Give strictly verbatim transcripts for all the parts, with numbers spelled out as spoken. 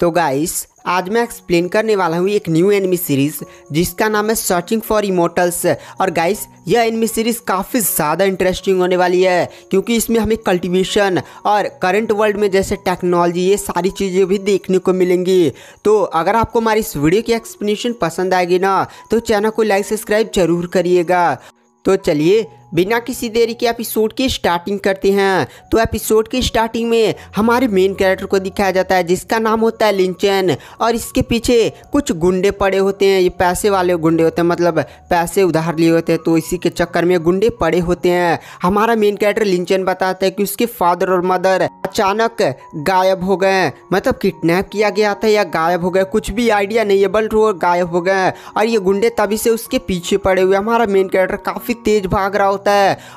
तो गाइस आज मैं एक्सप्लेन करने वाला हूँ एक न्यू एनिमी सीरीज़ जिसका नाम है सर्चिंग फॉर इमोर्टल्स। और गाइस यह एनिमी सीरीज़ काफ़ी ज़्यादा इंटरेस्टिंग होने वाली है क्योंकि इसमें हमें कल्टीवेशन और करंट वर्ल्ड में जैसे टेक्नोलॉजी ये सारी चीज़ें भी देखने को मिलेंगी। तो अगर आपको हमारी इस वीडियो की एक्सप्लेनेशन पसंद आएगी ना तो चैनल को लाइक सब्सक्राइब जरूर करिएगा। तो चलिए बिना किसी देरी के एपिसोड की स्टार्टिंग करते हैं। तो एपिसोड की स्टार्टिंग में हमारे मेन कैरेक्टर को दिखाया जाता है जिसका नाम होता है लिंचन, और इसके पीछे कुछ गुंडे पड़े होते हैं। ये पैसे वाले गुंडे होते हैं, मतलब पैसे उधार लिए होते हैं तो इसी के चक्कर में गुंडे पड़े होते हैं। हमारा मेन कैरेक्टर लिंचन बताता है कि उसके फादर और मदर अचानक गायब हो गए, मतलब किडनैप किया गया था या गायब हो गए, कुछ भी आइडिया नहीं है, बल्कि वो गायब हो गए और ये गुंडे तभी से उसके पीछे पड़े हुए। हमारा मेन कैरेक्टर काफ़ी तेज भाग रहा है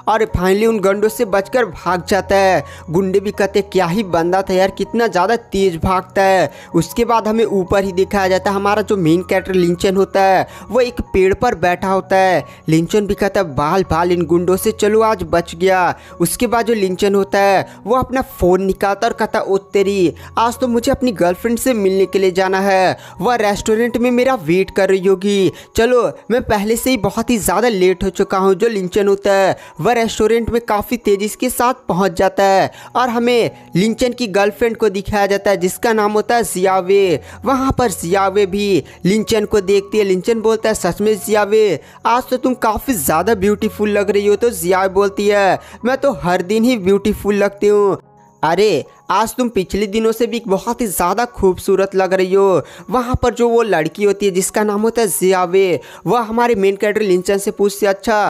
और फाइनली उन गंडों से बचकर भाग जाता है। गुंडे भी कहते क्या ही बंदा था यार, कितना ज्यादा तेज भागता है। उसके बाद हमें ऊपर ही दिखाया जाता है हमारा जो मेन कैरेक्टर लिंचन होता है वो एक पेड़ पर बैठा होता है। लिंचन भी कहता है बाल बाल इन गुंडों से, चलो आज बच गया। उसके बाद जो लिंचन होता है वो अपना फोन निकालता और कहता ओ तेरी, आज तो मुझे अपनी गर्लफ्रेंड से मिलने के लिए जाना है, वह रेस्टोरेंट में मेरा वेट कर रही होगी, चलो मैं पहले से ही बहुत ही ज्यादा लेट हो चुका हूँ। जो लिंचन वह रेस्टोरेंट में काफी तेजी के साथ पहुंच जाता है और हमें लिंचन की गर्लफ्रेंड को दिखाया जाता है जिसका नाम होता है जियावे। वहां पर जियावे भी लिंचन को देखती है। लिंचन बोलता है सच में जियावे आज तो तुम काफी ज्यादा ब्यूटीफुल लग रही हो। तो जियावे बोलती है मैं तो हर दिन ही ब्यूटीफुल लगती हूँ, अरे आज तुम पिछले दिनों से भी बहुत ही ज़्यादा खूबसूरत लग रही हो। वहाँ पर जो वो लड़की होती है जिसका नाम होता है जियावे, वह हमारे मेन कैरेक्टर लिंचन से पूछती है अच्छा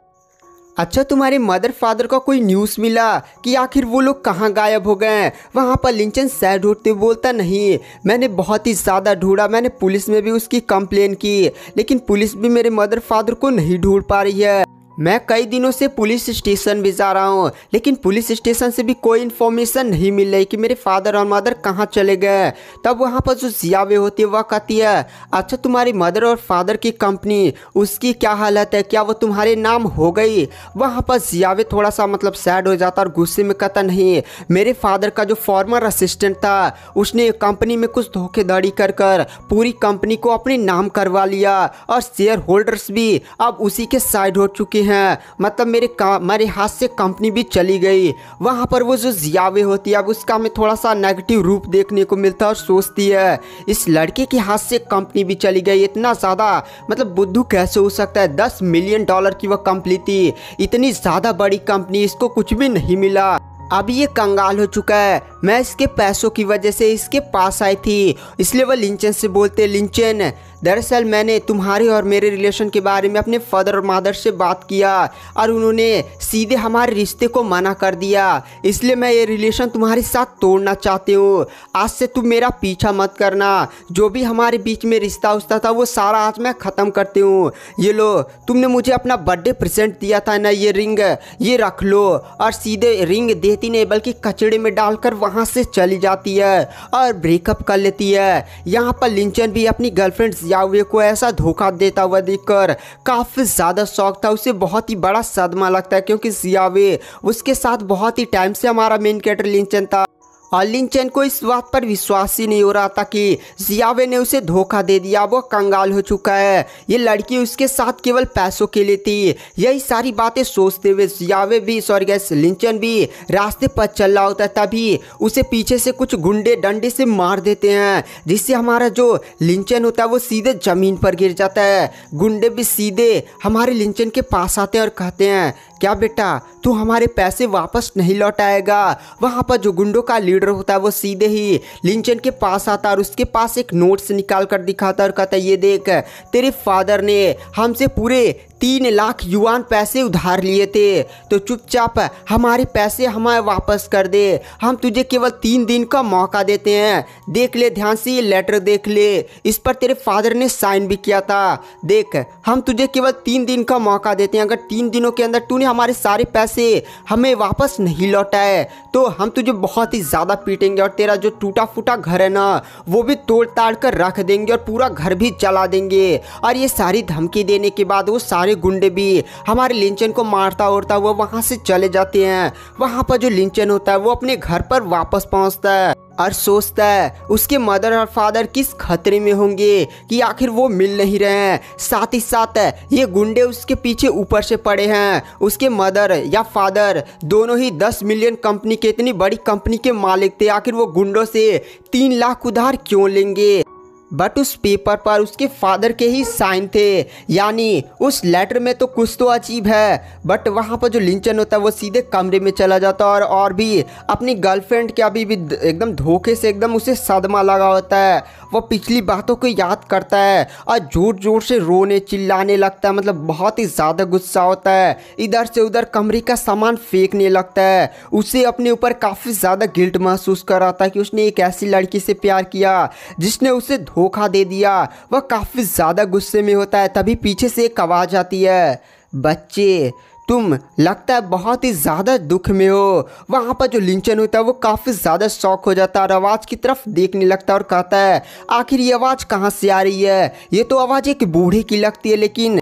अच्छा तुम्हारे मदर फादर का कोई न्यूज़ मिला कि आखिर वो लोग कहाँ गायब हो गए। वहाँ पर लिंचन सैड ढूंढते हुए बोलता नहीं मैंने बहुत ही ज़्यादा ढूंढा, मैंने पुलिस में भी उसकी कंप्लेन की लेकिन पुलिस भी मेरे मदर फादर को नहीं ढूंढ पा रही है। मैं कई दिनों से पुलिस स्टेशन भी जा रहा हूँ लेकिन पुलिस स्टेशन से भी कोई इन्फॉर्मेशन नहीं मिल रही कि मेरे फादर और मदर कहाँ चले गए। तब वहाँ पर जो जियावे होती है वह कहती है अच्छा तुम्हारी मदर और फादर की कंपनी उसकी क्या हालत है, क्या वो तुम्हारे नाम हो गई। वहाँ पर जियावे थोड़ा सा मतलब सैड हो जाता और गुस्से में कहता नहीं मेरे फादर का जो फॉर्मर असिस्टेंट था उसने कंपनी में कुछ धोखेधड़ी कर कर पूरी कंपनी को अपने नाम करवा लिया और शेयर होल्डर्स भी अब उसी के साइड हो चुके हैं, मतलब मेरे मेरे हाथ से कंपनी भी चली गई। वहां पर वो जो जियावे होती है अब उसका हमें थोड़ा सा नेगेटिव रूप देखने को मिलता है और सोचती है इस लड़के के हाथ से कंपनी भी चली गई, इतना ज्यादा मतलब बुद्धू कैसे हो सकता है। दस मिलियन डॉलर की वह कंपनी थी, इतनी ज्यादा बड़ी कंपनी, इसको कुछ भी नहीं मिला, अब ये कंगाल हो चुका है, मैं इसके पैसों की वजह से इसके पास आई थी। इसलिए वह लिंचन से बोलते लिंचन दरअसल मैंने तुम्हारे और मेरे रिलेशन के बारे में अपने फादर और मदर से बात किया और उन्होंने सीधे हमारे रिश्ते को मना कर दिया, इसलिए मैं ये रिलेशन तुम्हारे साथ तोड़ना चाहती हूँ। आज से तुम मेरा पीछा मत करना, जो भी हमारे बीच में रिश्ता उश्ता था वो सारा आज मैं ख़त्म करती हूँ। ये लो तुमने मुझे अपना बर्थडे प्रेजेंट दिया था ना, ये रिंग ये रख लो। और सीधे रिंग देती नहीं बल्कि कचड़े में डालकर वहाँ से चली जाती है और ब्रेकअप कर लेती है। यहाँ पर लिंचन भी अपनी गर्लफ्रेंड जियावे को ऐसा धोखा देता हुआ देखकर काफ़ी ज़्यादा शौक था, उसे बहुत ही बड़ा सदमा लगता है क्योंकि जियावे उसके साथ बहुत ही टाइम से हमारा मेन कैरेक्टर लिंचन था और लिंचन को इस बात पर विश्वास ही नहीं हो रहा था कि जियावे ने उसे धोखा दे दिया, वो कंगाल हो चुका है। ये लड़की उसके साथ केवल पैसों के लिए थी। यही सारी बातें सोचते हुए जियावे भी सॉरी गैस लिंचन भी रास्ते पर चल रहा होता है, तभी उसे पीछे से कुछ गुंडे डंडे से मार देते हैं जिससे हमारा जो लिंचन होता है वो सीधे ज़मीन पर गिर जाता है। गुंडे भी सीधे हमारे लिंचन के पास आते हैं और कहते हैं क्या बेटा तू हमारे पैसे वापस नहीं लौटाएगा। वहाँ पर जो गुंडों का लीडर होता है वो सीधे ही लिंचन के पास आता है और उसके पास एक नोट्स निकाल कर दिखाता है और कहता है ये देख तेरे फादर ने हमसे पूरे तीन लाख युआन पैसे उधार लिए थे, तो चुपचाप हमारे पैसे हमें वापस कर दे, हम तुझे केवल तीन दिन का मौका देते हैं, देख ले ध्यान से ये लेटर देख ले, इस पर तेरे फादर ने साइन भी किया था, देख हम तुझे केवल तीन दिन का मौका देते हैं, अगर तीन दिनों के अंदर तूने हमारे सारे पैसे हमें वापस नहीं लौटाए तो हम तुझे बहुत ही ज़्यादा पीटेंगे और तेरा जो टूटा फूटा घर है ना वो भी तोड़ ताड़ कर रख देंगे और पूरा घर भी जला देंगे। और ये सारी धमकी देने के बाद वो सारे गुंडे भी हमारे लिंचन को मारता उड़ता हुआ वहां से चले जाते हैं। वहां पर जो लिंचन होता है वो अपने घर पर वापस पहुंचता है अर्श सोचता है उसके मदर और फादर किस खतरे में होंगे कि आखिर वो मिल नहीं रहे हैं। साथ ही साथ ये गुंडे उसके पीछे ऊपर से पड़े हैं। उसके मदर या फादर दोनों ही दस मिलियन कंपनी के इतनी बड़ी कंपनी के मालिक थे, आखिर वो गुंडों से तीन लाख उधार क्यों लेंगे। बट उस पेपर पर उसके फादर के ही साइन थे, यानी उस लेटर में तो कुछ तो अजीब है। बट वहाँ पर जो लिंचन होता है वो सीधे कमरे में चला जाता है और और भी अपनी गर्लफ्रेंड के अभी भी एकदम धोखे से एकदम उसे सदमा लगा होता है। वो पिछली बातों को याद करता है और जोर जोर से रोने चिल्लाने लगता है, मतलब बहुत ही ज़्यादा गुस्सा होता है। इधर से उधर कमरे का सामान फेंकने लगता है। उसे अपने ऊपर काफ़ी ज़्यादा गिल्ट महसूस कराता है कि उसने एक ऐसी लड़की से प्यार किया जिसने उसे धोखा दे दिया। वह काफ़ी ज़्यादा गुस्से में होता है। तभी पीछे से एक आवाज़ आती है, बच्चे तुम लगता है बहुत ही ज़्यादा दुख में हो। वहाँ पर जो लिंचन होता है वो काफ़ी ज़्यादा शौक हो जाता है और आवाज़ की तरफ देखने लगता है और कहता है आखिर ये आवाज़ कहाँ से आ रही है। ये तो आवाज़ एक बूढ़े की लगती है, लेकिन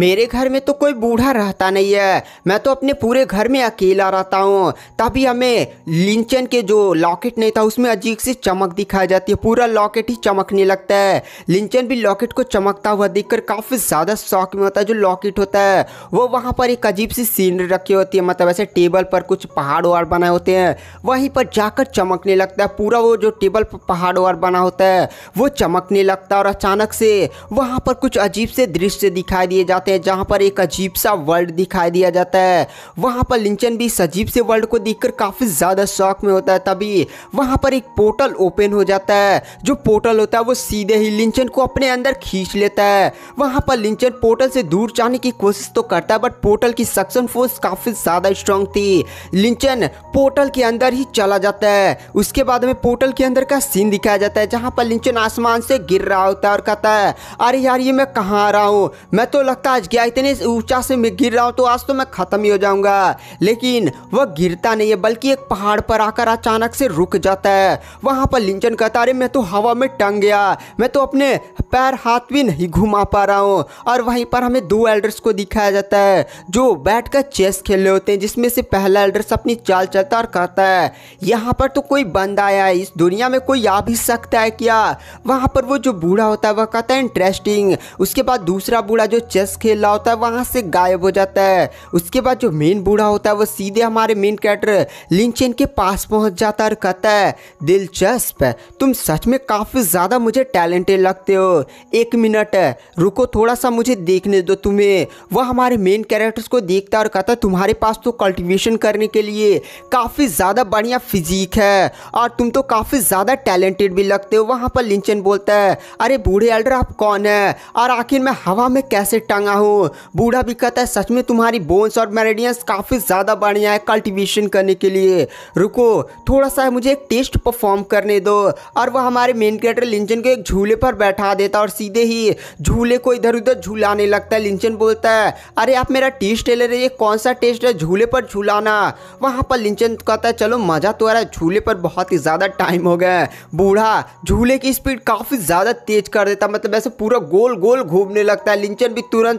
मेरे घर में तो कोई बूढ़ा रहता नहीं है, मैं तो अपने पूरे घर में अकेला रहता हूँ। तभी हमें लिंचन के जो लॉकेट नहीं था उसमें अजीब सी चमक दिखाई जाती है, पूरा लॉकेट ही चमकने लगता है। लिंचन भी लॉकेट को चमकता हुआ देखकर काफ़ी ज़्यादा शौक में होता है। जो लॉकेट होता है वो वहाँ पर एक अजीब सी सीनरी रखी होती है, मतलब ऐसे टेबल पर कुछ पहाड़ वहाड़ बनाए होते हैं, वहीं पर जाकर चमकने लगता है। पूरा वो जो टेबल पर पहाड़ वहाड़ बना होता है वो चमकने लगता है और अचानक से वहाँ पर कुछ अजीब से दृश्य दिखाई दिए जाते हैं, जहां पर एक अजीब सा वर्ल्ड दिखाई दिया जाता है। वहां पर लिंचन भी इस अजीब से वर्ल्ड को देखकर काफी ज्यादा शौक में होता है। तभी वहां पर एक पोर्टल ओपन हो जाता है। जो पोर्टल होता है वो सीधे ही लिंचन को अपने अंदर खींच लेता है। वहां पर लिंचन पोर्टल से दूर जाने की कोशिश तो करता है, बट पोर्टल की सक्शन फोर्स काफी ज्यादा स्ट्रांग थी। लिंचन पोर्टल के अंदर ही चला जाता है। उसके बाद में पोर्टल के अंदर का सीन दिखाया जाता है, जहां पर लिंचन आसमान से गिर रहा होता है और कहता है अरे यार ये मैं कहाँ आ रहा हूँ, मैं तो लगता आज गया, इतने ऊंचा से मैं गिर रहा हूँ तो आज तो मैं खत्म ही हो जाऊंगा। लेकिन वह गिरता नहीं है, बल्कि एक पहाड़ पर आकर अचानक से रुक जाता है। वहां पर लिंचन कहता है अरे मैं तो हवा में टंग गया, मैं तो अपने पैर हाथ भी नहीं घुमा पा रहा हूँ। और वहीं पर हमें दो एल्डर्स को दिखाया जाता है जो बैठकर चेस खेल रहे होते हैं, जिसमें से पहला एल्डर्स अपनी चाल चलता और कहता है यहाँ पर तो कोई बंदा आया है, इस दुनिया में कोई आ भी सकता है क्या। वहां पर वो जो बूढ़ा होता है वह कहता है इंटरेस्टिंग। उसके बाद दूसरा बूढ़ा जो चेस खेल रहा होता है वहाँ से गायब हो जाता है। उसके बाद जो मेन बूढ़ा होता है वो सीधे हमारे मेन कैरेक्टर लिंचन के पास पहुँच जाता है और कहता है दिलचस्प, तुम सच में काफ़ी ज़्यादा मुझे टैलेंटेड लगते हो, एक मिनट रुको थोड़ा सा मुझे देखने दो तुम्हें। वह हमारे मेन कैरेक्टर्स को देखता है और कहता है तुम्हारे पास तो कल्टिवेशन करने के लिए काफ़ी ज़्यादा बढ़िया फिजिक है और तुम तो काफ़ी ज़्यादा टैलेंटेड भी लगते हो। वहाँ पर लिंचन बोलता है अरे बूढ़े एल्डर आप कौन है और आखिर मैं हवा में कैसे टंगा हूँ। बूढ़ा भी कहता है सच में तुम्हारी बोन्स और मेरिडियंस काफ़ी ज़्यादा बढ़िया है कल्टिवेशन करने के लिए, रुको थोड़ा सा मुझे एक टेस्ट परफॉर्म करने दो। और वह हमारे मेन कैरेक्टर लिंचन को एक झूले पर बैठा देता और सीधे ही झूले को इधर उधर झूलाने लगता है। लिंचन बोलता है अरे आप मेरा टेस्ट ले रहे, ये कौन सा टेस्ट है झूले पर झूलाना। वहाँ पर लिंचन कहता है चलो मज़ा तो आ रहा है, झूले पर बहुत ही ज़्यादा टाइम हो गया। बूढ़ा झूले की स्पीड काफ़ी ज़्यादा तेज कर देता, मतलब ऐसे पूरा गोल गोल घूमने लगता है। लिंचन भी तुरंत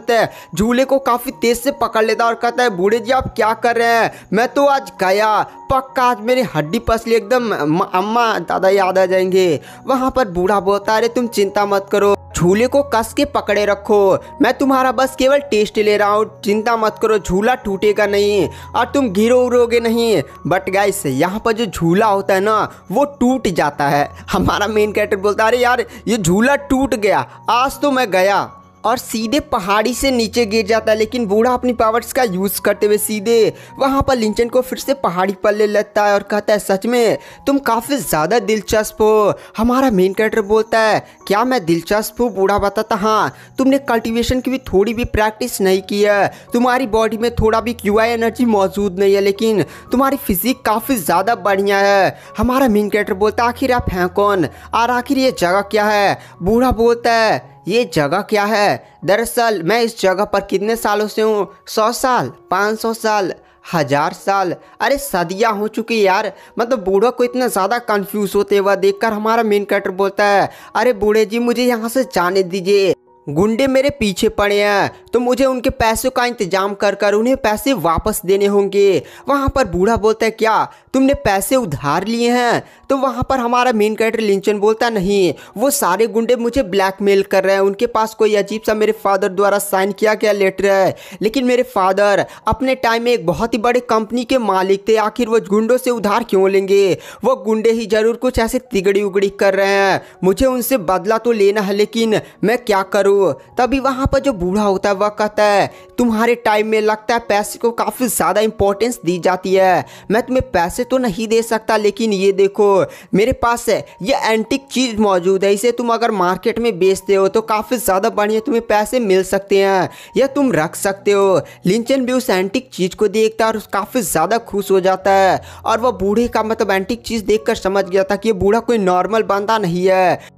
झूले को काफी तेज से पकड़ लेता और कहता है बूढ़े जी आप क्या कर रहे हैं, मैं तो आज गया, पक्का आज मेरी हड्डी पसली एकदम अम्मा दादा याद आ जाएंगे। वहां पर बूढ़ा बोलता है अरे तुम चिंता मत करो, झूले को कस के पकड़े रखो, मैं तुम्हारा बस केवल टेस्ट ले रहा हूँ, चिंता मत करो, झूला टूटेगा नहीं और तुम गिरो उरोगे नहीं। बट गाइस यहाँ पर जो झूला होता है ना वो टूट जाता है। हमारा मेन कैरेक्टर बोलता है अरे यार ये झूला टूट गया, आज तो मैं गया, और सीधे पहाड़ी से नीचे गिर जाता है। लेकिन बूढ़ा अपनी पावर्स का यूज़ करते हुए सीधे वहाँ पर लिंचन को फिर से पहाड़ी पर ले लेता है और कहता है सच में तुम काफ़ी ज़्यादा दिलचस्प हो। हमारा मेन कैरेक्टर बोलता है क्या मैं दिलचस्प हूँ। बूढ़ा बताता हाँ, तुमने कल्टिवेशन की भी थोड़ी भी प्रैक्टिस नहीं की है, तुम्हारी बॉडी में थोड़ा भी क्यू आई एनर्जी मौजूद नहीं है, लेकिन तुम्हारी फिजिक काफ़ी ज़्यादा बढ़िया है। हमारा मेन कैरेक्टर बोलता है आखिर आप हैं कौन और आखिर ये जगह क्या है। बूढ़ा बोलता है ये जगह क्या है, दरअसल मैं इस जगह पर कितने सालों से हूँ, सौ साल, पाँच सौ साल, हज़ार साल, अरे सदियाँ हो चुकी यार। मतलब बूढ़ा को इतना ज़्यादा कंफ्यूज होते हुआ देखकर हमारा मेन कैरेक्टर बोलता है अरे बूढ़े जी मुझे यहाँ से जाने दीजिए, गुंडे मेरे पीछे पड़े हैं तो मुझे उनके पैसों का इंतजाम कर कर उन्हें पैसे वापस देने होंगे। वहाँ पर बूढ़ा बोलता है, क्या तुमने पैसे उधार लिए हैं? तो वहाँ पर हमारा मेन कैरेक्टर लिंचन बोलता, नहीं, वो सारे गुंडे मुझे ब्लैकमेल कर रहे हैं, उनके पास कोई अजीब सा मेरे फादर द्वारा साइन किया गया लेटर है। लेकिन मेरे फादर अपने टाइम में एक बहुत ही बड़े कंपनी के मालिक थे, आखिर वो गुंडों से उधार क्यों लेंगे? वो गुंडे ही जरूर कुछ ऐसे तिगड़ी उगड़ी कर रहे हैं, मुझे उनसे बदला तो लेना है, लेकिन मैं क्या करूँ? तभी वहां पर जो बूढ़ा होता है वह कहता है, तुम्हारे टाइम में लगता है पैसे को काफी ज्यादा इंपॉर्टेंस दी जाती है, मैं तुम्हें पैसे तो नहीं दे सकता, लेकिन ये देखो मेरे पास है, ये एंटीक चीज मौजूद है, इसे तुम अगर मार्केट में बेचते हो तो काफी ज्यादा बढ़िया तुम्हें पैसे मिल सकते हैं, यह तुम रख सकते हो। लिंचन भी उस एंटीक चीज को देखता है और काफी ज्यादा खुश हो जाता है, और वह बूढ़े का मतलब एंटीक चीज देखकर समझ गया था कि यह बूढ़ा कोई नॉर्मल बंदा नहीं है।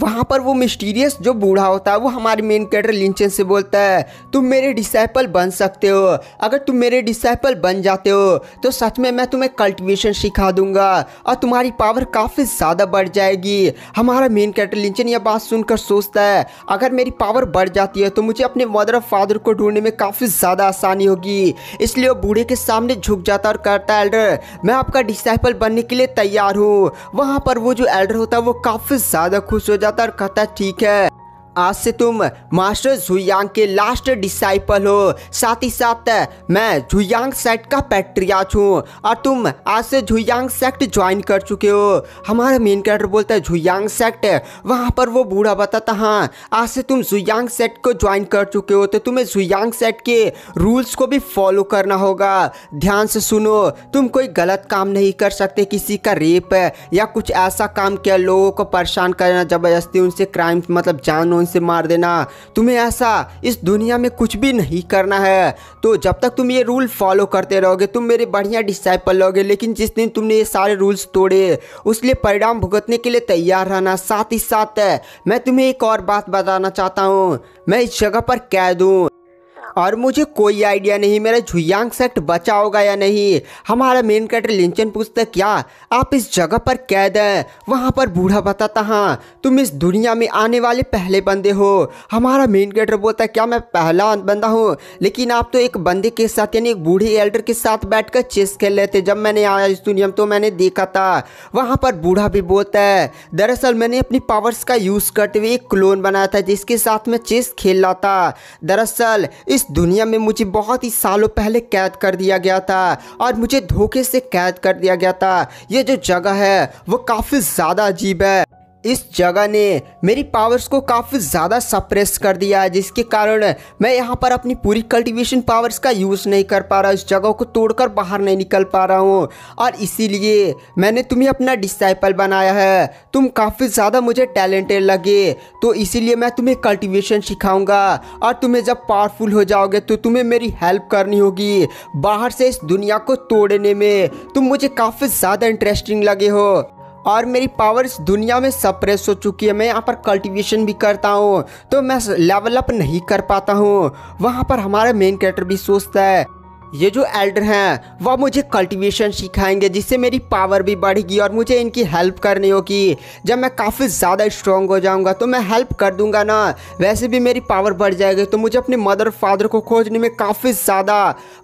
वहाँ पर वो मिस्टीरियस जो बूढ़ा होता है वो हमारे मेन कैरेक्टर लिंचन से बोलता है, तुम मेरे डिसाइपल बन सकते हो, अगर तुम मेरे डिसाइपल बन जाते हो तो सच में मैं तुम्हें कल्टिवेशन सिखा दूंगा और तुम्हारी पावर काफ़ी ज़्यादा बढ़ जाएगी। हमारा मेन कैरेक्टर लिंचन यह बात सुनकर सोचता है, अगर मेरी पावर बढ़ जाती है तो मुझे अपने मदर और फादर को ढूंढने में काफ़ी ज़्यादा आसानी होगी, इसलिए वो बूढ़े के सामने झुक जाता और कहता है, एल्डर मैं आपका डिसाइपल बनने के लिए तैयार हूँ। वहाँ पर वो जो एल्डर होता है वो काफ़ी ज़्यादा खुश हो जाता और कहता, ठीक है, आज से तुम मास्टर जुयांग के लास्ट डिसाइपल हो, साथ ही साथ मैं जुयांग सेक्ट का पैट्रियार्च हूँ और तुम आज से जुयांग सेक्ट ज्वाइन कर चुके हो। हमारा मेन कैरेक्टर बोलता है, जुयांग सेक्ट? वहाँ पर वो बूढ़ा बताता, हाँ, आज से तुम जुयांग सेक्ट को ज्वाइन कर चुके हो तो तुम्हें जुयांग सेक्ट के रूल्स को भी फॉलो करना होगा। ध्यान से सुनो, तुम कोई गलत काम नहीं कर सकते, किसी का रेप या कुछ ऐसा काम किया, लोगों को परेशान करना, जबरदस्ती उनसे क्राइम मतलब जान से मार देना, तुम्हें ऐसा इस दुनिया में कुछ भी नहीं करना है। तो जब तक तुम ये रूल फॉलो करते रहोगे तुम मेरे बढ़िया डिसाइपल लोगे, लेकिन जिस दिन तुमने ये सारे रूल्स तोड़े उसके परिणाम भुगतने के लिए तैयार रहना। साथ ही साथ मैं तुम्हें एक और बात बताना चाहता हूँ, मैं इस जगह पर कैद हूँ और मुझे कोई आइडिया नहीं मेरा जुयांग सेक्ट बचा होगा या नहीं। हमारा मेन कैरेक्टर लिंचन पूछता, क्या आप इस जगह पर कैद हैं? वहाँ पर बूढ़ा बताता, हाँ, तुम इस दुनिया में आने वाले पहले बंदे हो। हमारा मेन कैरेक्टर बोलता, क्या मैं पहला बंदा हूँ? लेकिन आप तो एक बंदे के साथ यानी एक बूढ़े एल्डर के साथ बैठकर चेस खेल रहे थे, जब मैंने आया इस दुनिया में तो मैंने देखा था। वहाँ पर बूढ़ा भी बोलता है, दरअसल मैंने अपनी पावर्स का यूज़ करते हुए एक क्लोन बनाया था जिसके साथ मैं चेस खेल रहा था। दरअसल इस दुनिया में मुझे बहुत ही सालों पहले कैद कर दिया गया था और मुझे धोखे से कैद कर दिया गया था। ये जो जगह है वो काफ़ी ज़्यादा अजीब है, इस जगह ने मेरी पावर्स को काफ़ी ज़्यादा सप्रेस कर दिया है, जिसके कारण मैं यहाँ पर अपनी पूरी कल्टीवेशन पावर्स का यूज़ नहीं कर पा रहा, इस जगह को तोड़कर बाहर नहीं निकल पा रहा हूँ, और इसीलिए मैंने तुम्हें अपना डिसाइपल बनाया है। तुम काफ़ी ज़्यादा मुझे टैलेंटेड लगे तो इसीलिए मैं तुम्हें कल्टीवेशन सिखाऊँगा और तुम्हें जब पावरफुल हो जाओगे तो तुम्हें मेरी हेल्प करनी होगी बाहर से इस दुनिया को तोड़ने में। तुम मुझे काफ़ी ज़्यादा इंटरेस्टिंग लगे हो और मेरी पावर इस दुनिया में सप्रेस हो चुकी है, मैं यहाँ पर कल्टीवेशन भी करता हूँ तो मैं लेवल अप नहीं कर पाता हूँ। वहाँ पर हमारा मेन कैरेक्टर भी सोचता है, ये जो एल्डर हैं वह मुझे कल्टीवेशन सिखाएंगे जिससे मेरी पावर भी बढ़ेगी और मुझे इनकी हेल्प करनी होगी। जब मैं काफ़ी ज़्यादा स्ट्रॉन्ग हो जाऊंगा तो मैं हेल्प कर दूंगा ना, वैसे भी मेरी पावर बढ़ जाएगी तो मुझे अपने मदर फादर को खोजने में काफ़ी ज़्यादा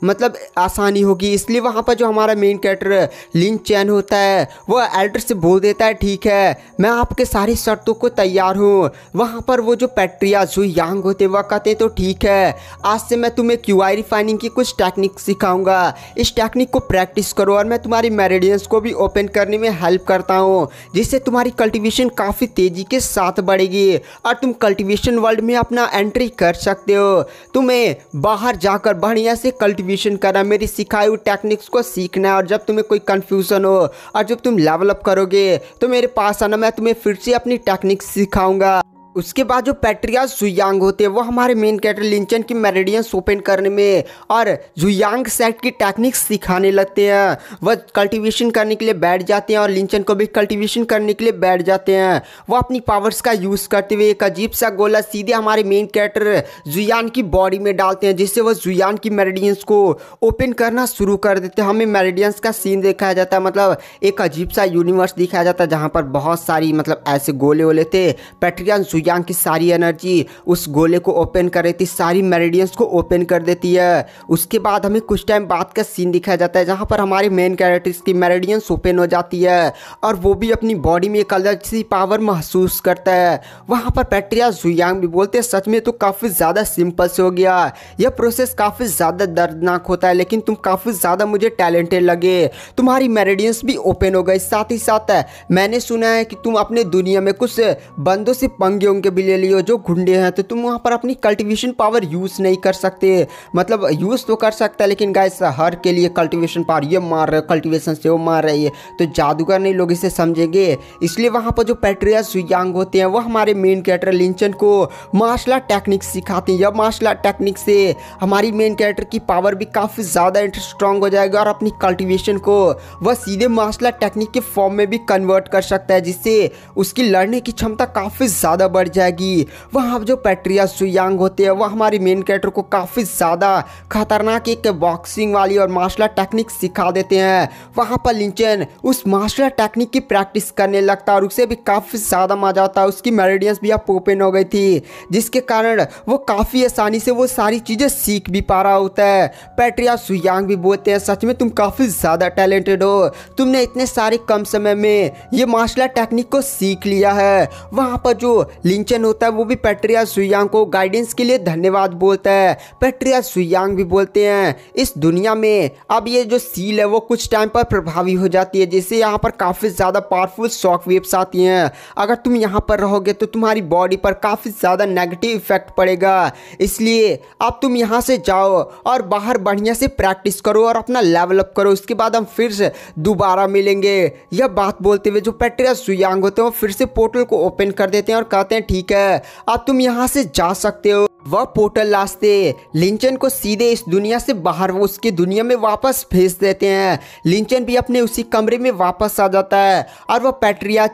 मतलब आसानी होगी। इसलिए वहाँ पर जो हमारा मेन कैरेक्टर लिंचन होता है वह एल्डर से बोल देता है, ठीक है, मैं आपके सारी शर्तों को तैयार हूँ। वहाँ पर वो जो पैट्रियार्च जुयांग होते वह कहते, तो ठीक है, आज से मैं तुम्हें क्यूआई रिफाइनिंग की कुछ टेक्निक सिखाऊंगा, इस टेक्निक को प्रैक्टिस करो और मैं तुम्हारी मेरिडियंस को भी ओपन करने में हेल्प करता हूँ जिससे तुम्हारी कल्टीवेशन काफ़ी तेज़ी के साथ बढ़ेगी और तुम कल्टीवेशन वर्ल्ड में अपना एंट्री कर सकते हो। तुम्हें बाहर जाकर बढ़िया से कल्टीवेशन करना, मेरी सिखाई हुई टेक्निक्स को सीखना है, और जब तुम्हें कोई कन्फ्यूज़न हो और जब तुम लेवलअप करोगे तो मेरे पास आना, मैं तुम्हें फिर से अपनी टेक्निक्स सिखाऊँगा। उसके बाद जो पैट्रियार्च जुयांग होते हैं वो हमारे मेन कैरेक्टर लिंचन की मेरिडियंस ओपन करने में और जुयांग सेक्ट की टेक्निक्स सिखाने लगते हैं। वह कल्टीवेशन करने के लिए बैठ जाते हैं और लिंचन को भी कल्टीवेशन करने के लिए बैठ जाते हैं। वह अपनी पावर्स का यूज़ करते हुए एक अजीब सा गोला सीधे हमारे मेन कैरेक्टर जुयांग की बॉडी में डालते हैं जिससे वह जुयांग की मेरिडियंस को ओपन करना शुरू कर देते हैं। हमें मेरिडियंस का सीन दिखाया जाता है, मतलब एक अजीब सा यूनिवर्स दिखाया जाता है जहाँ पर बहुत सारी मतलब ऐसे गोले वोले थे। पैट्रियार्च सुयांग की सारी एनर्जी उस गोले को ओपन कर देती, सारी मेरिडियंस को ओपन कर देती है। उसके बाद हमें कुछ टाइम बाद का सीन दिखाया जाता है जहाँ पर हमारे मेन कैरेक्टर्स की मेरिडियंस ओपन हो जाती है और वो भी अपनी बॉडी में एक अलग सी पावर महसूस करता है। वहाँ पर पैट्रिया सुयांग भी बोलते हैं सच में तो काफ़ी ज़्यादा सिंपल से हो गया, यह प्रोसेस काफ़ी ज़्यादा दर्दनाक होता है लेकिन तुम काफ़ी ज़्यादा मुझे टैलेंटेड लगे, तुम्हारी मेरिडियंस भी ओपन हो गई। साथ ही साथ मैंने सुना है कि तुम अपने दुनिया में कुछ बंदों से पंगे उनके भी ले लियो जो घुंडे हैं, तो तुम वहाँ पर अपनी कल्टिवेशन पावर यूज़ नहीं कर सकते, मतलब यूज़ तो कर सकता है लेकिन गाइस हर के लिए कल्टिवेशन पावर, ये मार रहे कल्टिवेशन से, वो मार रही है तो जादूगर नहीं लोग इसे समझेंगे। इसलिए वहाँ पर जो पैट्रिया सुयांग होते हैं वो हमारे मेन कैरेक्टर लिंचन को मार्शल आर्ट टेक्निक सिखाते हैं। यह मार्शल आर्ट टेक्निक से हमारी मेन कैरेक्टर की पावर भी काफ़ी ज़्यादा स्ट्रांग हो जाएगा और अपनी कल्टिवेशन को वह सीधे मार्शल आर्ट टेक्निक के फॉर्म में भी कन्वर्ट कर सकता है जिससे उसकी लड़ने की क्षमता काफ़ी ज़्यादा बढ़ जाएगी। वहाँ जो पैट्रिया सुयांग होते हैं वह हमारी मेन कैरेक्टर को काफ़ी ज़्यादा खतरनाक एक बॉक्सिंग वाली और मार्शल आर्ट टेक्निक सिखा देते हैं। वहाँ पर लिंचन उस मार्शल आर्ट टेक्निक की प्रैक्टिस करने लगता है और उसे भी काफ़ी ज़्यादा मजा आता है। उसकी मेरिडियंस भी अब ओपन हो गई थी जिसके कारण वो काफ़ी आसानी से वो सारी चीज़ें सीख भी पा रहा होता है। पैट्रिया सुयांग भी बोलते हैं सच में तुम काफ़ी ज़्यादा टैलेंटेड हो, तुमने इतने सारे कम समय में ये मार्शल आर्ट टेक्निक को सीख लिया है। वहाँ पर जो लिंचन होता है वो भी पैट्रिया सुयांग को गाइडेंस के लिए धन्यवाद बोलता है। पैट्रिया सुयांग भी बोलते हैं इस दुनिया में अब ये जो सील है वो कुछ टाइम पर प्रभावी हो जाती है जिससे यहाँ पर काफ़ी ज़्यादा पावरफुल शॉक वेव्स आती हैं, अगर तुम यहाँ पर रहोगे तो तुम्हारी बॉडी पर काफ़ी ज़्यादा नेगेटिव इफेक्ट पड़ेगा, इसलिए अब तुम यहाँ से जाओ और बाहर बढ़िया से प्रैक्टिस करो और अपना लेवल अप करो, उसके बाद हम फिर से दोबारा मिलेंगे। यह बात बोलते हुए जो पैट्रिया सुयांग होते हैं वो फिर से पोर्टल को ओपन कर देते हैं और कहते हैं ठीक है अब तुम यहाँ से जा सकते हो। वह पोर्टल रास्ते लिंचन को सीधे इस दुनिया से बाहर वो उसकी दुनिया में वापस भेज देते हैं। लिंचन भी अपने उसी कमरे में वापस आ जाता है और वह पैट्रिया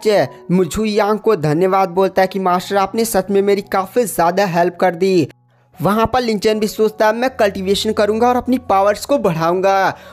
सुयांग को धन्यवाद बोलता है कि मास्टर आपने सच में मेरी काफ़ी ज़्यादा हेल्प कर दी। वहाँ पर लिंचन भी सोचता है मैं कल्टीवेशन करूँगा और अपनी पावर्स को बढ़ाऊँगा।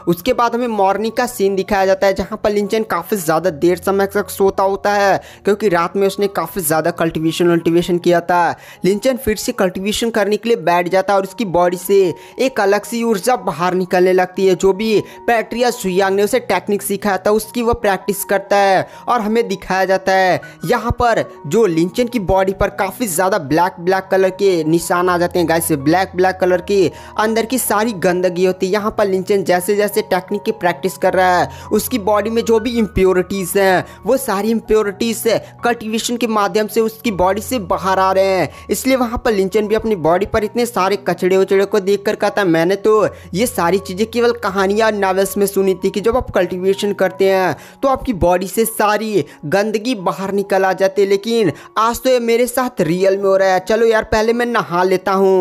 उसके बाद हमें मॉर्निंग का सीन दिखाया जाता है जहाँ पर लिंचन काफ़ी ज़्यादा देर समय तक सोता होता है क्योंकि रात में उसने काफ़ी ज़्यादा कल्टीवेशन वल्टिवेशन किया था। लिंचन फिर से कल्टीवेशन करने के लिए बैठ जाता है और उसकी बॉडी से एक अलग सी ऊर्जा बाहर निकलने लगती है। जो भी पैट्रिया सुयांग ने उसे टेक्निक सिखाया था उसकी वह प्रैक्टिस करता है और हमें दिखाया जाता है यहाँ पर जो लिंचन की बॉडी पर काफ़ी ज़्यादा ब्लैक ब्लैक कलर के निशान आ जाते हैं। गाइस ब्लैक ब्लैक कलर की अंदर की सारी गंदगी होती है। यहाँ पर लिंचन जैसे जैसे टेक्निक की प्रैक्टिस कर रहा है उसकी बॉडी में जो भी इम्प्योरिटीज़ हैं वो सारी इम्प्योरिटीज़ कल्टीवेशन के माध्यम से उसकी बॉडी से बाहर आ रहे हैं। इसलिए वहाँ पर लिंचन भी अपनी बॉडी पर इतने सारे कचड़े उचड़े को देख कर कहता है मैंने तो ये सारी चीज़ें केवल कहानियाँ नॉवेल्स में सुनी थी कि जब आप कल्टीवेशन करते हैं तो आपकी बॉडी से सारी गंदगी बाहर निकल आ जाती है, लेकिन आज तो ये मेरे साथ रियल में हो रहा है, चलो यार पहले मैं नहा लेता हूँ।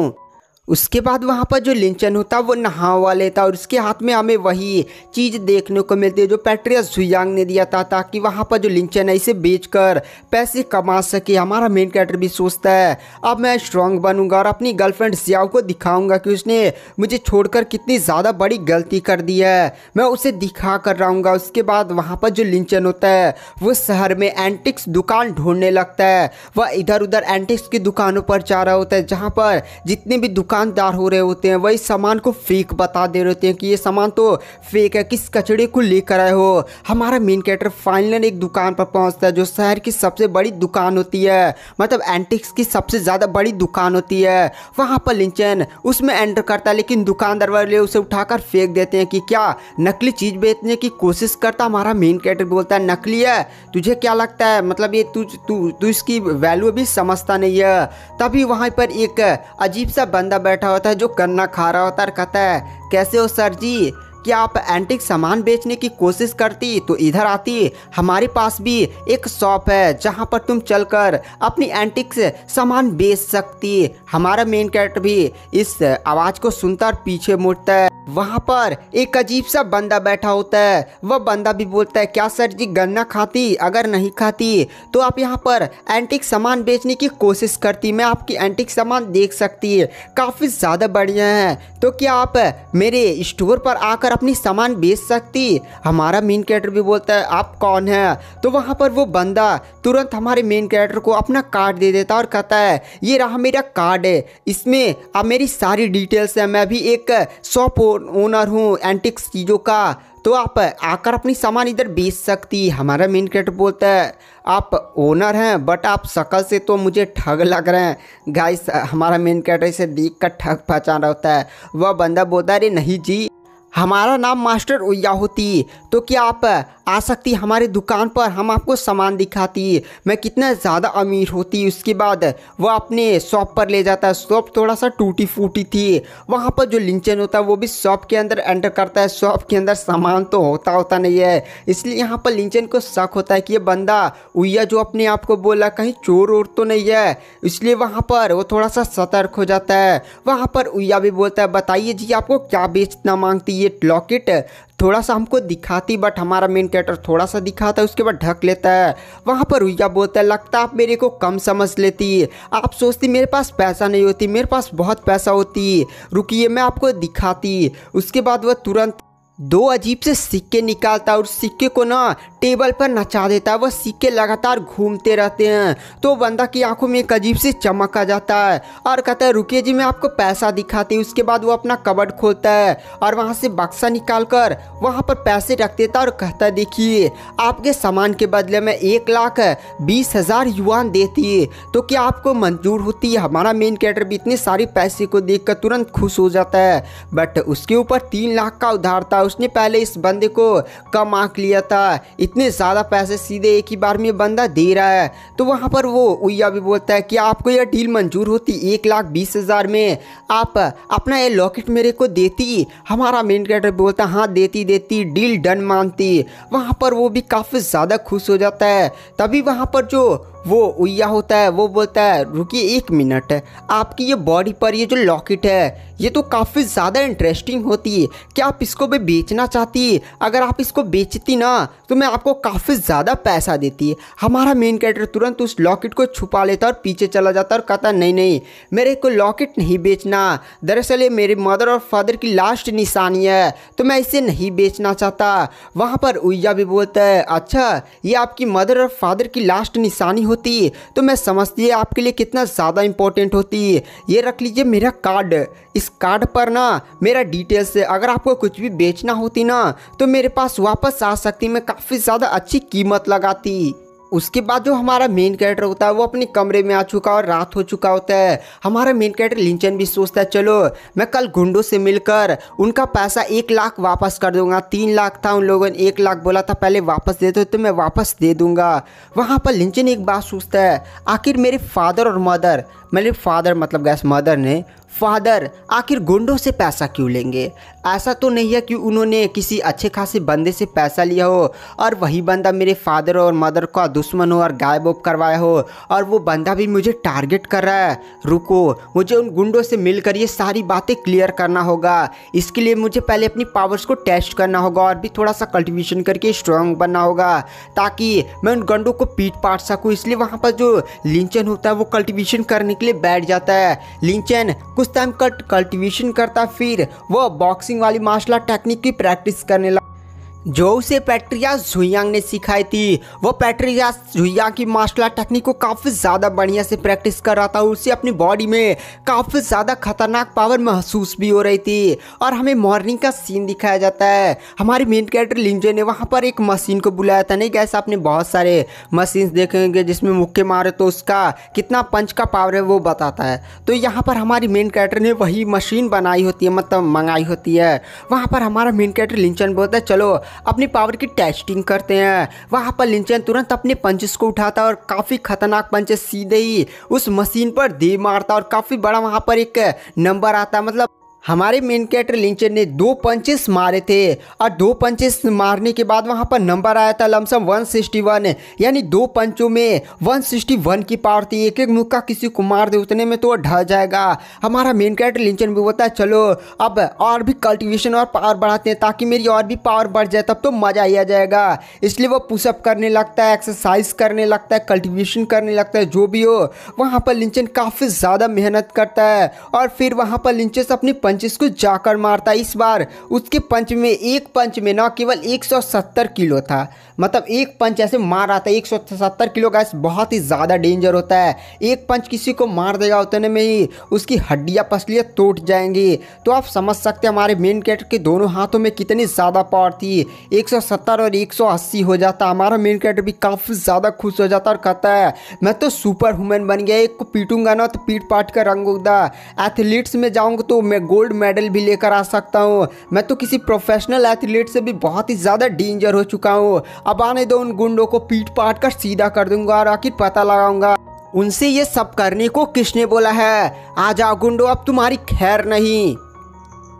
उसके बाद वहाँ पर जो लिंचन होता है वो नहा हुआ लेता है और उसके हाथ में हमें वही चीज़ देखने को मिलती है जो पैट्रिया सुयांग ने दिया था ताकि वहाँ पर जो लिंचन है इसे बेचकर पैसे कमा सके। हमारा मेन कैरेक्टर भी सोचता है अब मैं स्ट्रांग बनूंगा और अपनी गर्लफ्रेंड जियाओ को दिखाऊंगा कि उसने मुझे छोड़कर कितनी ज़्यादा बड़ी गलती कर दी है, मैं उसे दिखा कर रहूँगा। उसके बाद वहाँ पर जो लिंचन होता है वो शहर में एंटिक्स दुकान ढूंढने लगता है। वह इधर उधर एंटिक्स की दुकानों पर जा रहा होता है जहाँ पर जितने भी दुकान दार हो रहे होते हैं वही सामान को फेक बता दे रहे होते हैं कि ये सामान तो फेक है, किस कचड़े को लेकर आए हो। हमारा मेन कैरेक्टर फाइनली एक दुकान पर पहुंचता है जो शहर की सबसे बड़ी दुकान होती है, मतलब एंटिक्स की सबसे ज़्यादा बड़ी दुकान होती है। वहां पर लिंचन उसमें एंटर करता है लेकिन दुकानदार वाले उसे उठाकर फेंक देते हैं कि क्या नकली चीज़ बेचने की कोशिश करता। हमारा मेन कैरेक्टर बोलता है नकली है तुझे क्या लगता है, मतलब ये तू तू इसकी वैल्यू भी समझता नहीं है। तभी वहाँ पर एक अजीब सा बंदा बैठा होता है जो गन्ना खा रहा होता है और कहता है कैसे हो सर जी, क्या आप एंटीक सामान बेचने की कोशिश करती तो इधर आती, हमारे पास भी एक शॉप है जहाँ पर तुम चलकर अपनी एंटीक सामान बेच सकती। हमारा मेन कैरेक्टर भी इस आवाज़ को सुनता और पीछे मुड़ता है। वहाँ पर एक अजीब सा बंदा बैठा होता है। वह बंदा भी बोलता है, क्या सर जी गन्ना खाती? अगर नहीं खाती तो आप यहाँ पर एंटीक सामान बेचने की कोशिश करती। मैं आपकी एंटीक सामान देख सकती है, काफ़ी ज़्यादा बढ़िया है। तो क्या आप मेरे स्टोर पर आकर अपनी सामान बेच सकती? हमारा मेन कैरेक्टर भी बोलता है, आप कौन है? तो वहाँ पर वो बंदा तुरंत हमारे मेन कैरेक्टर को अपना कार्ड दे देता और कहता है, ये रहा मेरा कार्ड है, इसमें अब मेरी सारी डिटेल्स है। मैं भी एक शॉप ओनर हूँ एंटिक चीज़ों का, तो आप आकर अपनी सामान इधर बेच सकती। हमारा मेन कैरेक्टर बोलता है, आप ओनर हैं बट आप शक्ल से तो मुझे ठग लग रहे हैं। गाइस हमारा मेन कैरेक्टर इसे देख कर ठग पहचान रहा होता है। वह बंदा बोलता है, अरे नहीं जी, हमारा नाम मास्टर ओया होती। तो क्या आप आ सकती हमारी दुकान पर? हम आपको सामान दिखाती, मैं कितना ज़्यादा अमीर होती। उसके बाद वह अपने शॉप पर ले जाता है। शॉप थोड़ा सा टूटी फूटी थी। वहाँ पर जो लिंचन होता है वो भी शॉप के अंदर एंटर करता है। शॉप के अंदर सामान तो होता होता नहीं है, इसलिए यहाँ पर लिंचन को शक होता है कि ये बंदा ओया जो अपने आप को बोला कहीं चोर और तो नहीं है, इसलिए वहाँ पर वो थोड़ा सा सतर्क हो जाता है। वहाँ पर ओया भी बोलता है, बताइए जी आपको क्या बेचना मांगती? ये लॉकेट थोड़ा सा हमको दिखाती, बट हमारा मेन कैरेक्टर थोड़ा सा दिखाता है उसके बाद ढक लेता है। वहाँ पर ओया बोलता है, लगता आप मेरे को कम समझ लेती, आप सोचती मेरे पास पैसा नहीं होती, मेरे पास बहुत पैसा होती, रुकिए मैं आपको दिखाती। उसके बाद वह तुरंत दो अजीब से सिक्के निकालता है और सिक्के को ना टेबल पर नचा देता है। वह सिक्के लगातार घूमते रहते हैं। तो बंदा की आंखों में एक अजीब से चमक आ जाता है और कहता है, रुकिए जी मैं आपको पैसा दिखाती। उसके बाद वो अपना कबर्ड खोलता है और वहाँ से बक्सा निकालकर वहाँ पर पैसे रख देता है और कहता है, देखिए आपके सामान के बदले में एक लाख बीस हज़ार युआन देती। तो क्या आपको मंजूर होती? हमारा मेन कैरेक्टर भी इतने सारे पैसे को देख कर तुरंत खुश हो जाता है, बट उसके ऊपर तीन लाख का उधार था। उसने पहले इस बंदे को कम आंक लिया था, इतने ज़्यादा पैसे सीधे एक ही बार में बंदा दे रहा है। तो वहाँ पर वो ओया भी बोलता है, क्या आपको यह डील मंजूर होती? एक लाख बीस हज़ार में आप अपना ये लॉकेट मेरे को देती? हमारा मेन कैरेक्टर बोलता है, हाँ देती देती, डील डन मानती। वहाँ पर वो भी काफ़ी ज़्यादा खुश हो जाता है। तभी वहाँ पर जो वो ओया होता है वो बोलता है, रुकिए एक मिनट, आपकी ये बॉडी पर ये जो लॉकेट है ये तो काफ़ी ज़्यादा इंटरेस्टिंग होती है, क्या आप इसको भी बेचना चाहती? अगर आप इसको बेचती ना तो मैं आपको काफ़ी ज़्यादा पैसा देती। हमारा मेन कैरेक्टर तुरंत उस लॉकेट को छुपा लेता और पीछे चला जाता और कहता, नहीं नहीं मेरे को लॉकेट नहीं बेचना, दरअसल ये मेरे मदर और फादर की लास्ट निशानी है, तो मैं इसे नहीं बेचना चाहता। वहाँ पर ओया भी बोलता है, अच्छा ये आपकी मदर और फादर की लास्ट निशानी होती तो मैं समझती है आपके लिए कितना ज़्यादा इंपॉर्टेंट होती। ये रख लीजिए मेरा कार्ड, इस कार्ड पर ना मेरा डिटेल्स है, अगर आपको कुछ भी बेचना होती ना तो मेरे पास वापस आ सकती, मैं काफ़ी ज़्यादा अच्छी कीमत लगाती। उसके बाद जो हमारा मेन कैरेक्टर होता है वो अपने कमरे में आ चुका और रात हो चुका होता है। हमारा मेन कैरेक्टर लिंचन भी सोचता है, चलो मैं कल गुंडों से मिलकर उनका पैसा एक लाख वापस कर दूंगा। तीन लाख था, उन लोगों ने एक लाख बोला था पहले वापस दे दो तो मैं वापस दे दूंगा। वहाँ पर लिंचन एक बात सोचता है, आखिर मेरे फादर और मदर, मेरे फादर मतलब गैस मदर ने, फादर आखिर गुंडों से पैसा क्यों लेंगे? ऐसा तो नहीं है कि उन्होंने किसी अच्छे खासे बंदे से पैसा लिया हो और वही बंदा मेरे फादर और मदर का दुश्मन हो और गायब वायब करवाया हो और वो बंदा भी मुझे टारगेट कर रहा है। रुको, मुझे उन गुंडों से मिलकर ये सारी बातें क्लियर करना होगा। इसके लिए मुझे पहले अपनी पावर्स को टेस्ट करना होगा और भी थोड़ा सा कल्टिवेशन करके स्ट्रॉन्ग बनना होगा ताकि मैं उन गुंडों को पीट पाट सकूँ। इसलिए वहाँ पर जो लिंचन होता है वो कल्टिवेशन करने के लिए बैठ जाता है। लिंचन कुछ टाइम का कल्टिवेशन करता, फिर वो बॉक्सिंग वाली मार्शल आर्ट टेक्निक की प्रैक्टिस करने लगा जो उसे पैट्रिया झुयांग ने सिखाई थी। वो पैट्रिया झुयांग की मार्शल आर्ट टेक्निक को काफ़ी ज़्यादा बढ़िया से प्रैक्टिस कर रहा था। उसे अपनी बॉडी में काफ़ी ज़्यादा खतरनाक पावर महसूस भी हो रही थी। और हमें मॉर्निंग का सीन दिखाया जाता है। हमारी मेन कैरेक्टर लिंजो ने वहाँ पर एक मशीन को बुलाया था। नहीं गैस, आपने बहुत सारे मशीन्स देखेंगे जिसमें मुक्के मारे तो उसका कितना पंच का पावर है वो बताता है। तो यहाँ पर हमारी मेन कैरेक्टर ने वही मशीन बनाई होती है, मतलब मंगाई होती है। वहाँ पर हमारा मेन कैरेक्टर लिंचन बोलता है, चलो अपनी पावर की टेस्टिंग करते हैं। वहाँ पर लिंचन तुरंत अपने पंचेस को उठाता और काफ़ी खतरनाक पंचेस सीधे ही उस मशीन पर दे मारता और काफ़ी बड़ा वहाँ पर एक नंबर आता, मतलब हमारे मेन कैटर लिंचर ने दो पंचेस मारे थे और दो पंचेस मारने के बाद वहां पर नंबर आया था लमसम एक सौ इकसठ, यानी दो पंचों में एक सौ इकसठ की पावर थी। एक एक मुक्का किसी को मार दे उतने में तो ढह जाएगा। हमारा मेन कैटर लिंचर भी बोलता है चलो अब और भी कल्टिवेशन और पावर बढ़ाते हैं ताकि मेरी और भी पावर बढ़ जाए, तब तो मज़ा ही आ जाएगा। इसलिए वह पुशअप करने लगता है, एक्सरसाइज करने लगता है, कल्टिवेशन करने लगता है, जो भी हो। वहाँ पर लिंचन काफ़ी ज़्यादा मेहनत करता है और फिर वहाँ पर लिंचन अपनी पंचेस को जाकर मारता। इस बार उसके पंच में एक पंच में ना केवल एक सौ सत्तर किलो था, मतलब एक पंच ऐसे मार रहा था एक सौ सत्तर किलो। गैस बहुत ही ज़्यादा डेंजर होता है, एक पंच किसी को मार देगा उतने में ही उसकी हड्डियां पसलियां टूट जाएंगी। तो आप समझ सकते हैं हमारे मेन कैरेक्टर के दोनों हाथों में कितनी ज़्यादा पावर थी, एक सौ सत्तर और एक सौ अस्सी हो जाता। हमारा मेन कैरेक्टर भी काफ़ी ज़्यादा खुश हो जाता और कहता है मैं तो सुपर ह्यूमन बन गया, एक को पीटूंगा ना तो पीट पाट कर रंग उगदा, एथलीट्स में जाऊँगा तो मैं गोल्ड मेडल भी लेकर आ सकता हूँ, मैं तो किसी प्रोफेशनल एथलीट से भी बहुत ही ज़्यादा डेंजर हो चुका हूँ। अब आने दो उन गुंडों को, पीट पाट कर सीधा कर दूंगा और आखिर पता लगाऊंगा उनसे ये सब करने को किसने बोला है। आ जाओ गुंडो, अब तुम्हारी खैर नहीं।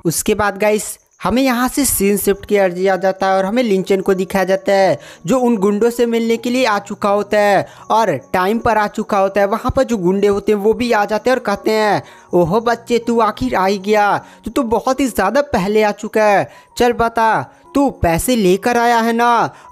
उसके बाद गाइस हमें यहाँ से सीन शिफ्ट की अर्जी आ जाता है और हमें लिंचन को दिखाया जाता है जो उन गुंडों से मिलने के लिए आ चुका होता है और टाइम पर आ चुका होता है। वहाँ पर जो गुंडे होते हैं वो भी आ जाते हैं और कहते हैं ओहो बच्चे तू आखिर आ ही गया, तू तो बहुत ही ज़्यादा पहले आ चुका है, चल बता तू पैसे लेकर आया है ना।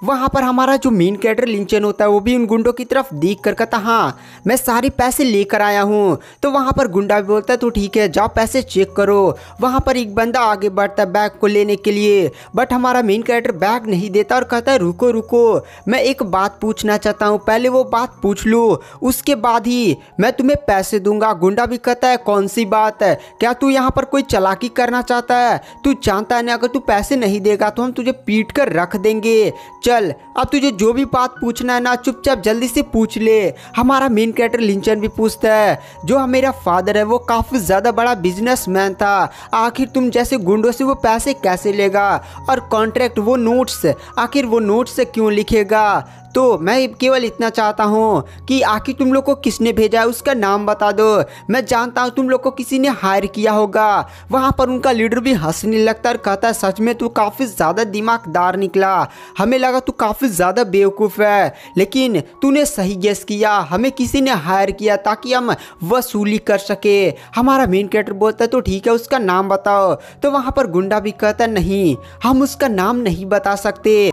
वहाँ पर हमारा जो मेन कैरेक्टर लिंचन होता है वो भी उन गुंडों की तरफ देख कर कहता हाँ मैं सारे पैसे लेकर आया हूँ। तो वहाँ पर गुंडा भी बोलता है तो ठीक है जाओ पैसे चेक करो। वहाँ पर एक बंदा आगे बढ़ता है बैग को लेने के लिए, बट हमारा मेन कैरेक्टर बैग नहीं देता और कहता है रुको रुको मैं एक बात पूछना चाहता हूँ, पहले वो बात पूछ लो उसके बाद ही मैं तुम्हें पैसे दूंगा। गुंडा भी कहता है कौन सी बात है, क्या तू यहाँ पर कोई चालाकी करना चाहता है, तू जानता है ना अगर तू पैसे नहीं देगा तो तुझे पीट कर रख देंगे, चल अब तुझे जो भी बात पूछना है ना चुपचाप जल्दी से पूछ ले। हमारा मेन कैरेक्टर लिंचन भी पूछता है जो मेरा फादर है वो काफी ज्यादा बड़ा बिजनेसमैन था, आखिर तुम जैसे गुंडों से वो पैसे कैसे लेगा, और कॉन्ट्रैक्ट वो नोट्स आखिर वो नोट्स क्यों लिखेगा। तो मैं केवल इतना चाहता हूँ कि आखिर तुम लोग को किसने भेजा है उसका नाम बता दो, मैं जानता हूँ तुम लोग को किसी ने हायर किया होगा। वहाँ पर उनका लीडर भी हंसने लगता है और कहता है सच में तू काफ़ी ज़्यादा दिमागदार निकला, हमें लगा तू काफ़ी ज़्यादा बेवकूफ़ है लेकिन तूने सही गेस किया, हमें किसी ने हायर किया ताकि हम वसूली कर सके। हमारा मेन कैरेक्टर बोलता है तो ठीक है उसका नाम बताओ। तो वहाँ पर गुंडा भी कहता है नहीं हम उसका नाम नहीं बता सकते,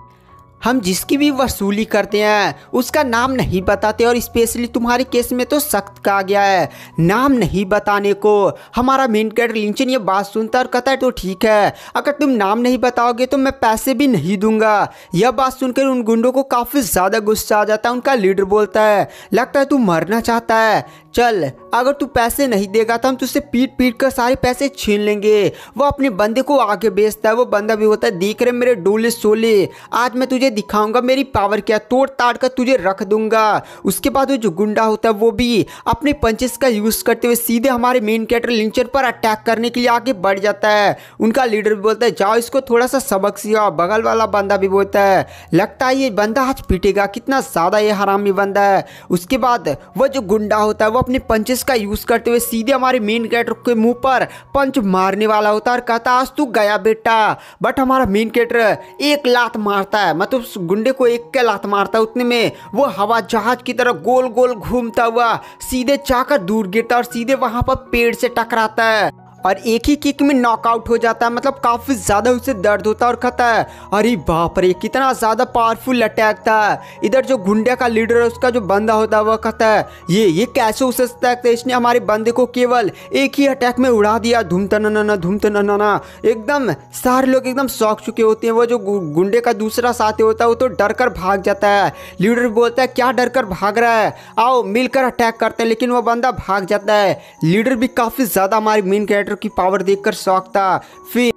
हम जिसकी भी वसूली करते हैं उसका नाम नहीं बताते, और स्पेशली तुम्हारे केस में तो सख्त कहा गया है नाम नहीं बताने को। हमारा मेन कैरेक्टर लिंचन ये बात सुनता और कहता है तो ठीक है अगर तुम नाम नहीं बताओगे तो मैं पैसे भी नहीं दूंगा। यह बात सुनकर उन गुंडों को काफ़ी ज़्यादा गुस्सा आ जाता है। उनका लीडर बोलता है लगता है तू मरना चाहता है, चल अगर तू पैसे नहीं देगा तो हम तुझसे पीट पीट कर सारे पैसे छीन लेंगे। वो अपने बंदे को आगे बेचता है, वो बंदा भी होता है देख रहे मेरे डोले सोले, आज मैं तुझे दिखाऊंगा मेरी पावर क्या, तोड़ ताड़ कर तुझे रख दूंगा। उसके बाद वो जो गुंडा होता है वो भी अपने पंचेस का यूज़ करते हुए सीधे हमारे मेन कैरेक्टर लिंचन पर अटैक करने के लिए आगे बढ़ जाता है। उनका लीडर भी बोलता है जाओ इसको थोड़ा सा सबक सिखाओ। बगल वाला बंदा भी बोलता है लगता है ये बंदा आज पीटेगा, कितना ज़्यादा ये हरामी बंदा है। उसके बाद वह जो गुंडा होता है वो अपने पंचेस का यूज़ करते हुए सीधे हमारे मेन कैरेक्टर के मुंह पर पंच मारने वाला होता है और कहता आज तू गया बेटा, बट हमारा मेन कैरेक्टर एक लात मारता है, मतलब उस गुंडे को एक के लात मारता है। उतने में वो हवा जहाज की तरह गोल गोल घूमता हुआ सीधे जाकर दूर गिरता और सीधे वहां पर पेड़ से टकराता है और एक ही किक में नॉकआउट हो जाता है, मतलब काफ़ी ज़्यादा उसे दर्द होता है और कहता है अरे बाप रे कितना ज़्यादा पावरफुल अटैक था। इधर जो गुंडे का लीडर है उसका जो बंदा होता है वह कहता है ये ये कैसे उसे अटैक था, इसने हमारे बंदे को केवल एक ही अटैक में उड़ा दिया, धूमतना धूमतना ना। एकदम सारे लोग एकदम शौक चुके होते हैं। वो जो गुंडे का दूसरा साथी होता है वो तो डर कर भाग जाता है। लीडर बोलता है क्या डर कर भाग रहा है, आओ मिलकर अटैक करते हैं, लेकिन वह बंदा भाग जाता है। लीडर भी काफ़ी ज़्यादा हमारे मेन कैरेक्टर की पावर देखकर शौक था। फिर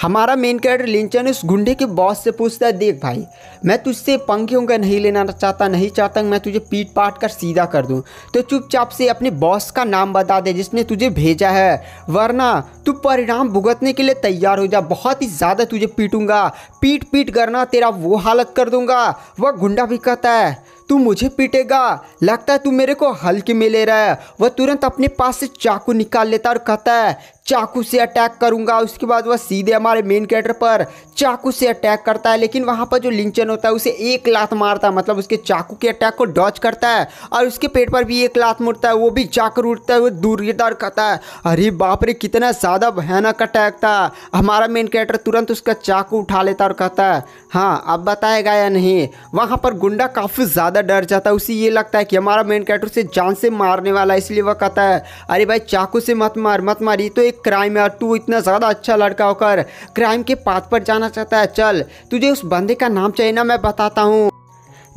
हमारा मेन कैरेक्टर लिंचन उस गुंडे के बॉस से पूछता है देख भाई मैं तुझसे पंखे उंगे नहीं लेना चाहता नहीं चाहता मैं तुझे पीट पाट कर सीधा कर दूं, तो चुपचाप से अपने बॉस का नाम बता दे जिसने तुझे भेजा है, वरना तू परिणाम भुगतने के लिए तैयार हो जा, बहुत ही ज़्यादा तुझे पीटूंगा, पीट पीट करना तेरा वो हालत कर दूंगा। वह गुंडा भी कहता है तू मुझे पीटेगा, लगता है तू मेरे को हल्के में ले रहा है। वह तुरंत अपने पास से चाकू निकाल लेता और कहता है चाकू से अटैक करूंगा। उसके बाद वह सीधे हमारे मेन कैरेक्टर पर चाकू से अटैक करता है, लेकिन वहाँ पर जो लिंचन होता है उसे एक लात मारता है, मतलब उसके चाकू के अटैक को डॉच करता है और उसके पेट पर भी एक लात मुड़ता है, वो भी चाकर उड़ता है, वो दूर गिरदार खाता है। अरे बाप रे, कितना ज़्यादा भयानक अटैक था। हमारा मेन कैरेक्टर तुरंत उसका चाकू उठा लेता और कहता है हाँ अब बताएगा या नहीं। वहाँ पर गुंडा काफ़ी ज़्यादा डर जाता है, उसे ये लगता है कि हमारा मेन कैरेक्टर उसे जान से मारने वाला है, इसलिए वह कहता है अरे भाई चाकू से मत मार मत मार, ये तो एक क्राइम है, तू इतना ज़्यादा अच्छा लड़का होकर क्राइम के पाथ पर जाना चाहता है। चल तुझे उस बंदे का नाम चाहिए ना, मैं बताता हूँ,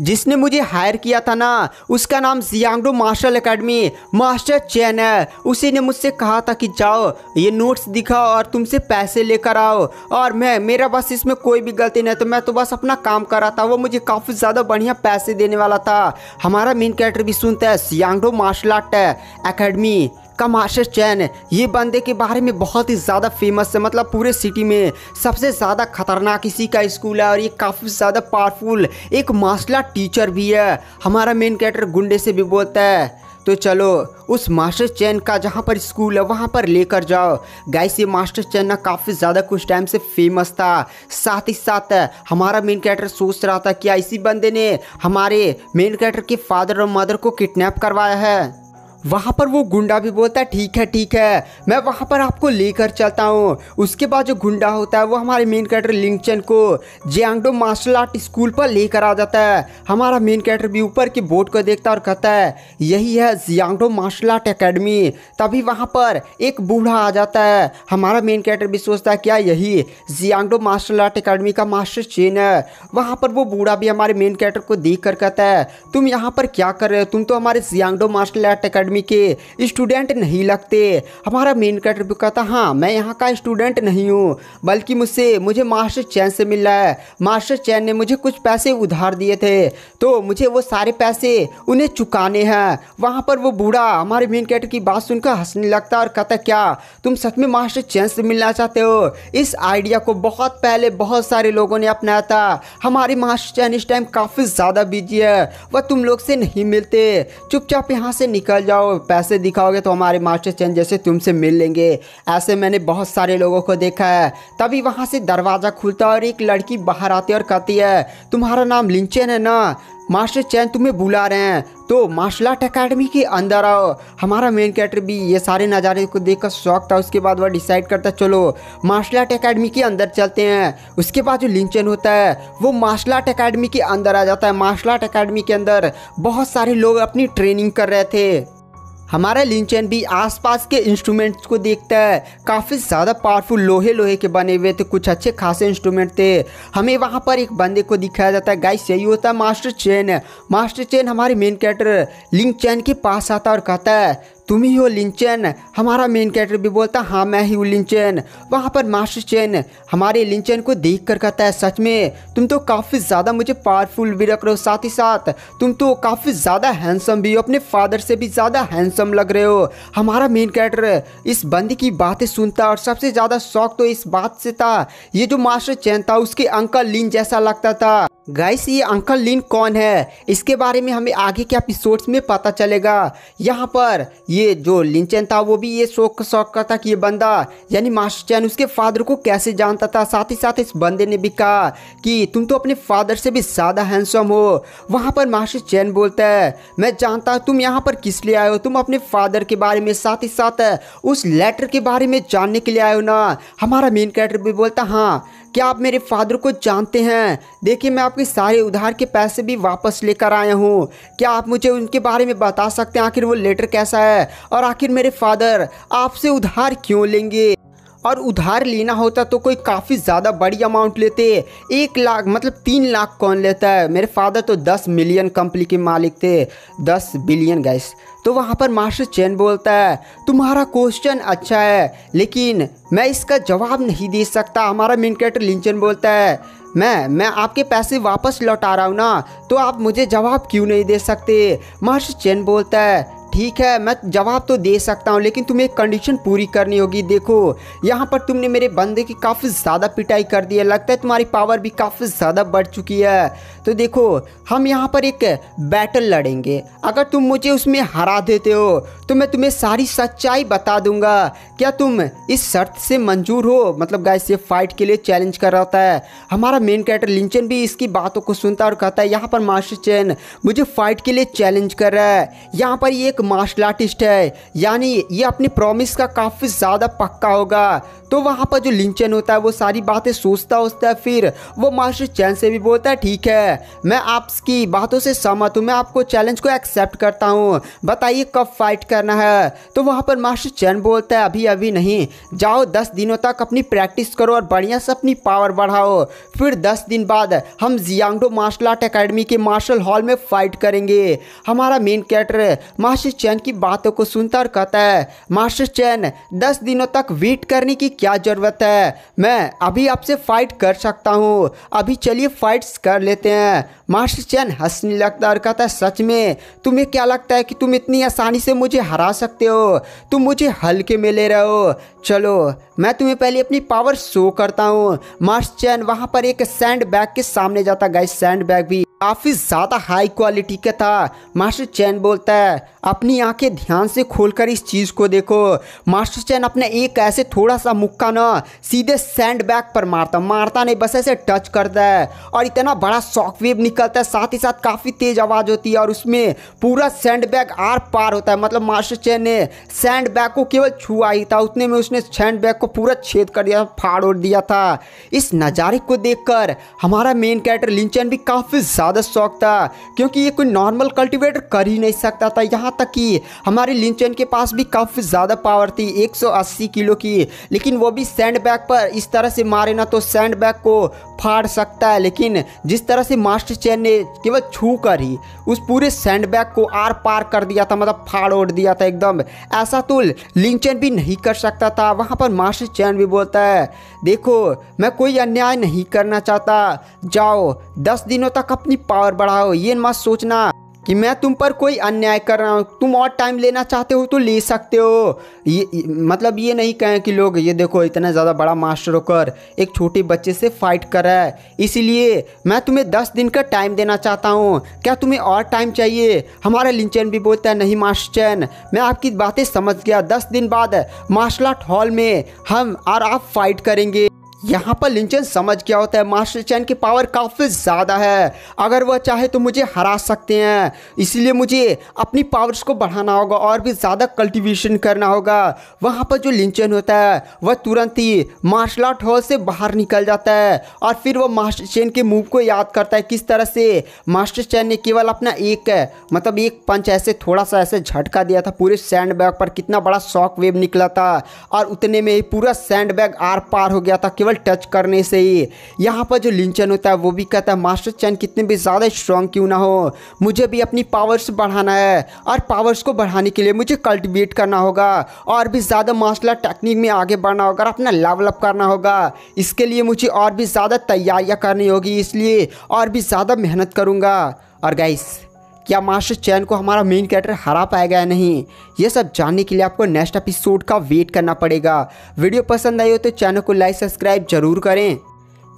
जिसने मुझे हायर किया था ना, उसका नाम Jiangdo martial academy master Chan है। उसी ने मुझसे कहा था कि जाओ ये नोट्स दिखाओ और तुमसे पैसे लेकर आओ, और मैं मेरा बस इसमें कोई भी गलती नहीं, तो मैं तो बस अपना काम कर रहा था, वो मुझे काफ़ी ज़्यादा बढ़िया पैसे देने वाला था। हमारा मेन कैरेक्टर भी सुनता है जियांगडो मार्शल आर्ट एकेडमी का मास्टर चैन, ये बंदे के बारे में बहुत ही ज़्यादा फेमस है, मतलब पूरे सिटी में सबसे ज़्यादा खतरनाक इसी का स्कूल है और ये काफ़ी ज़्यादा पावरफुल एक मार्शल आर्ट टीचर भी है। हमारा मेन कैरेक्टर गुंडे से भी बोलता है तो चलो उस मास्टर चैन का जहाँ पर स्कूल है वहाँ पर लेकर जाओ। गाइस ये मास्टर चैन ना काफ़ी ज़्यादा कुछ टाइम से फेमस था, साथ ही साथ हमारा मेन कैरेक्टर सोच रहा था क्या इसी बंदे ने हमारे मेन कैरेक्टर के फादर और मदर को किडनैप करवाया है। वहाँ पर वो गुंडा भी बोलता है ठीक है ठीक है मैं वहाँ पर आपको लेकर चलता हूँ। उसके बाद जो गुंडा होता है वो हमारे मेन कैरेक्टर लिंचन को जियांगडो मार्शल आर्ट स्कूल पर लेकर आ जाता है। हमारा मेन कैरेक्टर भी ऊपर के बोर्ड को देखता है और कहता है यही है जियांगडो मार्शल आर्ट एकेडमी। तभी वहाँ पर एक बूढ़ा आ जाता है, हमारा मेन कैरेक्टर भी सोचता है क्या यही जियांगडो मार्शल आर्ट एकेडमी का मास्टर चैन है। वहाँ पर वो बूढ़ा भी हमारे मेन कैरेक्टर को देख कर कहता है तुम यहाँ पर क्या कर रहे हो, तुम तो हमारे जियांगडो मार्शल आर्ट एकेडमी के स्टूडेंट नहीं लगते। हमारा मेन कैरेक्टर भी कहता हाँ मैं यहाँ का स्टूडेंट नहीं हूँ, बल्कि मुझसे मुझे मास्टर चैन से मिला है, मास्टर चैन ने मुझे कुछ पैसे उधार दिए थे तो मुझे वो सारे पैसे उन्हें चुकाने हैं। वहाँ पर वो बूढ़ा हमारे मेन कैरेक्टर की बात सुनकर हंसने लगता और कहता क्या तुम सच में मास्टर चैन से मिलना चाहते हो। इस आइडिया को बहुत पहले बहुत सारे लोगों ने अपनाया था, हमारी मास्टर चैन इस टाइम काफ़ी ज़्यादा बिजी है, वह तुम लोग से नहीं मिलते, चुपचाप यहाँ से निकल जाओ, पैसे दिखाओगे तो हमारे मास्टर चैन जैसे तुमसे मिल लेंगे, ऐसे मैंने बहुत सारे लोगों को देखा है। तभी वहाँ से दरवाज़ा खुलता है और एक लड़की बाहर आती है और कहती है तुम्हारा नाम लिंचन है ना, मास्टर चैन तुम्हें बुला रहे हैं तो मार्शल आर्ट एकेडमी के अंदर आओ। हमारा मेन कैरेक्टर भी ये सारे नज़ारे को देखकर शौक था, उसके बाद वह डिसाइड करता है चलो मार्शल आर्ट एकेडमी के अंदर चलते हैं। उसके बाद जो लिंचन होता है वो मार्शल आर्ट एकेडमी के अंदर आ जाता है। मार्शल आर्ट एकेडमी के अंदर बहुत सारे लोग अपनी ट्रेनिंग कर रहे थे। हमारा लिंचन भी आसपास के इंस्ट्रूमेंट्स को देखता है, काफ़ी ज़्यादा पावरफुल लोहे लोहे के बने हुए थे, कुछ अच्छे खासे इंस्ट्रूमेंट थे। हमें वहाँ पर एक बंदे को दिखाया जाता है, गाइस यही होता है मास्टर चैन। मास्टर चैन हमारे मेन कैरेक्टर लिंचन के पास आता और कहता है तुम ही हो लिंचन। हमारा मेन कैरेक्टर भी बोलता हाँ मैं ही हूँ लिंचन। वहाँ पर मास्टर चैन हमारे लिंचन को देखकर कहता है सच में तुम तो काफ़ी ज़्यादा मुझे पावरफुल भी लग रहे हो, साथ ही साथ तुम तो काफ़ी ज़्यादा हैंडसम भी हो, अपने फादर से भी ज़्यादा हैंडसम लग रहे हो। हमारा मेन कैरेक्टर इस बंदी की बातें सुनता और सबसे ज़्यादा शौक तो इस बात से था, ये जो मास्टर चैन था उसके अंकल लिन जैसा लगता था। गाइस ये अंकल लिन कौन है, इसके बारे में हमें आगे के एपिसोड्स में पता चलेगा। यहाँ पर ये जो लिंचन था वो भी ये शौक शौक का था कि ये बंदा यानी मास्टर चैन उसके फादर को कैसे जानता था, साथ ही साथ इस बंदे ने भी कहा कि तुम तो अपने फादर से भी ज़्यादा हैंडसम हो। वहाँ पर मास्टर चैन बोलता है मैं जानता हूँ तुम यहाँ पर किस लिए आए हो, तुम अपने फादर के बारे में साथ ही साथ उस लेटर के बारे में जानने के लिए आए हो ना। हमारा मेन कैरेक्टर भी बोलता हाँ क्या आप मेरे फादर को जानते हैं, देखिए मैं आपके सारे उधार के पैसे भी वापस लेकर आया हूँ, क्या आप मुझे उनके बारे में बता सकते हैं, आखिर वो लेटर कैसा है और आखिर मेरे फादर आपसे उधार क्यों लेंगे। और उधार लेना होता तो कोई काफ़ी ज़्यादा बड़ी अमाउंट लेते, एक लाख मतलब तीन लाख कौन लेता है, मेरे फादर तो दस मिलियन कंपनी के मालिक थे, दस बिलियन गाइस। तो वहाँ पर मास्टर चैन बोलता है तुम्हारा क्वेश्चन अच्छा है लेकिन मैं इसका जवाब नहीं दे सकता। हमारा मेन कैरेक्टर लिंचन बोलता है मैं मैं आपके पैसे वापस लौटा रहा हूँ ना, तो आप मुझे जवाब क्यों नहीं दे सकते। मास्टर चैन बोलता है ठीक है मैं जवाब तो दे सकता हूँ, लेकिन तुम्हें एक कंडीशन पूरी करनी होगी। देखो यहाँ पर तुमने मेरे बंदे की काफ़ी ज़्यादा पिटाई कर दी है, लगता है तुम्हारी पावर भी काफ़ी ज़्यादा बढ़ चुकी है, तो देखो हम यहाँ पर एक बैटल लड़ेंगे, अगर तुम मुझे उसमें हरा देते हो तो मैं तुम्हें सारी सच्चाई बता दूंगा। क्या तुम इस शर्त से मंजूर हो? मतलब गाइस ये फाइट के लिए चैलेंज कर रहा है। हमारा मेन कैरेक्टर लिंचन भी इसकी बातों को सुनता है और कहता है यहाँ पर मास्टर चेन मुझे फाइट के लिए चैलेंज कर रहा है। यहाँ पर ये एक मार्शल आर्टिस्ट है, यानी ये अपने प्रॉमिस का काफ़ी ज़्यादा पक्का होगा। तो वहाँ पर जो लिंचन होता है वो सारी बातें सोचता होता है, फिर वो मास्टर चैन से भी बोलता है ठीक है मैं आपकी बातों से सहमत हूँ, मैं आपको चैलेंज को एक्सेप्ट करता हूँ, बताइए कब फाइट करना है। तो वहाँ पर मास्टर चैन बोलता है अभी अभी नहीं, जाओ दस दिनों तक अपनी प्रैक्टिस करो और बढ़िया से अपनी पावर बढ़ाओ, फिर दस दिन बाद हम जियांगडो मार्शल आर्ट अकेडमी के मार्शल हॉल में फाइट करेंगे। हमारा मेन कैरेक्टर मास्टर चैन की बातों को सुनता और कहता है मास्टर चैन दस दिनों तक वेट करने की क्या ज़रूरत है, मैं अभी आपसे फाइट कर सकता हूँ, अभी चलिए फाइट्स कर लेते हैं। मास्टर चैन हंसने लगता और कहता है सच में तुम्हें क्या लगता है कि तुम इतनी आसानी से मुझे हरा सकते हो, तुम मुझे हल्के में ले रहे हो, चलो मैं तुम्हें पहले अपनी पावर शो करता हूँ। मास्टर चैन वहाँ पर एक सैंड बैग के सामने जाता, गाइस सैंड बैग भी काफ़ी ज़्यादा हाई क्वालिटी का था। मास्टर चैन बोलता है अपनी आंखें ध्यान से खोलकर इस चीज़ को देखो। मास्टर चैन अपने एक ऐसे थोड़ा सा मुक्का ना सीधे सैंड बैग पर मारता मारता नहीं बस ऐसे टच करता है और इतना बड़ा शॉक वेव निकलता है, साथ ही साथ काफ़ी तेज़ आवाज़ होती है और उसमें पूरा सैंड बैग आर पार होता है। मतलब मास्टर चैन ने सैंड बैग को केवल छुआ ही था, उतने में उसने सैंड बैग को पूरा छेद कर दिया, फाड़ उड़ दिया था। इस नज़ारे को देखकर हमारा मेन कैरेक्टर लिंचन भी काफ़ी ज़्यादा शौक था, क्योंकि ये कोई नॉर्मल कल्टीवेटर कर ही नहीं सकता था। यहाँ तक कि हमारे लिंचन के पास भी काफ़ी ज़्यादा पावर थी एक सौ अस्सी किलो की, लेकिन वो भी सैंड बैग पर इस तरह से मारे ना तो सैंड बैग को फाड़ सकता है, लेकिन जिस तरह से मास्टर चैन ने केवल छू कर ही उस पूरे सैंड बैग को आर पार कर दिया था, मतलब फाड़ ओढ़ दिया था एकदम, ऐसा तो लिंचन भी नहीं कर सकता था। वहाँ पर मास्टर चैन भी बोलता है देखो मैं कोई अन्याय नहीं करना चाहता, जाओ दस दिनों तक अपनी पावर बढ़ाओ, ये मत सोचना कि मैं तुम पर कोई अन्याय कर रहा हूँ, तुम और टाइम लेना चाहते हो तो ले सकते हो। ये मतलब ये नहीं कहें कि लोग ये देखो इतना ज़्यादा बड़ा मास्टर होकर एक छोटे बच्चे से फाइट कर रहा है, इसीलिए मैं तुम्हें दस दिन का टाइम देना चाहता हूँ, क्या तुम्हें और टाइम चाहिए? हमारा लिंचन भी बोलता है नहीं मास्टर चैन मैं आपकी बातें समझ गया, दस दिन बाद मार्शल आर्ट हॉल में हम और आप फाइट करेंगे। यहाँ पर लिंचन समझ क्या होता है मास्टर चैन की पावर काफ़ी ज़्यादा है, अगर वह चाहे तो मुझे हरा सकते हैं, इसलिए मुझे अपनी पावर्स को बढ़ाना होगा और भी ज़्यादा कल्टीवेशन करना होगा। वहाँ पर जो लिंचन होता है वह तुरंत ही मार्शल आर्ट हॉल से बाहर निकल जाता है और फिर वह मास्टर चैन के मूव को याद करता है, किस तरह से मास्टर चैन ने केवल अपना एक मतलब एक पंच ऐसे थोड़ा सा ऐसे झटका दिया था पूरे सैंड बैग पर, कितना बड़ा शॉक वेव निकला था और उतने में ही पूरा सैंड बैग आर पार हो गया था टच करने से ही। यहाँ पर जो लिंचन होता है वो भी कहता है मास्टर चैन कितने भी ज़्यादा स्ट्रांग क्यों ना हो, मुझे भी अपनी पावर्स बढ़ाना है और पावर्स को बढ़ाने के लिए मुझे कल्टीवेट करना होगा और भी ज़्यादा मार्शल आर्ट टेक्निक में आगे बढ़ना होगा और अपना लेवल अप करना होगा, इसके लिए मुझे और भी ज़्यादा तैयारियाँ करनी होगी, इसलिए और भी ज़्यादा मेहनत करूँगा। और गाइस क्या मास्टर चैन को हमारा मेन कैरेक्टर हरा पाएगा या नहीं, ये सब जानने के लिए आपको नेक्स्ट एपिसोड का वेट करना पड़ेगा। वीडियो पसंद आई हो तो चैनल को लाइक सब्सक्राइब जरूर करें,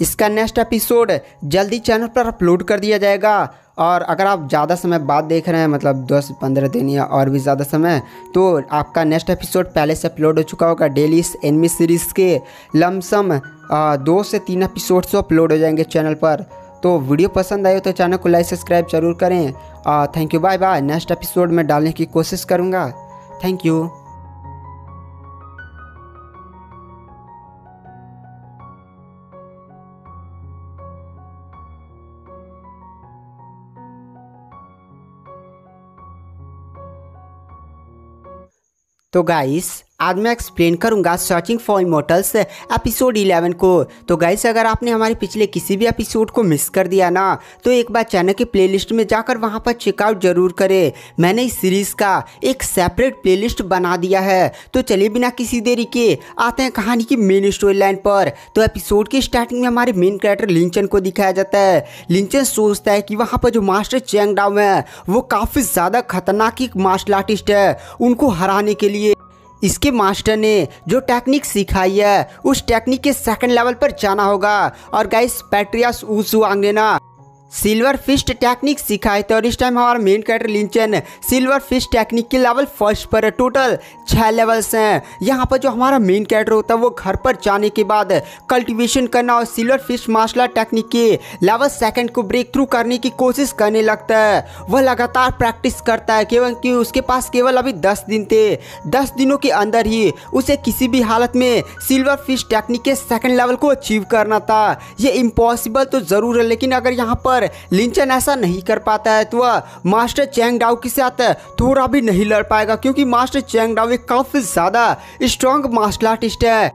इसका नेक्स्ट एपिसोड जल्दी चैनल पर अपलोड कर दिया जाएगा। और अगर आप ज़्यादा समय बाद देख रहे हैं, मतलब दस पंद्रह दिन या और भी ज़्यादा समय, तो आपका नेक्स्ट एपिसोड पहले से अपलोड हो चुका होगा। डेली इस एनिमी सीरीज़ के लमसम दो से तीन एपिसोड्स अपलोड हो जाएंगे चैनल पर। तो वीडियो पसंद आए तो चैनल को लाइक सब्सक्राइब जरूर करें। Thank you, bye bye. Next episode में डालने की कोशिश करूँगा। Thank you. तो गाइस आज मैं एक्सप्लेन करूंगा searching for immortals episode eleven को। तो गाइस अगर आपने हमारे पिछले किसी भी एपिसोड को मिस कर दिया ना तो एक बार चैनल के प्लेलिस्ट में जाकर वहां पर चेकआउट जरूर करें, मैंने इस सीरीज़ का एक सेपरेट प्लेलिस्ट बना दिया है। तो चलिए बिना किसी देरी के आते हैं कहानी की मेन स्टोरी लाइन पर। तो एपिसोड की स्टार्टिंग में हमारे मेन कैरेक्टर लिंचन को दिखाया जाता है। लिंचन सोचता है कि वहाँ पर जो मास्टर चेंगडाउ है वो काफ़ी ज़्यादा खतरनाक एक मार्शल आर्टिस्ट है, उनको हराने के लिए इसके मास्टर ने जो टेक्निक सिखाई है उस टेक्निक के सेकंड लेवल पर जाना होगा। और गाइस पैट्रियास ऊसुआंग ने ना सिल्वर फिस्ट टेक्निक सिखाई तो इस टाइम हमारा main character Linchen silver fist technique के लेवल फर्स्ट पर है। टोटल छः लेवल्स हैं। यहाँ पर जो हमारा मेन कैरेक्टर होता है वो घर पर जाने के बाद कल्टीवेशन करना और silver fist martial art technique के लेवल सेकंड को ब्रेक थ्रू करने की कोशिश करने लगता है। वह लगातार प्रैक्टिस करता है केवल कि उसके पास केवल अभी दस दिन थे। दस दिनों के अंदर ही उसे किसी भी हालत में सिल्वर फिस्ट टेक्निक के सेकेंड लेवल को अचीव करना था। ये इम्पॉसिबल तो ज़रूर है, लेकिन अगर यहाँ पर लिंचन ऐसा नहीं कर पाता है तो वह मास्टर चैंग डाउ के साथ थोड़ा भी नहीं लड़ पाएगा, क्योंकि मास्टर चैंग डाउ एक काफी ज्यादा स्ट्रांग मार्शल आर्टिस्ट है।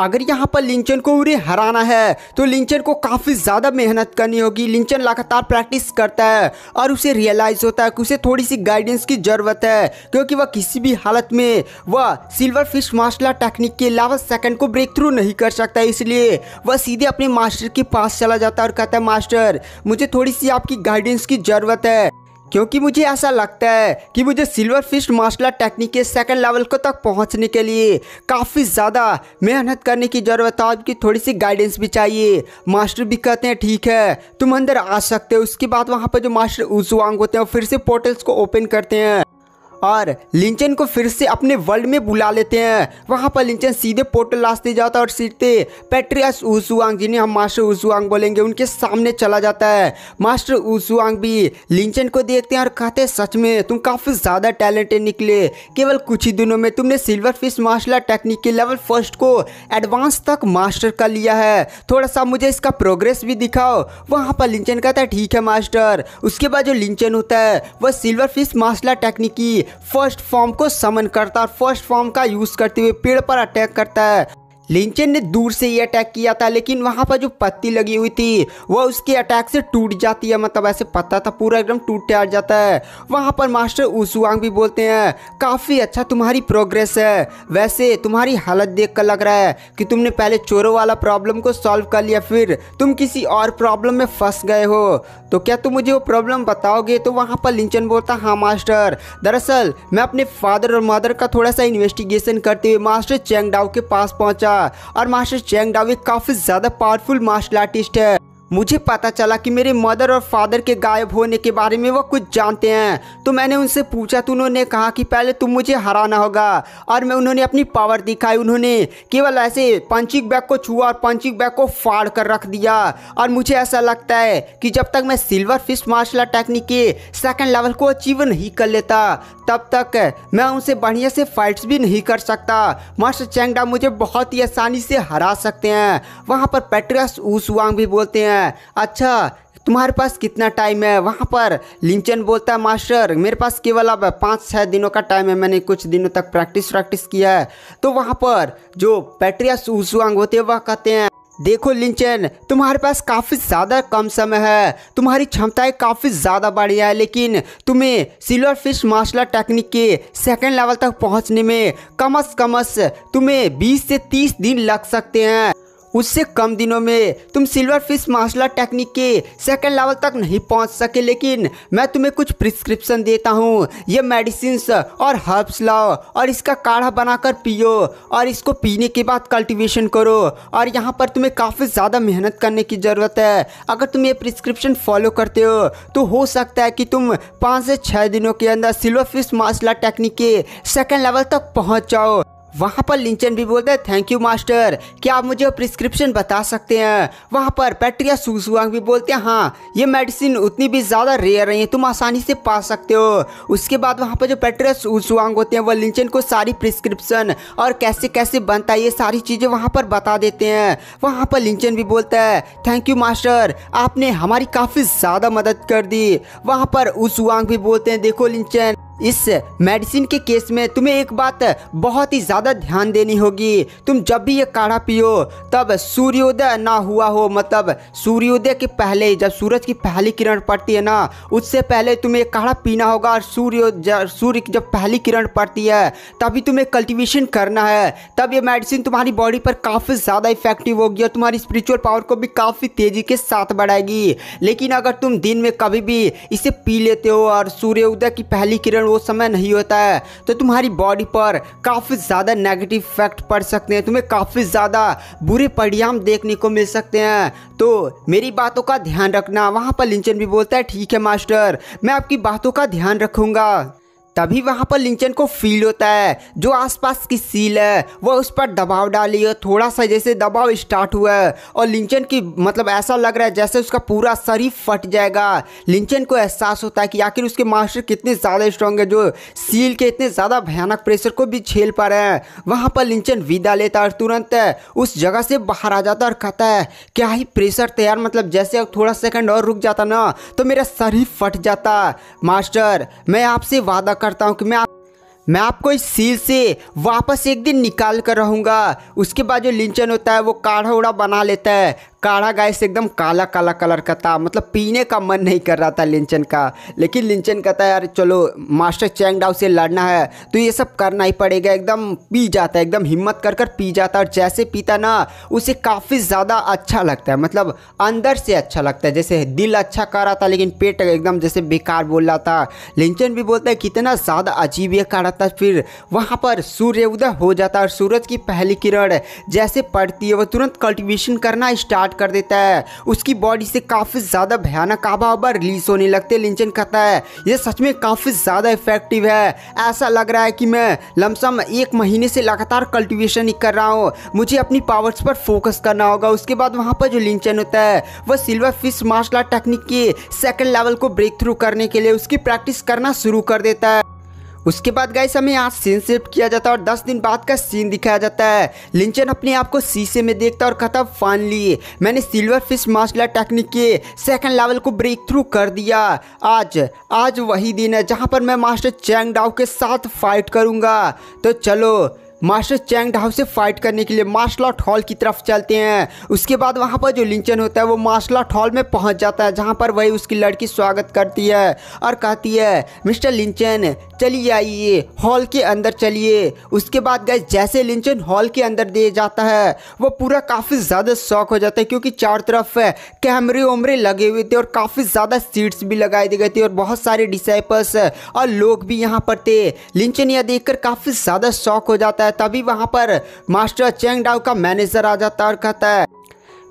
अगर यहाँ पर लिंचन को उन्हें हराना है तो लिंचन को काफ़ी ज़्यादा मेहनत करनी होगी। लिंचन लगातार प्रैक्टिस करता है और उसे रियलाइज़ होता है कि उसे थोड़ी सी गाइडेंस की ज़रूरत है, क्योंकि वह किसी भी हालत में वह silver fish martial art technique के अलावा सेकंड को ब्रेक थ्रू नहीं कर सकता। इसलिए वह सीधे अपने मास्टर के पास चला जाता है और कहता है, मास्टर मुझे थोड़ी सी आपकी गाइडेंस की ज़रूरत है, क्योंकि मुझे ऐसा लगता है कि मुझे silver fist martial art technique के सेकंड लेवल को तक पहुंचने के लिए काफ़ी ज़्यादा मेहनत करने की ज़रूरत है, आपकी थोड़ी सी गाइडेंस भी चाहिए। मास्टर भी कहते हैं ठीक है, तुम अंदर आ सकते हो। उसके बाद वहां पर जो मास्टर उजुआंग होते हैं वो फिर से पोर्टल्स को ओपन करते हैं और लिंचन को फिर से अपने वर्ल्ड में बुला लेते हैं। वहाँ पर लिंचन सीधे पोर्टल रास्ते जाता है और सीधे पेट्रियस उजुआंग, जिन्हें हम मास्टर उजुआंग बोलेंगे, उनके सामने चला जाता है। मास्टर उजुआंग भी लिंचन को देखते हैं और कहते हैं, सच में तुम काफ़ी ज़्यादा टैलेंटेड निकले। केवल कुछ ही दिनों में तुमने silver fish martial art technique के लेवल फर्स्ट को एडवांस तक मास्टर कर लिया है, थोड़ा सा मुझे इसका प्रोग्रेस भी दिखाओ। वहाँ पर लिंचन कहता है ठीक है मास्टर। उसके बाद जो लिंचन होता है वह silver fish martial art technique की फर्स्ट फॉर्म को समन करता है और फर्स्ट फॉर्म का यूज करते हुए पेड़ पर अटैक करता है। लिंचन ने दूर से ही अटैक किया था, लेकिन वहाँ पर जो पत्ती लगी हुई थी वह उसके अटैक से टूट जाती है, मतलब ऐसे पत्ता था पूरा एकदम टूट टाट जाता है। वहाँ पर मास्टर उजुआंग भी बोलते हैं, काफ़ी अच्छा तुम्हारी प्रोग्रेस है। वैसे तुम्हारी हालत देखकर लग रहा है कि तुमने पहले चोरों वाला प्रॉब्लम को सॉल्व कर लिया, फिर तुम किसी और प्रॉब्लम में फंस गए हो, तो क्या तुम मुझे वो प्रॉब्लम बताओगे? तो वहाँ पर लिंचन बोलता, हाँ मास्टर, दरअसल मैं अपने फादर और मदर का थोड़ा सा इन्वेस्टिगेशन करते हुए मास्टर चैंग डाउ के पास पहुँचा और मास्टर चैंग डाउ काफी ज्यादा पावरफुल मार्शल आर्टिस्ट है। मुझे पता चला कि मेरे मदर और फादर के गायब होने के बारे में वो कुछ जानते हैं, तो मैंने उनसे पूछा तो उन्होंने कहा कि पहले तुम मुझे हराना होगा, और मैं उन्होंने अपनी पावर दिखाई। उन्होंने केवल ऐसे पंचिंग बैग को छुआ और पंचिंग बैग को फाड़ कर रख दिया, और मुझे ऐसा लगता है कि जब तक मैं silver fist martial art technique के सेकेंड लेवल को अचीव नहीं कर लेता तब तक मैं उनसे बढ़िया से फाइट्स भी नहीं कर सकता। मास्टर चैंग डाउ मुझे बहुत ही आसानी से हरा सकते हैं। वहाँ पर पेट्रियस उजुआंग भी बोलते हैं, अच्छा तुम्हारे पास कितना टाइम है? वहाँ पर लिंचन बोलता है, मास्टर मेरे पास केवल अब पाँच छः दिनों का टाइम है, मैंने कुछ दिनों तक प्रैक्टिस प्रैक्टिस किया है। तो वहाँ पर जो पेट्रियस उजुआंग होते हैं वह कहते हैं, देखो लिंचन, तुम्हारे पास काफ़ी ज़्यादा कम समय है, तुम्हारी क्षमताएं काफ़ी ज़्यादा बढ़िया है, लेकिन तुम्हें silver fish martial art technique के सेकंड लेवल तक पहुंचने में कम अज़ कम अस तुम्हें बीस से तीस दिन लग सकते हैं। उससे कम दिनों में तुम silver fish martial art technique के सेकंड लेवल तक नहीं पहुंच सके, लेकिन मैं तुम्हें कुछ प्रिस्क्रिप्शन देता हूं। ये मेडिसिन्स और हर्ब्स लाओ और इसका काढ़ा बनाकर पियो, और इसको पीने के बाद कल्टीवेशन करो, और यहां पर तुम्हें काफ़ी ज़्यादा मेहनत करने की ज़रूरत है। अगर तुम ये प्रिस्क्रिप्शन फॉलो करते हो तो हो सकता है कि तुम पाँच से छः दिनों के अंदर silver fish martial art technique के सेकेंड लेवल तक पहुँच जाओ। वहाँ पर लिंचन भी बोलता है, थैंक यू मास्टर, क्या आप मुझे प्रिस्क्रिप्शन बता सकते हैं? वहाँ पर पेट्रियस उजुआंग भी बोलते हैं, हाँ ये मेडिसिन उतनी भी ज़्यादा रेयर नहीं है, तुम आसानी से पा सकते हो। उसके बाद वहाँ पर जो पेट्रियस उजुआंग होते हैं वह लिंचन को सारी प्रिस्क्रिप्शन और कैसे कैसे बनता है ये सारी चीज़ें वहाँ पर बता देते हैं। वहाँ पर लिंचन भी बोलता है, थैंक यू मास्टर, आपने हमारी काफ़ी ज़्यादा मदद कर दी। वहाँ पर उजुआंग भी बोलते हैं, देखो लिंचन, इस मेडिसिन के केस में तुम्हें एक बात बहुत ही ज़्यादा ध्यान देनी होगी, तुम जब भी ये काढ़ा पियो तब सूर्योदय ना हुआ हो, मतलब सूर्योदय के पहले, जब सूरज की पहली किरण पड़ती है ना, उससे पहले तुम्हें काढ़ा पीना होगा, और सूर्योदय सूर्य की जब पहली किरण पड़ती है तभी तुम्हें कल्टीवेशन करना है। तब ये मेडिसिन तुम्हारी बॉडी पर काफ़ी ज़्यादा इफेक्टिव होगी और तुम्हारी स्पिरिचुअल पावर को भी काफ़ी तेज़ी के साथ बढ़ाएगी। लेकिन अगर तुम दिन में कभी भी इसे पी लेते हो और सूर्योदय की पहली किरण कारण वो समय नहीं होता है तो तुम्हारी बॉडी पर काफ़ी ज़्यादा नेगेटिव इफेक्ट पड़ सकते हैं, तुम्हें काफ़ी ज़्यादा बुरे परिणाम देखने को मिल सकते हैं। तो मेरी बातों का ध्यान रखना। वहाँ पर लिंचन भी बोलता है ठीक है मास्टर, मैं आपकी बातों का ध्यान रखूँगा। तभी वहाँ पर लिंचन को फील होता है जो आसपास की सील है वह उस पर दबाव डाली है, थोड़ा सा जैसे दबाव स्टार्ट हुआ है और लिंचन की मतलब ऐसा लग रहा है जैसे उसका पूरा शरीर फट जाएगा। लिंचन को एहसास होता है कि आखिर उसके मास्टर कितने ज़्यादा स्ट्रांग है जो सील के इतने ज़्यादा भयानक प्रेशर को भी झेल पा रहे हैं। वहाँ पर लिंचन विदा लेता और तुरंत उस जगह से बाहर आ जाता और कहता है क्या ही प्रेशर था यार, मतलब जैसे अब थोड़ा सेकेंड और रुक जाता ना तो मेरा शरीर फट जाता। मास्टर मैं आपसे वादा करता हूं कि मैं आप मैं आपको इस सील से वापस एक दिन निकाल कर रहूँगा। उसके बाद जो लिंचन होता है वो काढ़ा उड़ा बना लेता है। काढ़ा गैस एकदम काला काला कलर का था, मतलब पीने का मन नहीं कर रहा था लिंचन का। लेकिन लिंचन कहता है यार चलो मास्टर चैंगडाउ से लड़ना है तो ये सब करना ही पड़ेगा। एकदम पी जाता है, एकदम हिम्मत कर कर पी जाता है और जैसे पीता ना उसे काफ़ी ज़्यादा अच्छा लगता है, मतलब अंदर से अच्छा लगता है। जैसे दिल अच्छा कर रहा था लेकिन पेट एकदम जैसे बेकार बोल रहा था। लिंचन भी बोलता है कितना ज़्यादा अजीब ये काढ़ा था। फिर वहाँ पर सूर्य उदय हो जाता है और सूरज की पहली किरण जैसे पड़ती है वह तुरंत कल्टीवेशन करना स्टार्ट कर देता है। उसकी बॉडी से काफ़ी ज़्यादा भयानक आबा-हवा रिलीज होने लगते। लिंचन कहता है ये सच में काफ़ी ज़्यादा इफेक्टिव है, ऐसा लग रहा है कि मैं लमसम एक महीने से लगातार कल्टीवेशन ही कर रहा हूँ। मुझे अपनी पावर्स पर फोकस करना होगा। उसके बाद वहाँ पर जो लिंचन होता है वह silver fish martial art technique के सेकेंड लेवल को ब्रेक थ्रू करने के लिए उसकी प्रैक्टिस करना शुरू कर देता है। उसके बाद गाइस हमें यहाँ सीन शिफ्ट किया जाता है और दस दिन बाद का सीन दिखाया जाता है। लिंचन अपने आप को शीशे में देखता और कहता फाइनली मैंने silver fish martial art technique के सेकंड लेवल को ब्रेक थ्रू कर दिया। आज आज वही दिन है जहाँ पर मैं मास्टर चैंगडाउ के साथ फाइट करूँगा। तो चलो मास्टर चैंगडाउ से फाइट करने के लिए मार्शल आर्ट हॉल की तरफ चलते हैं। उसके बाद वहाँ पर जो लिंचन होता है वो मार्शल आर्ट हॉल में पहुँच जाता है जहाँ पर वही उसकी लड़की स्वागत करती है और कहती है मिस्टर लिंचन चलिए आइए हॉल के अंदर चलिए। उसके बाद गाइस जैसे लिंचन हॉल के अंदर दे जाता है वो पूरा काफ़ी ज़्यादा शॉक हो जाता है क्योंकि चारों तरफ कैमरे वैमरे लगे हुए थे और काफ़ी ज़्यादा सीट्स भी लगाई दी गई थी और बहुत सारे डिसाइपल्स और लोग भी यहाँ पर थे। लिंचन यह देखकर काफ़ी ज़्यादा शॉक हो जाता है। तभी वहाँ पर मास्टर चैंगडाउ का मैनेजर आ जाता है और कहता है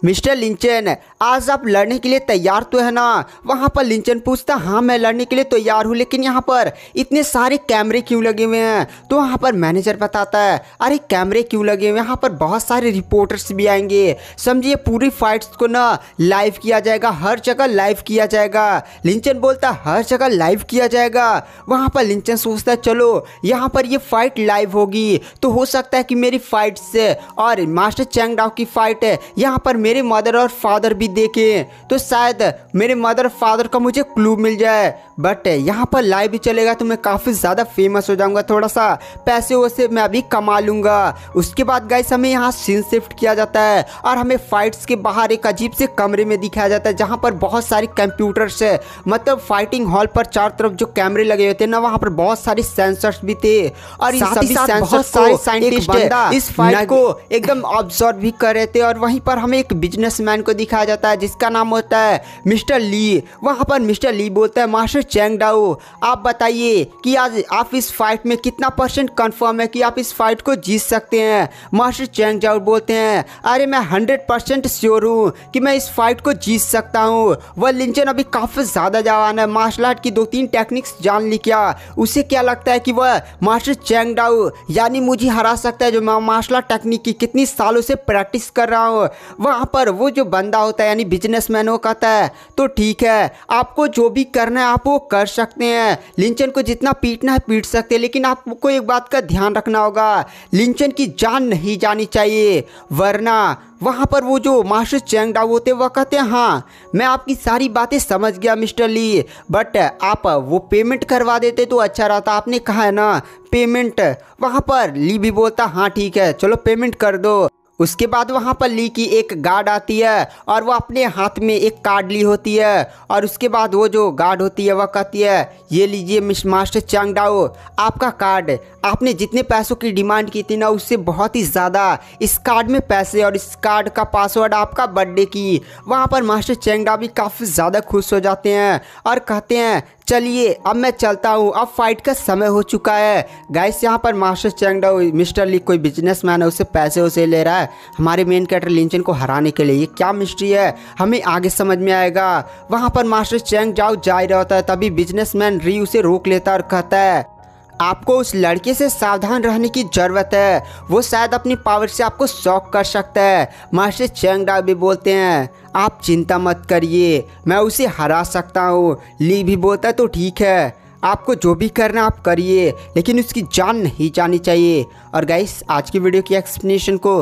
मिस्टर लिंचन आज आप लड़ने के लिए तैयार तो है ना। वहाँ पर लिंचन पूछता हाँ मैं लड़ने के लिए तैयार हूँ, लेकिन यहाँ पर इतने सारे कैमरे क्यों लगे हुए हैं। तो वहाँ पर मैनेजर बताता है अरे कैमरे क्यों लगे हुए हैं, यहाँ पर बहुत सारे रिपोर्टर्स भी आएंगे, समझिए पूरी फाइट्स को ना लाइव किया जाएगा, हर जगह लाइव किया जाएगा। लिंचन बोलता हर जगह लाइव किया जाएगा। वहाँ पर लिंचन सोचता चलो यहाँ पर ये फाइट लाइव होगी तो हो सकता है कि मेरी फाइट से और मास्टर चैंगडाउ की फाइट है यहाँ पर मेरे मदर और फादर भी देखें तो शायद मेरे मदर फादर का मुझे क्लू मिल जाए। बट यहाँ पर लाइव भी चलेगा तो मैं काफ़ी ज़्यादा फेमस हो जाऊँगा, थोड़ा सा पैसे वैसे मैं अभी कमा लूँगा। उसके बाद गाइस हमें यहाँ सीन शिफ्ट किया जाता है और हमें फाइट्स के बाहर एक अजीब से कमरे में दिखाया जाता है जहाँ पर बहुत सारे कंप्यूटर्स है, मतलब फाइटिंग हॉल पर चारों तरफ जो कैमरे लगे हुए थे ना वहाँ पर बहुत सारे सेंसर्स भी थे और इन सभी सेंसर्स सारे साइंटिस्ट इस फाइट को एकदम ऑब्जर्व भी कर रहे थे। और वहीं पर हमें एक बिजनेसमैन को दिखाया जाता है जिसका नाम होता है मिस्टर ली। वहाँ पर मिस्टर ली बोलता है मास्टर चैंगडाउ आप बताइए कि आज आप इस फाइट में कितना परसेंट कंफर्म है कि आप इस फाइट को जीत सकते हैं। मास्टर चैंगडाउ बोलते हैं अरे मैं हंड्रेड परसेंट श्योर हूँ कि मैं इस फाइट को जीत सकता हूँ। वह लिंचन अभी काफ़ी ज़्यादा जवान है, मार्शल आर्ट की दो तीन टेक्निक्स जान ली क्या, उसे क्या लगता है कि वह मास्टर चैंगडाउ यानी मुझे हरा सकता है जो मैं मार्शल आर्ट टेक्निक की कितनी सालों से प्रैक्टिस कर रहा हूँ। वहाँ पर वो जो बंदा होता है यानी बिजनेसमैन वो कहता है तो ठीक है आपको जो भी करना है आप वो कर सकते हैं, लिंचन को जितना पीटना है पीट सकते हैं, लेकिन आपको एक बात का ध्यान रखना होगा लिंचन की जान नहीं जानी चाहिए वरना। वहाँ पर वो जो मास्टर चैंगडाउ होते वह कहते हैं हाँ मैं आपकी सारी बातें समझ गया मिस्टर ली, बट आप वो पेमेंट करवा देते तो अच्छा रहता, आपने कहा है ना पेमेंट। वहाँ पर ली भी बोलता हाँ ठीक है चलो पेमेंट कर दो। उसके बाद वहाँ पर ली की एक गार्ड आती है और वह अपने हाथ में एक कार्ड ली होती है और उसके बाद वो जो गार्ड होती है वह कहती है ये लीजिए मिस मास्टर चैंगडाउ आपका कार्ड, आपने जितने पैसों की डिमांड की थी ना उससे बहुत ही ज़्यादा इस कार्ड में पैसे और इस कार्ड का पासवर्ड आपका बर्थडे की। वहाँ पर मास्टर चैंगडाउ भी काफ़ी ज़्यादा खुश हो जाते हैं और कहते हैं चलिए अब मैं चलता हूँ, अब फाइट का समय हो चुका है। गाइस यहाँ पर मास्टर चैंगडाउ मिस्टर ली कोई बिजनेसमैन है, उससे पैसे उसे ले रहा है हमारे मेन कैरेक्टर लिंचन को हराने के लिए। ये क्या मिस्ट्री है हमें आगे समझ में आएगा। वहाँ पर मास्टर चैंगडाउ जा रहा होता है तभी बिजनेसमैन री उसे रोक लेता है और कहता है आपको उस लड़के से सावधान रहने की ज़रूरत है, वो शायद अपनी पावर से आपको शॉक कर सकता है। मास्टर चैंगडाउ भी बोलते हैं आप चिंता मत करिए, मैं उसे हरा सकता हूँ। ली भी बोलता है तो ठीक है, आपको जो भी करना आप करिए, लेकिन उसकी जान नहीं जानी चाहिए। और गाइस आज की वीडियो की एक्सप्लेनेशन को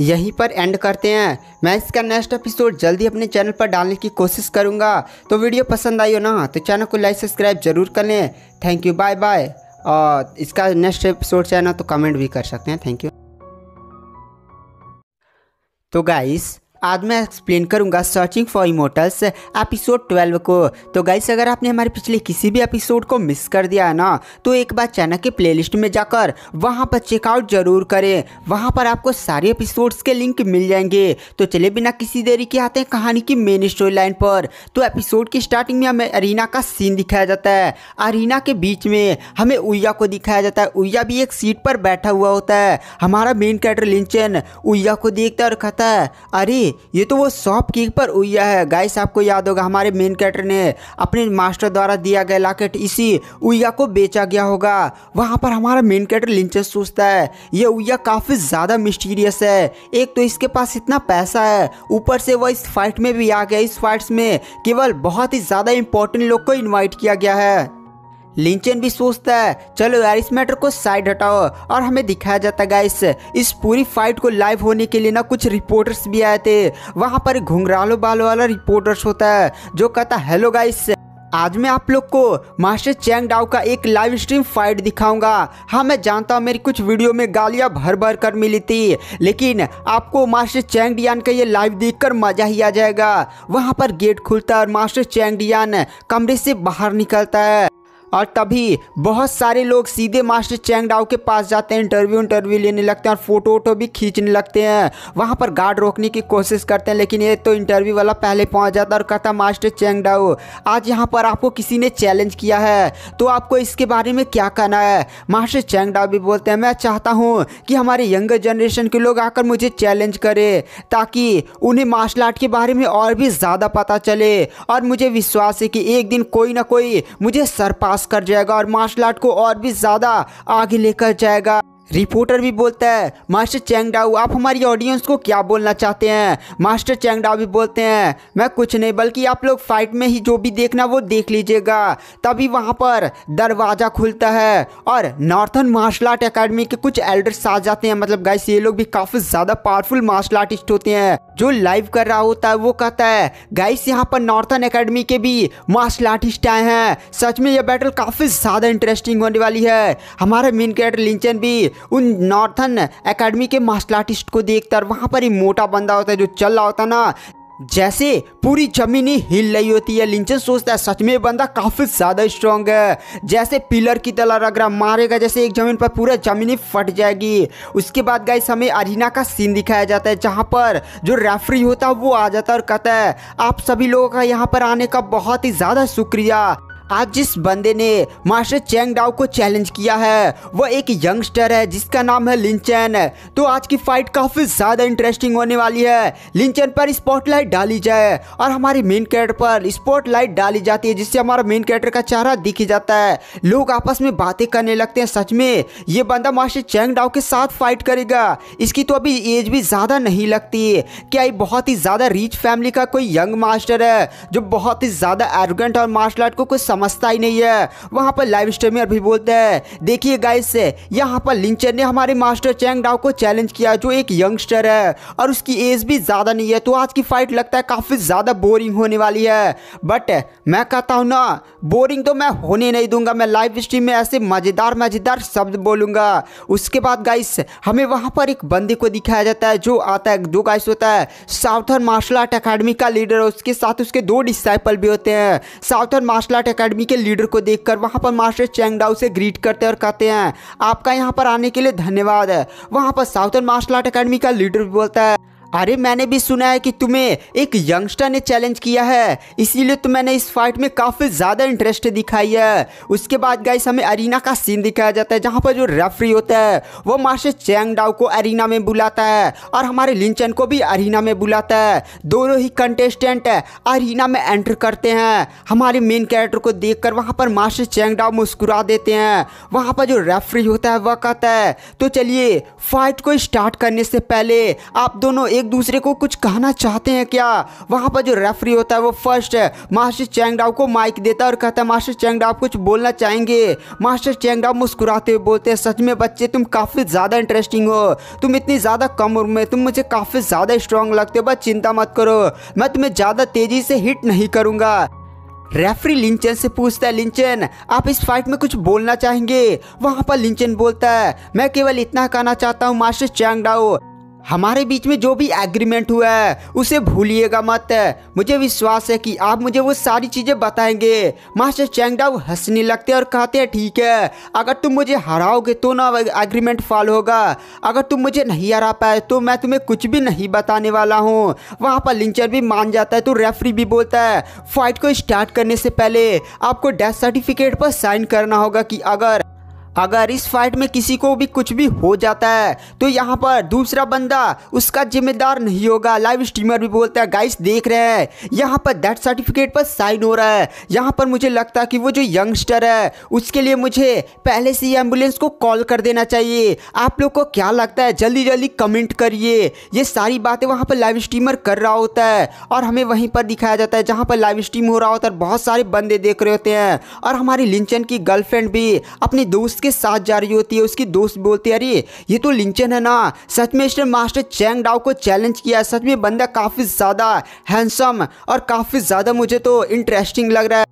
यहीं पर एंड करते हैं। मैं इसका नेक्स्ट एपिसोड जल्दी अपने चैनल पर डालने की कोशिश करूँगा। तो वीडियो पसंद आई हो ना तो चैनल को लाइक सब्सक्राइब जरूर कर लें। Thank you, bye bye. और इसका नेक्स्ट एपिसोड चाहे ना तो कमेंट भी कर सकते हैं। Thank you. तो गाइस आज मैं एक्सप्लेन करूंगा searching for immortals episode twelve को। तो गाइस अगर आपने हमारे पिछले किसी भी एपिसोड को मिस कर दिया है ना तो एक बार चैनल के प्लेलिस्ट में जाकर वहां पर चेकआउट जरूर करें, वहां पर आपको सारे एपिसोड्स के लिंक मिल जाएंगे। तो चलिए बिना किसी देरी के आते हैं कहानी की मेन स्टोरी लाइन पर। तो एपिसोड की स्टार्टिंग में हमें अरीना का सीन दिखाया जाता है। अरीना के बीच में हमें उया को दिखाया जाता है। उया भी एक सीट पर बैठा हुआ होता है। हमारा मेन कैरेक्टर लिंचन उया को देखता है और कहता है अरे ये तो वो शॉपकीपर पर उया है। गाइस आपको याद होगा हमारे मेन कैरेक्टर ने अपने मास्टर द्वारा दिया गया लॉकेट इसी उया को बेचा गया होगा। वहां पर हमारा मेन कैरेक्टर लिंचन सोचता है ये उया काफी ज्यादा मिस्टीरियस है। एक तो इसके पास इतना पैसा है, ऊपर से वह इस फाइट में भी आ गया। इस फाइट्स में केवल बहुत ही ज्यादा इंपॉर्टेंट लोग को इन्वाइट किया गया है। लिंचन भी सोचता है चलो यार इस मैटर को साइड हटाओ। और हमें दिखाया जाता है गाइस इस पूरी फाइट को लाइव होने के लिए ना कुछ रिपोर्टर्स भी आए थे। वहां पर घुंघरालो बालों वाला रिपोर्टर्स होता है जो कहता है हेलो गाइस आज मैं आप लोग को मास्टर चैंगडाउ का एक लाइव स्ट्रीम फाइट दिखाऊंगा। हाँ मैं जानता हूँ मेरी कुछ वीडियो में गालियाँ भर भर कर मिली थी, लेकिन आपको मास्टर चैंगडियान का ये लाइव देखकर मज़ा ही आ जाएगा। वहाँ पर गेट खुलता है और मास्टर चैंगडियान कमरे से बाहर निकलता है और तभी बहुत सारे लोग सीधे मास्टर चैंगडाउ के पास जाते हैं। इंटरव्यू इंटरव्यू लेने लगते हैं और फोटो वोटो भी खींचने लगते हैं। वहाँ पर गार्ड रोकने की कोशिश करते हैं लेकिन ये तो इंटरव्यू वाला पहले पहुँच जाता है और कहता मास्टर चैंगडाउ आज यहाँ पर आपको किसी ने चैलेंज किया है तो आपको इसके बारे में क्या कहना है। मास्टर चैंगडाउ भी बोलते हैं मैं चाहता हूँ कि हमारे यंगर जनरेशन के लोग आकर मुझे चैलेंज करें ताकि उन्हें मार्शल आर्ट के बारे में और भी ज़्यादा पता चले, और मुझे विश्वास है कि एक दिन कोई ना कोई मुझे सरपास कर जाएगा और मार्शल आर्ट को और भी ज्यादा आगे लेकर जाएगा। रिपोर्टर भी बोलता है मास्टर चैंगडाउ आप हमारी ऑडियंस को क्या बोलना चाहते हैं। मास्टर चैंगडाउ भी बोलते हैं मैं कुछ नहीं बल्कि आप लोग फाइट में ही जो भी देखना वो देख लीजिएगा। तभी वहाँ पर दरवाज़ा खुलता है और नॉर्थन मार्शल आर्ट एकेडमी के कुछ एल्डर्स आ जाते हैं। मतलब गाइस ये लोग भी काफ़ी ज़्यादा पावरफुल मार्शल आर्टिस्ट होते हैं। जो लाइव कर रहा होता है वो कहता है गाइस यहाँ पर नॉर्थन एकेडमी के भी मार्शल आर्टिस्ट आए हैं। सच में यह बैटल काफ़ी ज़्यादा इंटरेस्टिंग होने वाली है। हमारा मेन कैरेक्टर लिंचन भी उन नॉर्थन एकेडमी के मार्शल आर्टिस्ट को देखता है। वहाँ पर ही मोटा बंदा होता है जो चल रहा होता है ना जैसे पूरी जमीन ही हिल रही होती है। लिंचन सोचता है सच में बंदा काफ़ी ज़्यादा स्ट्रांग है, जैसे पिलर की तरह रग रहा मारेगा जैसे एक जमीन पर पूरा जमीन ही फट जाएगी। उसके बाद गाइस हमें अरीना का सीन दिखाया जाता है जहाँ पर जो रेफरी होता है वो आ जाता है और कहता है आप सभी लोगों का यहाँ पर आने का बहुत ही ज़्यादा शुक्रिया। आज जिस बंदे ने मास्टर चैंगडाउ को चैलेंज किया है वह एक यंगस्टर है जिसका नाम है लिंचन। तो आज की फाइट काफ़ी ज़्यादा इंटरेस्टिंग होने वाली है। लिंचन पर स्पॉटलाइट डाली जाए और हमारे मेन कैरेक्टर पर स्पॉटलाइट डाली जाती है जिससे हमारा मेन कैरेक्टर का चेहरा दिख जाता है। लोग आपस में बातें करने लगते हैं सच में ये बंदा मास्टर चैंगडाउ के साथ फाइट करेगा, इसकी तो अभी एज भी ज़्यादा नहीं लगती, क्या ये बहुत ही ज़्यादा रिच फैमिली का कोई यंग मास्टर है जो बहुत ही ज़्यादा एरोगेंट और मार्शल आर्ट को कुछ समझता ही नहीं है। वहां पर लाइव स्ट्रीमर भी बोलते हैं देखिए गाइस यहां पर लिंचन ने हमारे मास्टर चैंगडाउ को चैलेंज किया जो एक यंगस्टर है और उसकी एज भी ज़्यादा नहीं है। तो आज की फाइट लगता है काफ़ी ज़्यादा बोरिंग होने वाली है, बट मैं कहता हूं ना बोरिंग तो मैं होने नहीं दूंगा। मैं लाइव स्ट्रीम में ऐसे मज़ेदार मज़ेदार शब्द बोलूंगा। उसके बाद गाइस हमें वहां पर एक बंदे को दिखाया जाता है जो आता है जो गाइस होता है साउथर्न मार्शल आर्ट अकेडमी का लीडर, उसके साथ उसके दो डिसाइपल भी होते हैं। साउथर्न मार्शल आर्ट एकेडमी के लीडर को देखकर वहां पर मास्टर चैंगडाउ से ग्रीट करते हैं और कहते हैं आपका यहां पर आने के लिए धन्यवाद है। वहां पर साउथर्न मार्शल आर्ट एकेडमी का लीडर भी बोलता है अरे मैंने भी सुना है कि तुम्हें एक यंगस्टर ने चैलेंज किया है, इसीलिए तो मैंने इस फाइट में काफ़ी ज़्यादा इंटरेस्ट दिखाई है। उसके बाद गाइस हमें अरीना का सीन दिखाया जाता है जहाँ पर जो रेफरी होता है वो मास्टर चैंग डाओ को अरीना में बुलाता है और हमारे लिंचन को भी अरीना में बुलाता है। दोनों ही कंटेस्टेंट अरीना में एंटर करते हैं। हमारे मेन कैरेक्टर को देख कर वहाँ पर मास्टर चैंग डाओ मुस्कुरा देते हैं। वहाँ पर जो रेफरी होता है वह कहता है तो चलिए फाइट को स्टार्ट करने से पहले आप दोनों एक दूसरे को कुछ कहना चाहते हैं क्या। वहां पर जो रेफरी होता है वो फर्स्ट मास्टर चैंग डाओ को माइक देता है और कहता है मास्टर चैंग डाओ कुछ बोलना चाहेंगे। मास्टर चैंग डाओ मुस्कुराते हुए बोलते हैं सच में बच्चे तुम काफ़ी ज़्यादा इंटरेस्टिंग हो, तुम इतनी ज़्यादा कम उम्र में तुम मुझे काफ़ी ज़्यादा स्ट्रांग लगते हो, बस चिंता मत करो मैं तुम्हें ज़्यादा तेज़ी से हिट नहीं करूँगा। रेफरी लिंचन से पूछता है लिंचन आप इस फाइट में कुछ बोलना चाहेंगे। वहाँ पर लिंचन बोलता है मैं केवल इतना कहना चाहता हूँ मास्टर चैंग डाओ हमारे बीच में जो भी एग्रीमेंट हुआ है उसे भूलिएगा मत, मुझे विश्वास है कि आप मुझे वो सारी चीज़ें बताएंगे। मास्टर चैंग डाओ हंसने लगते हैं और कहते हैं ठीक है अगर तुम मुझे हराओगे तो ना एग्रीमेंट फॉलो होगा, अगर तुम मुझे नहीं हरा पाए तो मैं तुम्हें कुछ भी नहीं बताने वाला हूँ। वहाँ पर लिंचर भी मान जाता है तो रेफरी भी बोलता है फाइट को स्टार्ट करने से पहले आपको डेथ सर्टिफिकेट पर साइन करना होगा कि अगर अगर इस फाइट में किसी को भी कुछ भी हो जाता है तो यहाँ पर दूसरा बंदा उसका जिम्मेदार नहीं होगा। लाइव स्ट्रीमर भी बोलता है गाइस देख रहे हैं यहाँ पर डेथ सर्टिफिकेट पर साइन हो रहा है, यहाँ पर मुझे लगता है कि वो जो यंगस्टर है उसके लिए मुझे पहले से ही एम्बुलेंस को कॉल कर देना चाहिए। आप लोग को क्या लगता है जल्दी जल्दी कमेंट करिए। ये सारी बातें वहाँ पर लाइव स्ट्रीमर कर रहा होता है और हमें वहीं पर दिखाया जाता है जहाँ पर लाइव स्ट्रीम हो रहा होता है, बहुत सारे बंदे देख रहे होते हैं और हमारी लिंचन की गर्लफ्रेंड भी अपने दोस्त के साथ जा रही होती है। उसकी दोस्त बोलती है अरे ये तो लिंचन है ना, सच में इसने मास्टर चैंग डाओ को चैलेंज किया, सच में बंदा काफ़ी ज़्यादा हैंडसम और काफ़ी ज़्यादा मुझे तो इंटरेस्टिंग लग रहा है।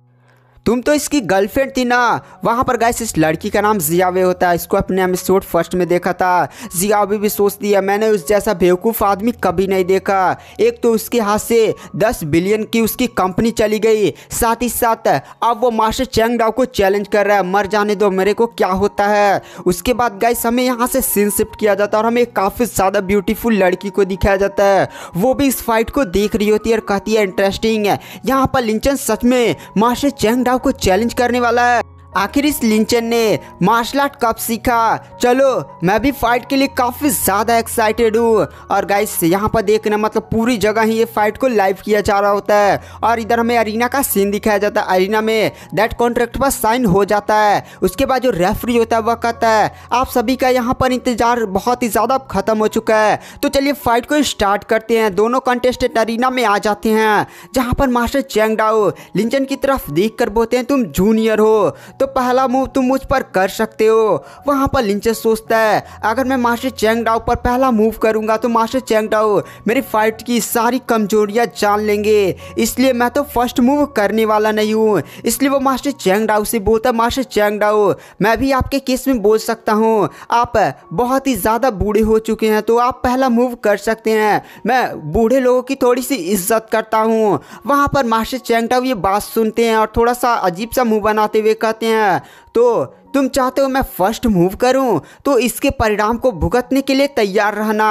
तुम तो इसकी गर्लफ्रेंड थी ना। वहाँ पर गाइस इस लड़की का नाम जियावे होता है, इसको अपने हमें शॉट फर्स्ट में देखा था। जियावे भी सोचती है मैंने उस जैसा बेवकूफ़ आदमी कभी नहीं देखा, एक तो उसके हाथ से दस बिलियन की उसकी कंपनी चली गई, साथ ही साथ अब वो मास्टर चैंग डाओ को चैलेंज कर रहा है, मर जाने दो मेरे को क्या होता है। उसके बाद गाइस हमें यहाँ से सीन शिफ्ट किया जाता है और हमें काफ़ी ज़्यादा ब्यूटीफुल लड़की को दिखाया जाता है, वो भी इस फाइट को देख रही होती है और कहती है इंटरेस्टिंग है यहाँ पर लिंचन सच में मास्टर चैंग को चैलेंज करने वाला है, आखिर इस लिंचन ने मार्शल आर्ट कब सीखा, चलो मैं भी फाइट के लिए काफ़ी ज़्यादा एक्साइटेड हूँ। और गाइस यहाँ पर देखना मतलब पूरी जगह ही ये फाइट को लाइव किया जा रहा होता है और इधर हमें अरीना का सीन दिखाया जाता है। अरीना में दैट कॉन्ट्रैक्ट पर साइन हो जाता है। उसके बाद जो रेफरी होता है वह कहता है आप सभी का यहाँ पर इंतजार बहुत ही ज़्यादा ख़त्म हो चुका है तो चलिए फाइट को स्टार्ट करते हैं। दोनों कंटेस्टेंट अरीना में आ जाते हैं जहाँ पर मास्टर चैंग डाओ लिंचन की तरफ देख कर बोलते हैं तुम जूनियर हो तो पहला मूव तुम मुझ पर कर सकते हो। वहाँ पर लिंचन सोचता है अगर मैं मास्टर चैंग डाओ पर पहला मूव करूँगा तो मास्टर चैंग डाओ मेरी फाइट की सारी कमजोरियाँ जान लेंगे, इसलिए मैं तो फर्स्ट मूव करने वाला नहीं हूँ। इसलिए वो मास्टर चैंग डाओ से बोलता है मास्टर चैंग डाओ मैं भी आपके केस में बोल सकता हूँ, आप बहुत ही ज़्यादा बूढ़े हो चुके हैं तो आप पहला मूव कर सकते हैं, मैं बूढ़े लोगों की थोड़ी सी इज्जत करता हूँ। वहाँ पर मास्टर चैंग डाओ ये बात सुनते हैं और थोड़ा सा अजीब सा मुँह बनाते हुए कहते हैं तो तुम चाहते हो मैं फर्स्ट मूव करूं, तो इसके परिणाम को भुगतने के लिए तैयार रहना।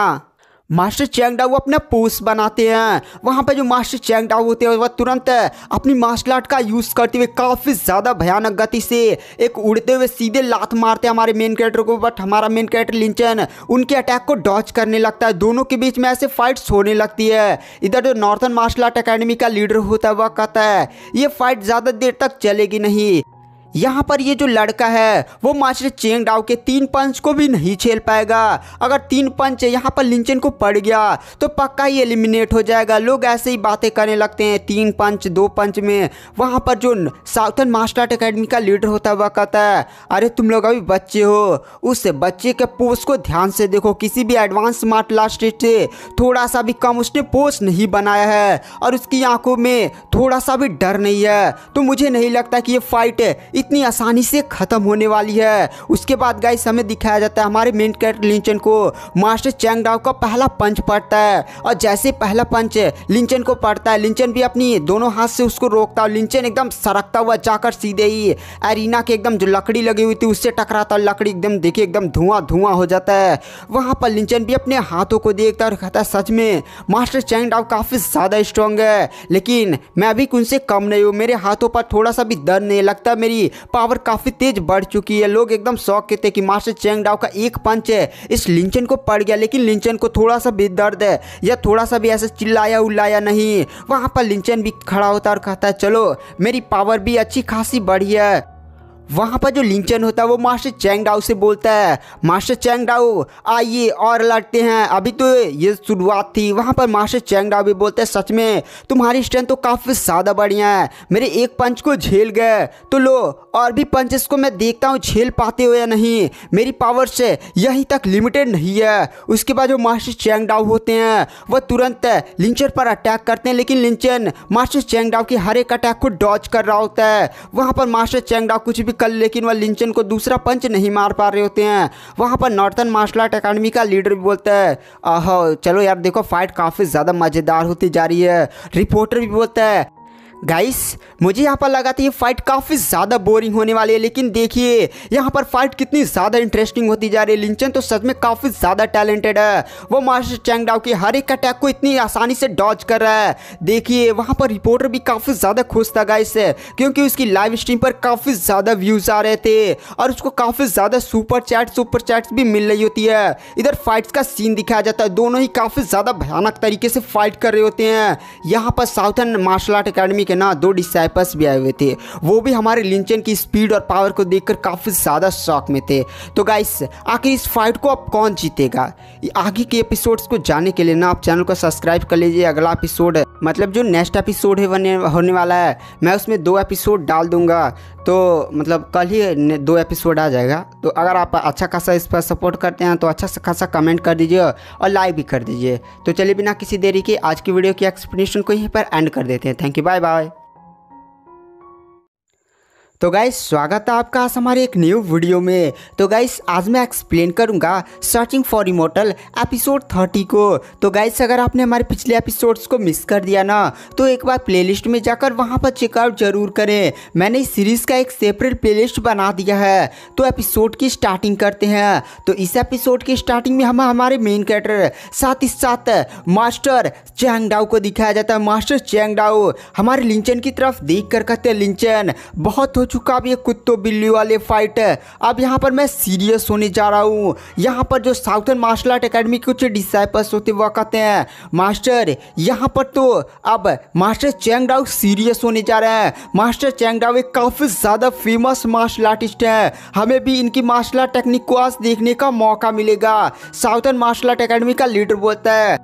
मास्टर चैंग डाओ अपना पोस्ट बनाते हैं। वहाँ पर जो मास्टर चैंग डाओ होते हैं वह तुरंत अपनी मार्शल आर्ट का यूज़ करते हुए काफ़ी ज़्यादा भयानक गति से एक उड़ते हुए सीधे लात मारते हैं हमारे मेन कैरेक्टर को, बट हमारा मेन कैरेक्टर लिंचन उनके अटैक को डॉच करने लगता है। दोनों के बीच में ऐसे फाइट्स होने लगती है। इधर जो नॉर्थन मार्शल आर्ट अकेडमी का लीडर होता है वह कहता है ये फाइट ज़्यादा देर तक चलेगी नहीं। यहाँ पर ये जो लड़का है वो मास्टर चैंग डाओ के तीन पंच को भी नहीं झेल पाएगा। अगर तीन पंच यहाँ पर लिंचन को पड़ गया तो पक्का ही एलिमिनेट हो जाएगा। लोग ऐसे ही बातें करने लगते हैं तीन पंच दो पंच में। वहाँ पर जो साउथर्न मास्टर आर्ट अकेडमी का लीडर होता है वह कहता है अरे तुम लोग अभी बच्चे हो, उस बच्चे के पोस्ट को ध्यान से देखो, किसी भी एडवांस मार्शल आर्ट से थोड़ा सा भी कम उसने पोस्ट नहीं बनाया है और उसकी आँखों में थोड़ा सा भी डर नहीं है, तो मुझे नहीं लगता कि ये फाइट इतनी आसानी से ख़त्म होने वाली है। उसके बाद गाइस हमें दिखाया जाता है हमारे मेन कैरेक्टर लिंचन को मास्टर चैंग डाओ का पहला पंच पड़ता है और जैसे पहला पंच लिंचन को पड़ता है लिंचन भी अपनी दोनों हाथ से उसको रोकता है। लिंचन एकदम सरकता हुआ जाकर सीधे ही एरिना के एकदम जो लकड़ी लगी हुई थी उससे टकराता है। लकड़ी एकदम देखिए एकदम धुआं धुआं हो जाता है। वहाँ पर लिंचन भी अपने हाथों को देखता है और कहता है सच में मास्टर चैंग डाओ काफ़ी ज़्यादा स्ट्रॉन्ग है लेकिन मैं भी उनसे कम नहीं हूँ। मेरे हाथों पर थोड़ा सा भी दर्द नहीं लगता, मेरी पावर काफ़ी तेज बढ़ चुकी है। लोग एकदम शौक के थे कि मास्टर चैंग डाओ का एक पंच है इस लिंचन को पड़ गया लेकिन लिंचन को थोड़ा सा भी दर्द है या थोड़ा सा भी ऐसे चिल्लाया उल्लाया नहीं। वहाँ पर लिंचन भी खड़ा होता और कहता है चलो मेरी पावर भी अच्छी खासी बढ़ी है। वहाँ पर जो लिंचन होता है वो मास्टर चैंग डाओ से बोलता है मास्टर चैंग डाओ आइए और लड़ते हैं, अभी तो ये शुरुआत थी। वहाँ पर मास्टर चैंग डाओ भी बोलते हैं सच में तुम्हारी स्ट्रेंथ तो काफ़ी ज़्यादा बढ़िया है, मेरे एक पंच को झेल गए तो लो और भी पंचेस को मैं देखता हूँ झेल पाते हो या नहीं, मेरी पावर से यहीं तक लिमिटेड नहीं है। उसके बाद जो मास्टर चैंग डाओ होते हैं वह तुरंत लिंचन पर अटैक करते हैं लेकिन लिंचन मास्टर चैंग डाओ के हर एक अटैक को डॉज कर रहा होता है। वहाँ पर मास्टर चैंग डाओ कुछ भी कल लेकिन वह लिंचन को दूसरा पंच नहीं मार पा रहे होते हैं। वहाँ पर नॉर्थन मार्शल आर्ट अकेडमी का लीडर भी बोलता है आहो चलो यार देखो फाइट काफ़ी ज़्यादा मज़ेदार होती जा रही है। रिपोर्टर भी बोलता है गाइस मुझे यहाँ पर लगा था ये फाइट काफ़ी ज़्यादा बोरिंग होने वाली है लेकिन देखिए यहाँ पर फाइट कितनी ज़्यादा इंटरेस्टिंग होती जा रही है। लिंचन तो सच में काफ़ी ज़्यादा टैलेंटेड है, वो मास्टर चैंग डाओ के हर एक अटैक को इतनी आसानी से डॉज कर रहा है। देखिए वहाँ पर रिपोर्टर भी काफ़ी ज़्यादा खुश था गाइस क्योंकि उसकी लाइव स्ट्रीम पर काफ़ी ज़्यादा व्यूज़ आ रहे थे और उसको काफ़ी ज़्यादा सुपर चैट सुपर चैट्स भी मिल रही होती है। इधर फाइट्स का सीन दिखाया जाता है, दोनों ही काफ़ी ज़्यादा भयानक तरीके से फाइट कर रहे होते हैं। यहाँ पर साउथर्न मार्शल आर्ट अकेडमी के ना दो डिसाइपल्स भी आए हुए थे, वो भी हमारे लिंचन की स्पीड और पावर को देखकर काफी ज्यादा शॉक में थे। तो गाइस आखिर इस फाइट को अब कौन जीतेगा, आगे के एपिसोड्स को जाने के लिए ना आप चैनल को सब्सक्राइब कर लीजिए। अगला एपिसोड मतलब जो नेक्स्ट एपिसोड है होने, होने वाला है, मैं उसमें दो एपिसोड डाल दूंगा तो मतलब कल ही दो एपिसोड आ जाएगा। तो अगर आप अच्छा खासा इस पर सपोर्ट करते हैं तो अच्छा खासा कमेंट कर दीजिए और लाइक भी कर दीजिए। तो चलिए बिना किसी देरी के आज की वीडियो की एक्सप्लेनेशन को यहीं पर एंड कर देते हैं। Thank you, bye bye. तो गाइस स्वागत है आपका आज हमारे एक न्यू वीडियो में। तो गाइस आज मैं एक्सप्लेन करूंगा searching for immortal episode thirty को। तो गाइस अगर आपने हमारे पिछले एपिसोड्स को मिस कर दिया ना तो एक बार प्लेलिस्ट में जाकर वहां पर चेकआउट जरूर करें। मैंने इस सीरीज़ का एक सेपरेट प्लेलिस्ट बना दिया है। तो एपिसोड की स्टार्टिंग करते हैं। तो इस एपिसोड की स्टार्टिंग में हम हमारे मेन कैरेक्टर साथ ही साथ मास्टर चैंग डाओ को दिखाया जाता है। मास्टर चैंग डाओ हमारे लिंचन की तरफ देख कर कहते हैं लिंचन बहुत चुका अब ये कुत्तों बिल्लियों वाले फाइट है, अब यहाँ पर मैं सीरियस होने जा रहा हूँ। यहाँ पर जो साउथर्न मार्शल आर्ट अकेडमी के कुछ डिसाइपल्स होते वह कहते हैं मास्टर यहाँ पर तो अब मास्टर चैंग डाओ सीरियस होने जा रहे हैं। मास्टर चैंग डाओ एक काफ़ी ज़्यादा फेमस मार्शल आर्टिस्ट है, हमें भी इनकी मार्शल आर्ट टेक्निक को आज देखने का मौका मिलेगा। साउथर्न मार्शल आर्ट अकेडमी का लीडर बोलता है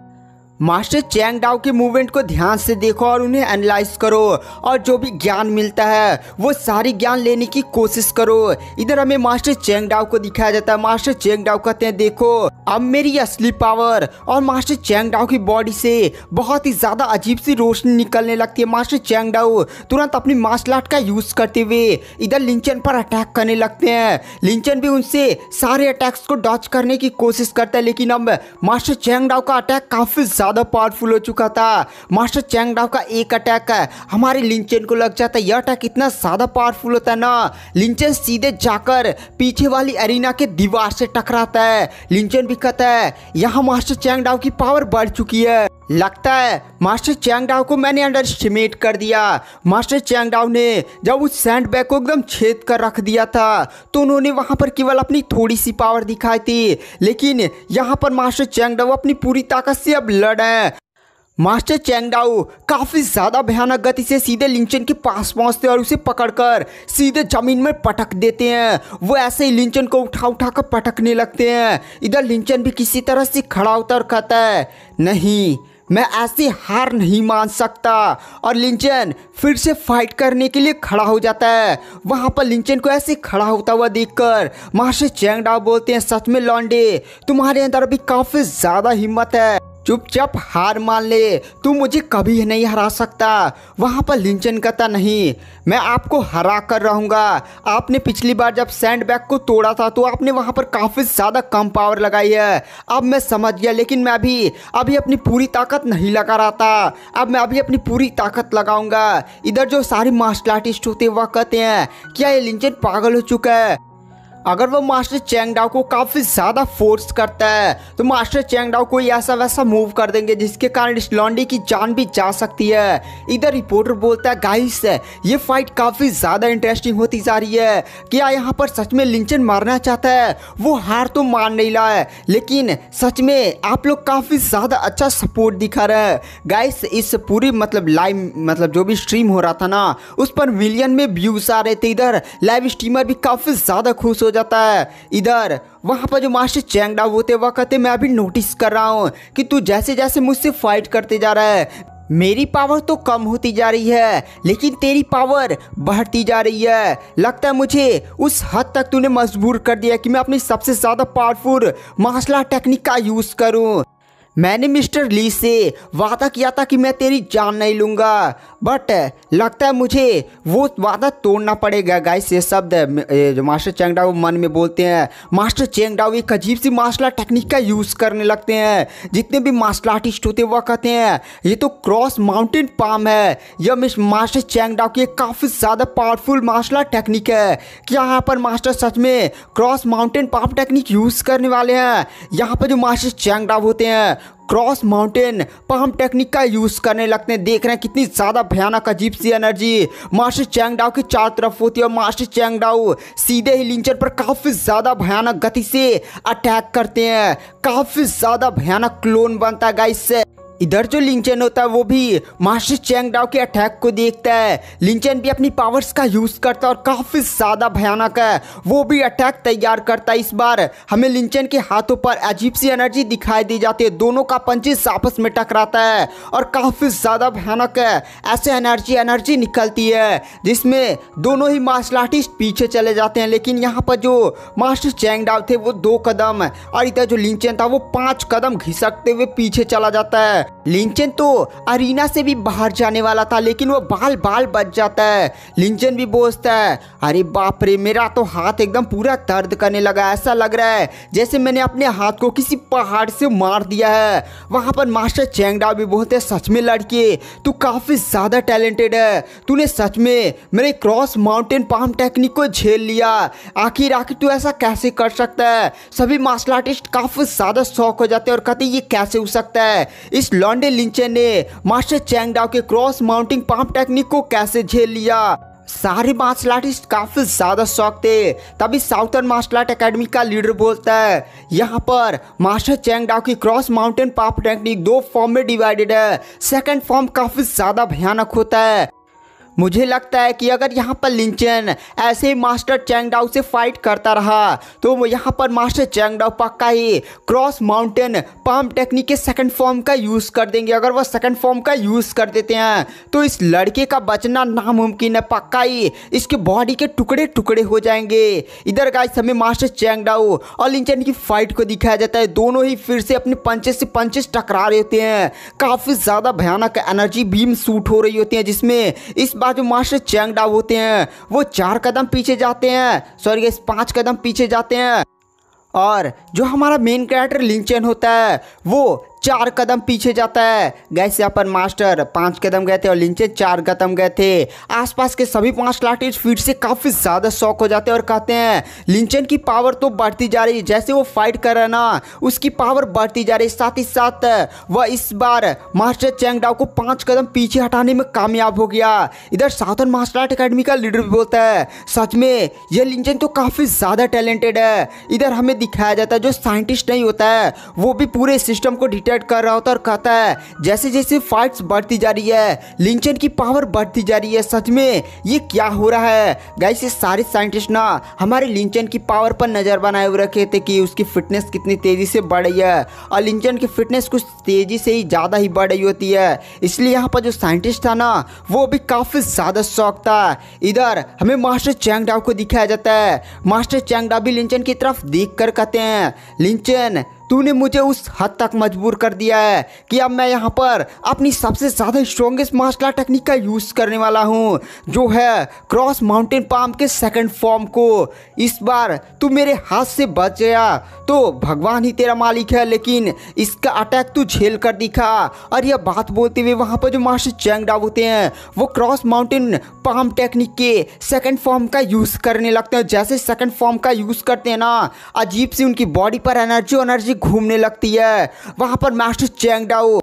मास्टर चैंग डाओ के मूवमेंट को ध्यान से देखो और उन्हें एनालाइज करो और जो भी ज्ञान मिलता है वो सारी ज्ञान लेने की कोशिश करो। इधर हमें मास्टर चैंग डाओ को दिखाया जाता है। मास्टर चैंग डाओ कहते हैं देखो अब मेरी असली पावर, और मास्टर चैंग डाओ की बॉडी से बहुत ही ज़्यादा अजीब सी रोशनी निकलने लगती है। मास्टर चैंग डाओ तुरंत अपनी मार्शल आर्ट का यूज़ करते हुए इधर लिंचन पर अटैक करने लगते हैं। लिंचन भी उनसे सारे अटैक्स को डॉच करने की कोशिश करता है लेकिन अब मास्टर चैंग डाओ का अटैक काफ़ी ज़्यादा पावरफुल हो चुका था। मास्टर चैंग डाओ का एक अटैक हमारे लिंचन को लग जाता है। यह अटैक इतना ज़्यादा पावरफुल होता है ना लिंचन सीधे जाकर पीछे वाली एरिना के दीवार से टकराता है। लिंचन भी कहता है यहाँ मास्टर चैंग डाओ की पावर बढ़ चुकी है, लगता है मास्टर चैंग डाओ को मैंने अंडर एस्टिमेट कर दिया। मास्टर चैंग डाओ ने जब उस सैंड बैग को एकदम छेद कर रख दिया था तो उन्होंने वहाँ पर केवल अपनी थोड़ी सी पावर दिखाई थी लेकिन यहाँ पर मास्टर चैंग डाओ अपनी पूरी ताकत से अब लड़ रहे हैं। मास्टर चैंग डाओ काफ़ी ज़्यादा भयानक गति से सीधे लिंचन के पास पहुँचते और उसे पकड़कर सीधे ज़मीन में पटक देते हैं। वो ऐसे ही लिंचन को उठा उठा कर पटकने लगते हैं। इधर लिंचन भी किसी तरह से खड़ा उतर कहता है नहीं मैं ऐसे हार नहीं मान सकता, और लिंचन फिर से फाइट करने के लिए खड़ा हो जाता है। वहाँ पर लिंचन को ऐसे खड़ा होता हुआ देखकर मास्टर चैंग डाओ बोलते हैं सच में लौंडे तुम्हारे अंदर अभी काफ़ी ज़्यादा हिम्मत है, चुपचाप हार मान ले, तू मुझे कभी नहीं हरा सकता। वहाँ पर लिंचन कहता, नहीं, मैं आपको हरा कर रहूँगा। आपने पिछली बार जब सैंडबैग को तोड़ा था तो आपने वहाँ पर काफ़ी ज़्यादा कम पावर लगाई है। अब मैं समझ गया, लेकिन मैं अभी अभी अपनी पूरी ताकत नहीं लगा रहा था। अब मैं अभी अपनी पूरी ताकत लगाऊँगा। इधर जो सारे मार्शल आर्टिस्ट होते हैं वह कहते हैं, क्या ये लिंचन पागल हो चुका है? अगर वो मास्टर चेंगडाओ को काफ़ी ज़्यादा फोर्स करता है तो मास्टर चेंगडाओ कोई ऐसा वैसा मूव कर देंगे जिसके कारण इस लॉन्डी की जान भी जा सकती है। इधर रिपोर्टर बोलता है, गाइस ये फाइट काफ़ी ज़्यादा इंटरेस्टिंग होती जा रही है। क्या यहाँ पर सच में लिंचन मारना चाहता है? वो हार तो मान नहीं रहा है, लेकिन सच में आप लोग काफ़ी ज़्यादा अच्छा सपोर्ट दिखा रहे हैं। गाइस इस पूरी मतलब लाइव मतलब जो भी स्ट्रीम हो रहा था ना, उस पर मिलियन में व्यूज़ आ रहे थे। इधर लाइव स्ट्रीमर भी काफ़ी ज़्यादा खुश हो जाता है। इधर वहाँ पर जो मास्टर चेंगडाओ होते वह कहते, मैं अभी नोटिस कर रहा हूँ कि तू जैसे जैसे मुझसे फाइट करते जा रहा है, मेरी पावर तो कम होती जा रही है लेकिन तेरी पावर बढ़ती जा रही है। लगता है मुझे उस हद तक तूने मजबूर कर दिया कि मैं अपनी सबसे ज़्यादा पावरफुल मार्शल आर्ट टेक्निक का यूज़ करूँ। मैंने मिस्टर ली से वादा किया था कि मैं तेरी जान नहीं लूँगा, बट लगता है मुझे वो वादा तोड़ना पड़ेगा। गाइस ये शब्द जो मास्टर चेंगडाओ मन में बोलते हैं। मास्टर चेंगडाओ एक अजीब सी मार्शल आर्ट टेक्निक का यूज़ करने लगते हैं। जितने भी मार्शल आर्टिस्ट होते हैं वह कहते हैं, ये तो क्रॉस माउंटेन पाम है। यह मास्टर चेंगडाओ की काफ़ी ज़्यादा पावरफुल मार्शल आर्ट टेक्निक है। क्या यहाँ पर मास्टर सच में cross mountain palm technique use करने वाले हैं? यहाँ पर जो मास्टर चेंगडाओ होते हैं क्रॉस माउंटेन पाम टेक्निक का यूज़ करने लगते हैं। देख रहे हैं कितनी ज़्यादा भयानक अजीब सी एनर्जी मास्टर चेंगडाओ के चारों तरफ होती है और मास्टर चेंगडाओ सीधे ही लिंचर पर काफ़ी ज़्यादा भयानक गति से अटैक करते हैं। काफ़ी ज़्यादा भयानक क्लोन बनता है गाइस। इधर जो लिंचन होता है वो भी मास्टर चेंगडाओ के अटैक को देखता है। लिंचन भी अपनी पावर्स का यूज़ करता है और काफ़ी ज़्यादा भयानक है, वो भी अटैक तैयार करता है। इस बार हमें लिंचन के हाथों पर अजीब सी एनर्जी दिखाई दी जाती है। दोनों का पंचेस आपस में टकराता है और काफ़ी ज़्यादा भयानक है ऐसे एनर्जी एनर्जी निकलती है, जिसमें दोनों ही मार्शल आर्टिस्ट पीछे चले जाते हैं। लेकिन यहाँ पर जो मास्टर चेंगडाओ थे वो दो कदम और इधर जो लिंचन था वो पाँच कदम घिसकते हुए पीछे चला जाता है। लिंचन तो अरीना से भी बाहर जाने वाला था, लेकिन वो बाल बाल बच जाता है। लिंचन भी बोलता है, अरे बाप रे, मेरा तो हाथ एकदम पूरा दर्द करने लगा। ऐसा लग रहा है जैसे मैंने अपने हाथ को किसी पहाड़ से मार दिया है। वहाँ पर मास्टर चेंगडाओ भी बोलते हैं, सच में लड़के तू काफ़ी ज़्यादा टैलेंटेड है। तूने सच में मेरे क्रॉस माउंटेन पाम टेक्निक को झेल लिया। आखिर आखिर तू ऐसा कैसे कर सकता है? सभी मार्शल आर्टिस्ट काफ़ी ज़्यादा शौक हो जाते हैं और कहते ये कैसे हो सकता है। इस लॉन्डे लिंचन ने मास्टर चेंगडाओ के क्रॉस माउंटिंग पाम टेक्निक को कैसे झेल लिया? सारे मार्शल आर्टिस्ट काफ़ी ज़्यादा शौक थे। तभी साउथर्न मार्शल आर्ट अकेडमी का लीडर बोलता है, यहाँ पर मास्टर चेंगडाओ की क्रॉस माउंटेन पाम टेक्निक दो फॉर्म में डिवाइडेड है। सेकंड फॉर्म काफ़ी ज़्यादा भयानक होता है। मुझे लगता है कि अगर यहाँ पर लिंचन ऐसे ही मास्टर चेंगडाओ से फाइट करता रहा तो यहाँ पर मास्टर चेंगडाओ पक्का ही क्रॉस माउंटेन पाम टेक्निक के सेकंड फॉर्म का यूज़ कर देंगे। अगर वह सेकंड फॉर्म का यूज़ कर देते हैं तो इस लड़के का बचना नामुमकिन है। पक्का ही इसके बॉडी के टुकड़े टुकड़े हो जाएंगे। इधर गाइस हमें मास्टर चेंगडाओ और लिंचन की फाइट को दिखाया जाता है। दोनों ही फिर से अपने पंचेस से पंचेस टकरा रहे होते हैं। काफ़ी ज़्यादा भयानक एनर्जी बीम शूट हो रही होती है, जिसमें इस जो मास्टर चेंगडाओ होते हैं वो चार कदम पीछे जाते हैं, सॉरी गाइस पांच कदम पीछे जाते हैं, और जो हमारा मेन कैरेक्टर लिंचन होता है वो चार कदम पीछे जाता है। गाइस यहाँ पर मास्टर पाँच कदम गए थे और लिंचन चार कदम गए थे। आसपास के सभी पांच लाटेज फीट से काफ़ी ज़्यादा शौक हो जाते हैं और कहते हैं, लिंचन की पावर तो बढ़ती जा रही है। जैसे वो फाइट कर रहा है ना, उसकी पावर बढ़ती जा रही है। साथ ही साथ वह इस बार मास्टर चेंगडाओ को पाँच कदम पीछे हटाने में कामयाब हो गया। इधर साउथर्न मार्शल आर्ट अकेडमी का लीडर भी बोलता है, सच में यह लिंचन तो काफ़ी ज़्यादा टैलेंटेड है। इधर हमें दिखाया जाता है जो साइंटिस्ट नहीं होता है वो भी पूरे सिस्टम को डिटेल कर रहा होता और कहता है, जैसे जैसे फाइट्स बढ़ती जा रही है लिंचन की पावर बढ़ती जा रही है। सच में ये क्या हो रहा है? गाइस ये सारे साइंटिस्ट ना हमारे लिंचन की पावर पर नज़र बनाए हुए रखे थे कि उसकी फिटनेस कितनी तेज़ी से बढ़ रही है, और लिंचन की फिटनेस कुछ तेज़ी से ही ज़्यादा ही बढ़ रही होती है। इसलिए यहाँ पर जो साइंटिस्ट था ना वो भी काफ़ी ज़्यादा शौक था। इधर हमें मास्टर चेंगडाओ को दिखाया जाता है। मास्टर चेंगडाओ भी लिंचन की तरफ देख कर कहते हैं, लिंचन तूने मुझे उस हद तक मजबूर कर दिया है कि अब मैं यहाँ पर अपनी सबसे ज़्यादा स्ट्रॉन्गेस्ट मार्शल आर्ट टेक्निक का यूज़ करने वाला हूँ, जो है क्रॉस माउंटेन पाम के सेकंड फॉर्म को। इस बार तू मेरे हाथ से बच गया तो भगवान ही तेरा मालिक है, लेकिन इसका अटैक तू झेल कर दिखा। और यह बात बोलते हुए वहाँ पर जो मास्टर चैंग डाउ होते हैं वो क्रॉस माउंटेन पाम टेक्निक के सेकंड फॉर्म का यूज़ करने लगते हैं। जैसे सेकंड फॉर्म का यूज़ करते हैं ना, अजीब सी उनकी बॉडी पर एनर्जी एनर्जी घूमने लगती है। वहां पर मास्टर चैंग डाउ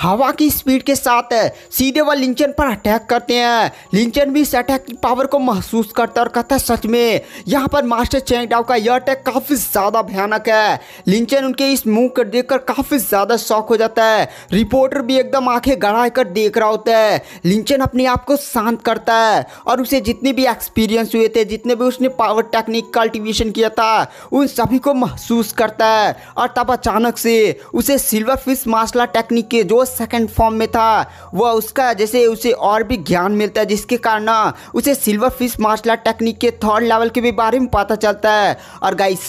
हवा की स्पीड के साथ सीधे वह लिंचन पर अटैक करते हैं। लिंचन भी इस अटैक की पावर को महसूस करता है और कहता है सच में यहाँ पर मास्टर चैंग डाउ का यह अटैक काफ़ी ज़्यादा भयानक है। लिंचन उनके इस मूव को देखकर काफ़ी ज़्यादा शॉक हो जाता है। रिपोर्टर भी एकदम आंखें गड़ाए कर देख रहा होता है। लिंचन अपने आप को शांत करता है और उसे जितने भी एक्सपीरियंस हुए थे, जितने भी उसने पावर टेक्निक कल्टिवेशन किया था, उन सभी को महसूस करता है। और तब अचानक से उसे silver fish martial art technique के जो सेकंड फॉर्म में था वह उसका जैसे उसे और भी ज्ञान मिलता है, जिसके कारण उसे silver fish martial art technique के थर्ड लेवल के भी बारे में पता चलता है। और गाइस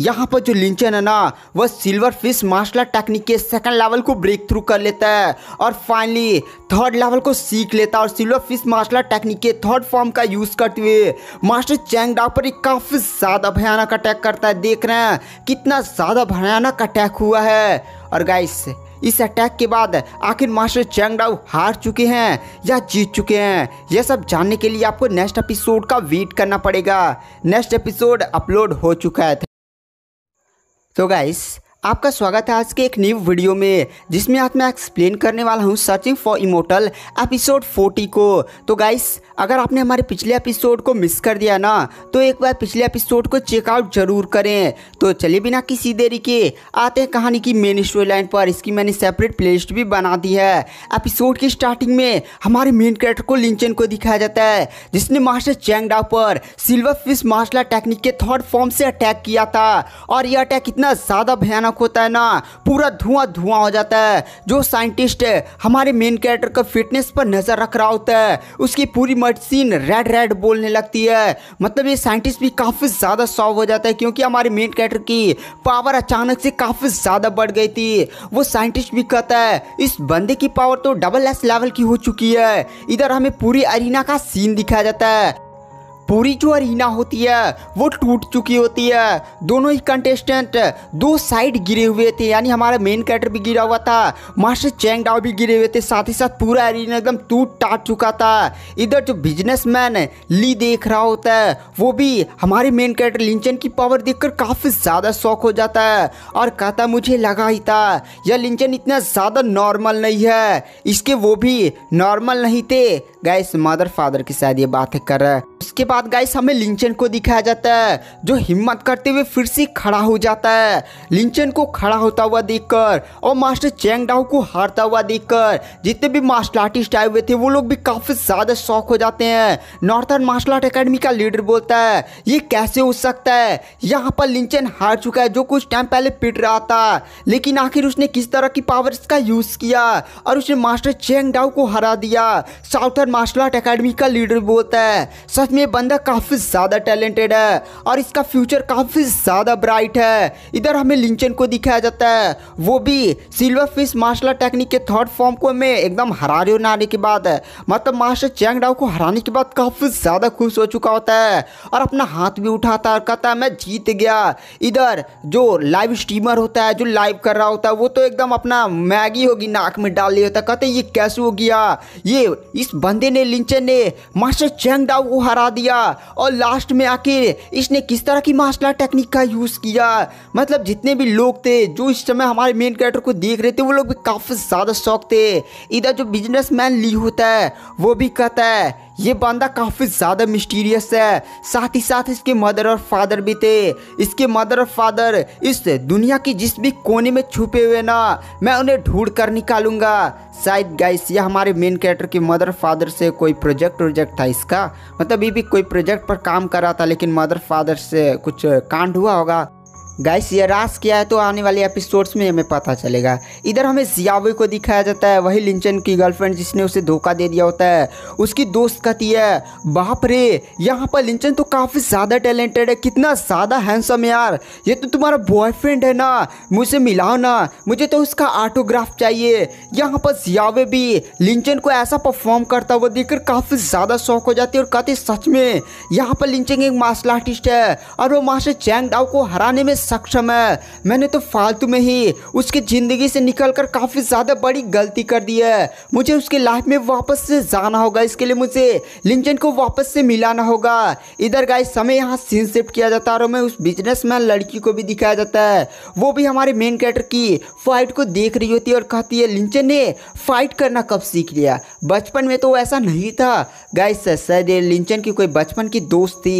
यहाँ पर जो लिंचन है ना, वह silver fish martial art technique के सेकंड लेवल को ब्रेक थ्रू कर लेता है और फाइनली थर्ड लेवल को सीख लेता है। और silver fish martial art technique के थर्ड फॉर्म का यूज़ करते हुए मास्टर चैंग डाउ पर एक काफ़ी ज़्यादा भयानक अटैक करता है। देख रहे हैं कितना ज़्यादा भयानक अटैक हुआ है। और गाइस इस अटैक के बाद आखिर मास्टर चैंग डाउ हार चुके हैं या जीत चुके हैं, यह सब जानने के लिए आपको नेक्स्ट एपिसोड का वेट करना पड़ेगा। नेक्स्ट एपिसोड अपलोड हो चुका है। तो गाइस आपका स्वागत है आज के एक न्यू वीडियो में, जिसमें आज मैं एक्सप्लेन करने वाला हूँ सर्चिंग फॉर इमोर्टल एपिसोड चालीस को। तो गाइस अगर आपने हमारे पिछले एपिसोड को मिस कर दिया ना, तो एक बार पिछले एपिसोड को चेकआउट जरूर करें। तो चलिए बिना किसी देरी के आते हैं कहानी की मेन स्टोरी लाइन पर। इसकी मैंने सेपरेट प्लेलिस्ट भी बना दी है। एपिसोड की स्टार्टिंग में हमारे मेन कैरेक्टर को लिंचन को दिखाया जाता है, जिसने मास्टर चैंग डाउ पर silver fish martial art technique के थर्ड फॉर्म से अटैक किया था। और यह अटैक इतना ज़्यादा भयानक होता है ना, पूरा धुआं धुआं हो जाता है। जो साइंटिस्ट हमारे मेन कैरेक्टर का फिटनेस पर नजर रख रहा होता है, उसकी पूरी मशीन रेड रेड बोलने लगती है। मतलब ये साइंटिस्ट भी काफी ज्यादा शॉक हो जाता है, क्योंकि हमारे मेन कैरेक्टर की पावर अचानक से काफी ज्यादा बढ़ गई थी। वो साइंटिस्ट भी कहता है इस बंदे की पावर तो डबल एस लेवल की हो चुकी है। इधर हमें पूरी अरीना का सीन दिखाया जाता है। पूरी जो अरीना होती है वो टूट चुकी होती है। दोनों ही कंटेस्टेंट दो साइड गिरे हुए थे, यानी हमारा मेन कैरेक्टर भी गिरा हुआ था, मास्टर चैंग डाउ भी गिरे हुए थे, साथ ही साथ पूरा अरीना एकदम टूट टाट चुका था। इधर जो बिजनेसमैन ली देख रहा होता है, वो भी हमारे मेन कैरेक्टर लिंचन की पावर देखकर काफ़ी ज़्यादा शॉक हो जाता है और कहता मुझे लगा ही था यह लिंचन इतना ज़्यादा नॉर्मल नहीं है, इसके वो भी नॉर्मल नहीं थे। गाइस मदर फादर के शायद ये बातें कर रहा है। उसके बाद गाइस हमें लिंचन को दिखाया जाता है, जो हिम्मत करते हुए फिर से खड़ा हो जाता है। लिंचन को खड़ा होता हुआ देखकर और मास्टर चैंग डाउ को हारता हुआ देखकर जितने भी मार्शल आर्टिस्ट आए हुए थे वो लोग भी काफ़ी ज़्यादा शॉक हो जाते हैं। नॉर्थर्न मार्शल आर्ट अकेडमी का लीडर बोलता है ये कैसे हो सकता है, यहाँ पर लिंचन हार चुका है जो कुछ टाइम पहले पिट रहा था, लेकिन आखिर उसने किस तरह की पावर्स का यूज़ किया और उसने मास्टर चैंग डाउ को हरा दिया। साउथर्न मार्शल आर्ट अकेडमी का लीडर बोलता है सच में बंदा काफ़ी ज़्यादा टैलेंटेड है और इसका फ्यूचर काफ़ी ज़्यादा ब्राइट है। इधर हमें लिंचन को दिखाया जाता है, वो भी silver fish martial art technique के थर्ड फॉर्म को में एकदम हरा रहे होने के बाद, मतलब मास्टर चैंग डाउ को हराने के बाद काफ़ी ज़्यादा खुश हो चुका होता है और अपना हाथ भी उठाता और कहता है मैं जीत गया। इधर जो लाइव स्ट्रीमर होता है, जो लाइव कर रहा होता है, वो तो एकदम अपना मैगी होगी नाक में डाल लिया होता है। कहते ये कैसे हो गया, ये इस बंदे ने लिंचन ने मास्टर चैंग डाउ को हरा दिया और लास्ट में आखिर इसने किस तरह की मार्शल आर्ट टेक्निक का यूज़ किया। मतलब जितने भी लोग थे जो इस समय हमारे मेन कैरेक्टर को देख रहे थे वो लोग भी काफ़ी ज़्यादा शौक थे। इधर जो बिजनेसमैन ली होता है वो भी कहता है ये बंदा काफ़ी ज़्यादा मिस्टीरियस है, साथ ही साथ इसके मदर और फादर भी थे। इसके मदर और फादर इस दुनिया के जिस भी कोने में छुपे हुए ना, मैं उन्हें ढूंढ कर निकालूंगा। शायद गाइस यह हमारे मेन कैरेक्टर के मदर फादर से कोई प्रोजेक्ट प्रोजेक्ट था इसका, मतलब ये भी कोई प्रोजेक्ट पर काम कर रहा था, लेकिन मदर फादर से कुछ कांड हुआ होगा गाइस ये रास क्या है तो आने वाले एपिसोड्स में हमें पता चलेगा। इधर हमें जियावे को दिखाया जाता है, वही लिंचन की गर्लफ्रेंड जिसने उसे धोखा दे दिया होता है। उसकी दोस्त कहती है बाप रे यहाँ पर लिंचन तो काफ़ी ज़्यादा टैलेंटेड है, कितना ज़्यादा हैंडसम है यार, ये तो तुम्हारा बॉयफ्रेंड है ना, मुझे मिलाओ ना, मुझे तो उसका ऑटोग्राफ चाहिए। यहाँ पर जियावे भी लिंचन को ऐसा परफॉर्म करता हुआ देखकर काफ़ी ज़्यादा शौक हो जाती है और कहती सच में यहाँ पर लिंचन एक मार्शल आर्टिस्ट है और वो मास्टर चैंग डाओ को हराने में सक्षम है। मैंने तो फालतू में ही उसकी ज़िंदगी से निकलकर काफ़ी ज़्यादा बड़ी गलती कर दी है, मुझे उसके लाइफ में वापस से जाना होगा, इसके लिए मुझे लिंचन को वापस से मिलाना होगा। इधर गाइस हमें यहाँ सीन शिफ्ट किया जाता है और हमें उस बिजनेसमैन लड़की को भी दिखाया जाता है, वो भी हमारे मेन कैरेक्टर की फाइट को देख रही होती है और कहती है लिंचन ने फाइट करना कब सीख लिया, बचपन में तो ऐसा नहीं था। गाइस शायद लिंचन की कोई बचपन की दोस्त थी।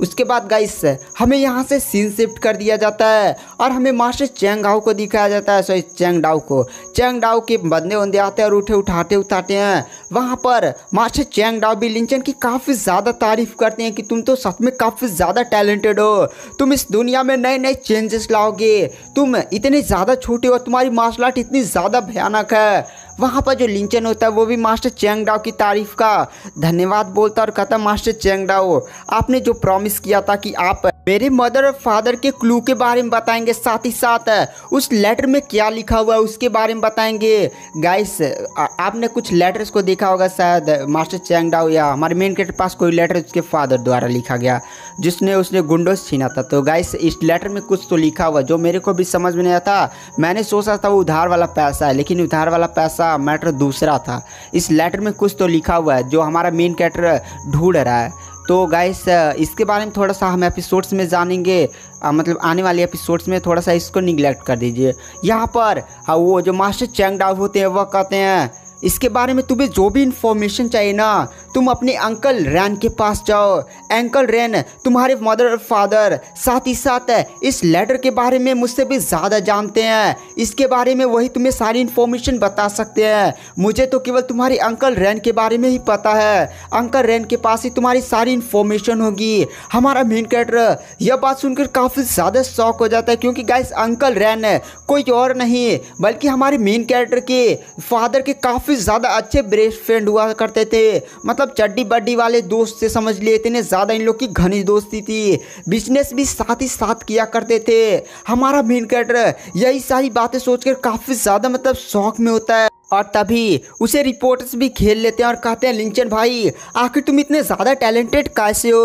उसके बाद गाइस हमें यहाँ से सीन शिफ्ट कर दिया जाता है और हमें मास्टर चैंग डाओ को दिखाया जाता है, सॉरी चैंग डाओ को चैंग डाओ के बंदे वंदे आते हैं और उठे उठाते उठाते हैं। वहाँ पर मास्टर चैंग डाओ भी लिंचन की काफ़ी ज़्यादा तारीफ करते हैं कि तुम तो सच में काफ़ी ज़्यादा टैलेंटेड हो, तुम इस दुनिया में नए नए चेंजेस लाओगे, तुम इतने ज़्यादा छोटे हो, तुम्हारी मार्शल आर्ट इतनी ज़्यादा भयानक है। वहाँ पर जो लिंचन होता है वो भी मास्टर चैंग डाओ की तारीफ का धन्यवाद बोलता और कहता मास्टर चैंग डाओ आपने जो प्रॉमिस किया था कि आप मेरे मदर और फादर के क्लू के बारे में बताएंगे, साथ ही साथ उस लेटर में क्या लिखा हुआ है उसके बारे में बताएंगे। गाइस आपने कुछ लेटर्स को देखा होगा, शायद मास्टर चैंग डाओ या हमारे मेन कैरेक्टर के पास कोई लेटर उसके फादर द्वारा लिखा गया जिसने उसने गुंडों से छीना था। तो गाइस इस लेटर में कुछ तो लिखा हुआ जो मेरे को भी समझ में नहीं आया था, मैंने सोचा था वो उधार वाला पैसा है, लेकिन उधार वाला पैसा मैटर दूसरा था। इस लेटर में कुछ तो लिखा हुआ है जो हमारा मेन कैरेक्टर ढूंढ रहा है। तो गाइस इसके बारे में थोड़ा सा हम एपिसोड्स में जानेंगे, आ, मतलब आने वाले एपिसोड्स में, थोड़ा सा इसको निगलेक्ट कर दीजिए। यहाँ पर हाँ वो जो मास्टर चैंग डाओ होते हैं वह कहते हैं इसके बारे में तुम्हें जो भी इन्फॉर्मेशन चाहिए ना तुम अपने अंकल रैन के पास जाओ, अंकल रैन तुम्हारे मदर और फादर साथ ही साथ इस लेटर के बारे में मुझसे भी ज़्यादा जानते हैं, इसके बारे में वही तुम्हें सारी इन्फॉर्मेशन बता सकते हैं। मुझे तो केवल तुम्हारे अंकल रैन के बारे में ही पता है, अंकल रैन के पास ही तुम्हारी सारी इन्फॉर्मेशन होगी। हमारा मेन कैरेक्टर यह बात सुनकर काफ़ी ज़्यादा शौक हो जाता है क्योंकि गाइस अंकल रैन कोई और नहीं बल्कि हमारे मेन कैरेक्टर के फादर के काफ़ी ज़्यादा अच्छे बेस्ट फ्रेंड हुआ करते थे, मतलब चड्डी बड्डी वाले दोस्त से समझ लिए, इतने ज़्यादा इन लोग की घनी दोस्ती थी, बिजनेस भी साथ ही साथ किया करते थे। हमारा मेन कैरेक्टर यही सारी बातें सोचकर काफ़ी ज़्यादा मतलब शौक में होता है और तभी उसे रिपोर्टर्स भी खेल लेते हैं और कहते हैं लिंचन भाई आखिर तुम इतने ज़्यादा टैलेंटेड कैसे हो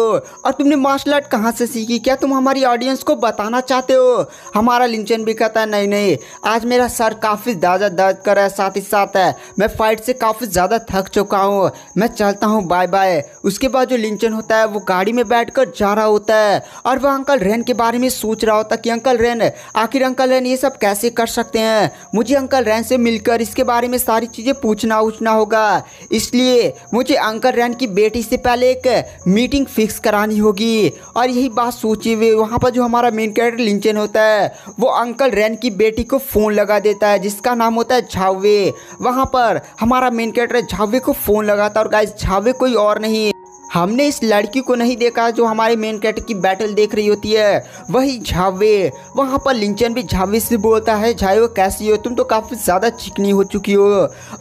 और तुमने मार्शल आर्ट कहाँ से सीखी, क्या तुम हमारी ऑडियंस को बताना चाहते हो। हमारा लिंचन भी कहता है नहीं नहीं आज मेरा सर काफ़ी ज़्यादा दर्द कर रहा है, साथ ही साथ है मैं फाइट से काफ़ी ज़्यादा थक चुका हूँ, मैं चलता हूँ बाय बाय। उसके बाद जो लिंचन होता है वो गाड़ी में बैठ कर जा रहा होता है और वह अंकल रैन के बारे में सोच रहा होता है कि अंकल रैन आखिर अंकल रैन ये सब कैसे कर सकते हैं, मुझे अंकल रैन से मिलकर इसके बारे में सारी चीजें पूछना उछना होगा, इसलिए मुझे अंकल रैन की बेटी से पहले एक मीटिंग फिक्स करानी होगी। और यही बात सोचे हुए वहां पर जो हमारा मेन कैरेक्टर लिंचन होता है वो अंकल रैन की बेटी को फोन लगा देता है जिसका नाम होता है झावे। वहां पर हमारा मेन कैरेक्टर झावे को फोन लगाता है और गाइस झावे कोई और नहीं, हमने इस लड़की को नहीं देखा जो हमारे मेन कैरेक्टर की बैटल देख रही होती है, वही झावे। वहाँ पर लिंचन भी झावे से बोलता है झावे कैसी हो, तुम तो काफ़ी ज़्यादा चिकनी हो चुकी हो।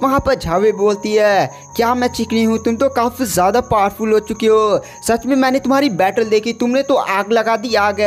वहाँ पर झावे बोलती है क्या मैं चिकनी हूँ, तुम तो काफ़ी ज़्यादा पावरफुल हो चुकी हो, सच में मैंने तुम्हारी बैटल देखी, तुमने तो आग लगा दी आग।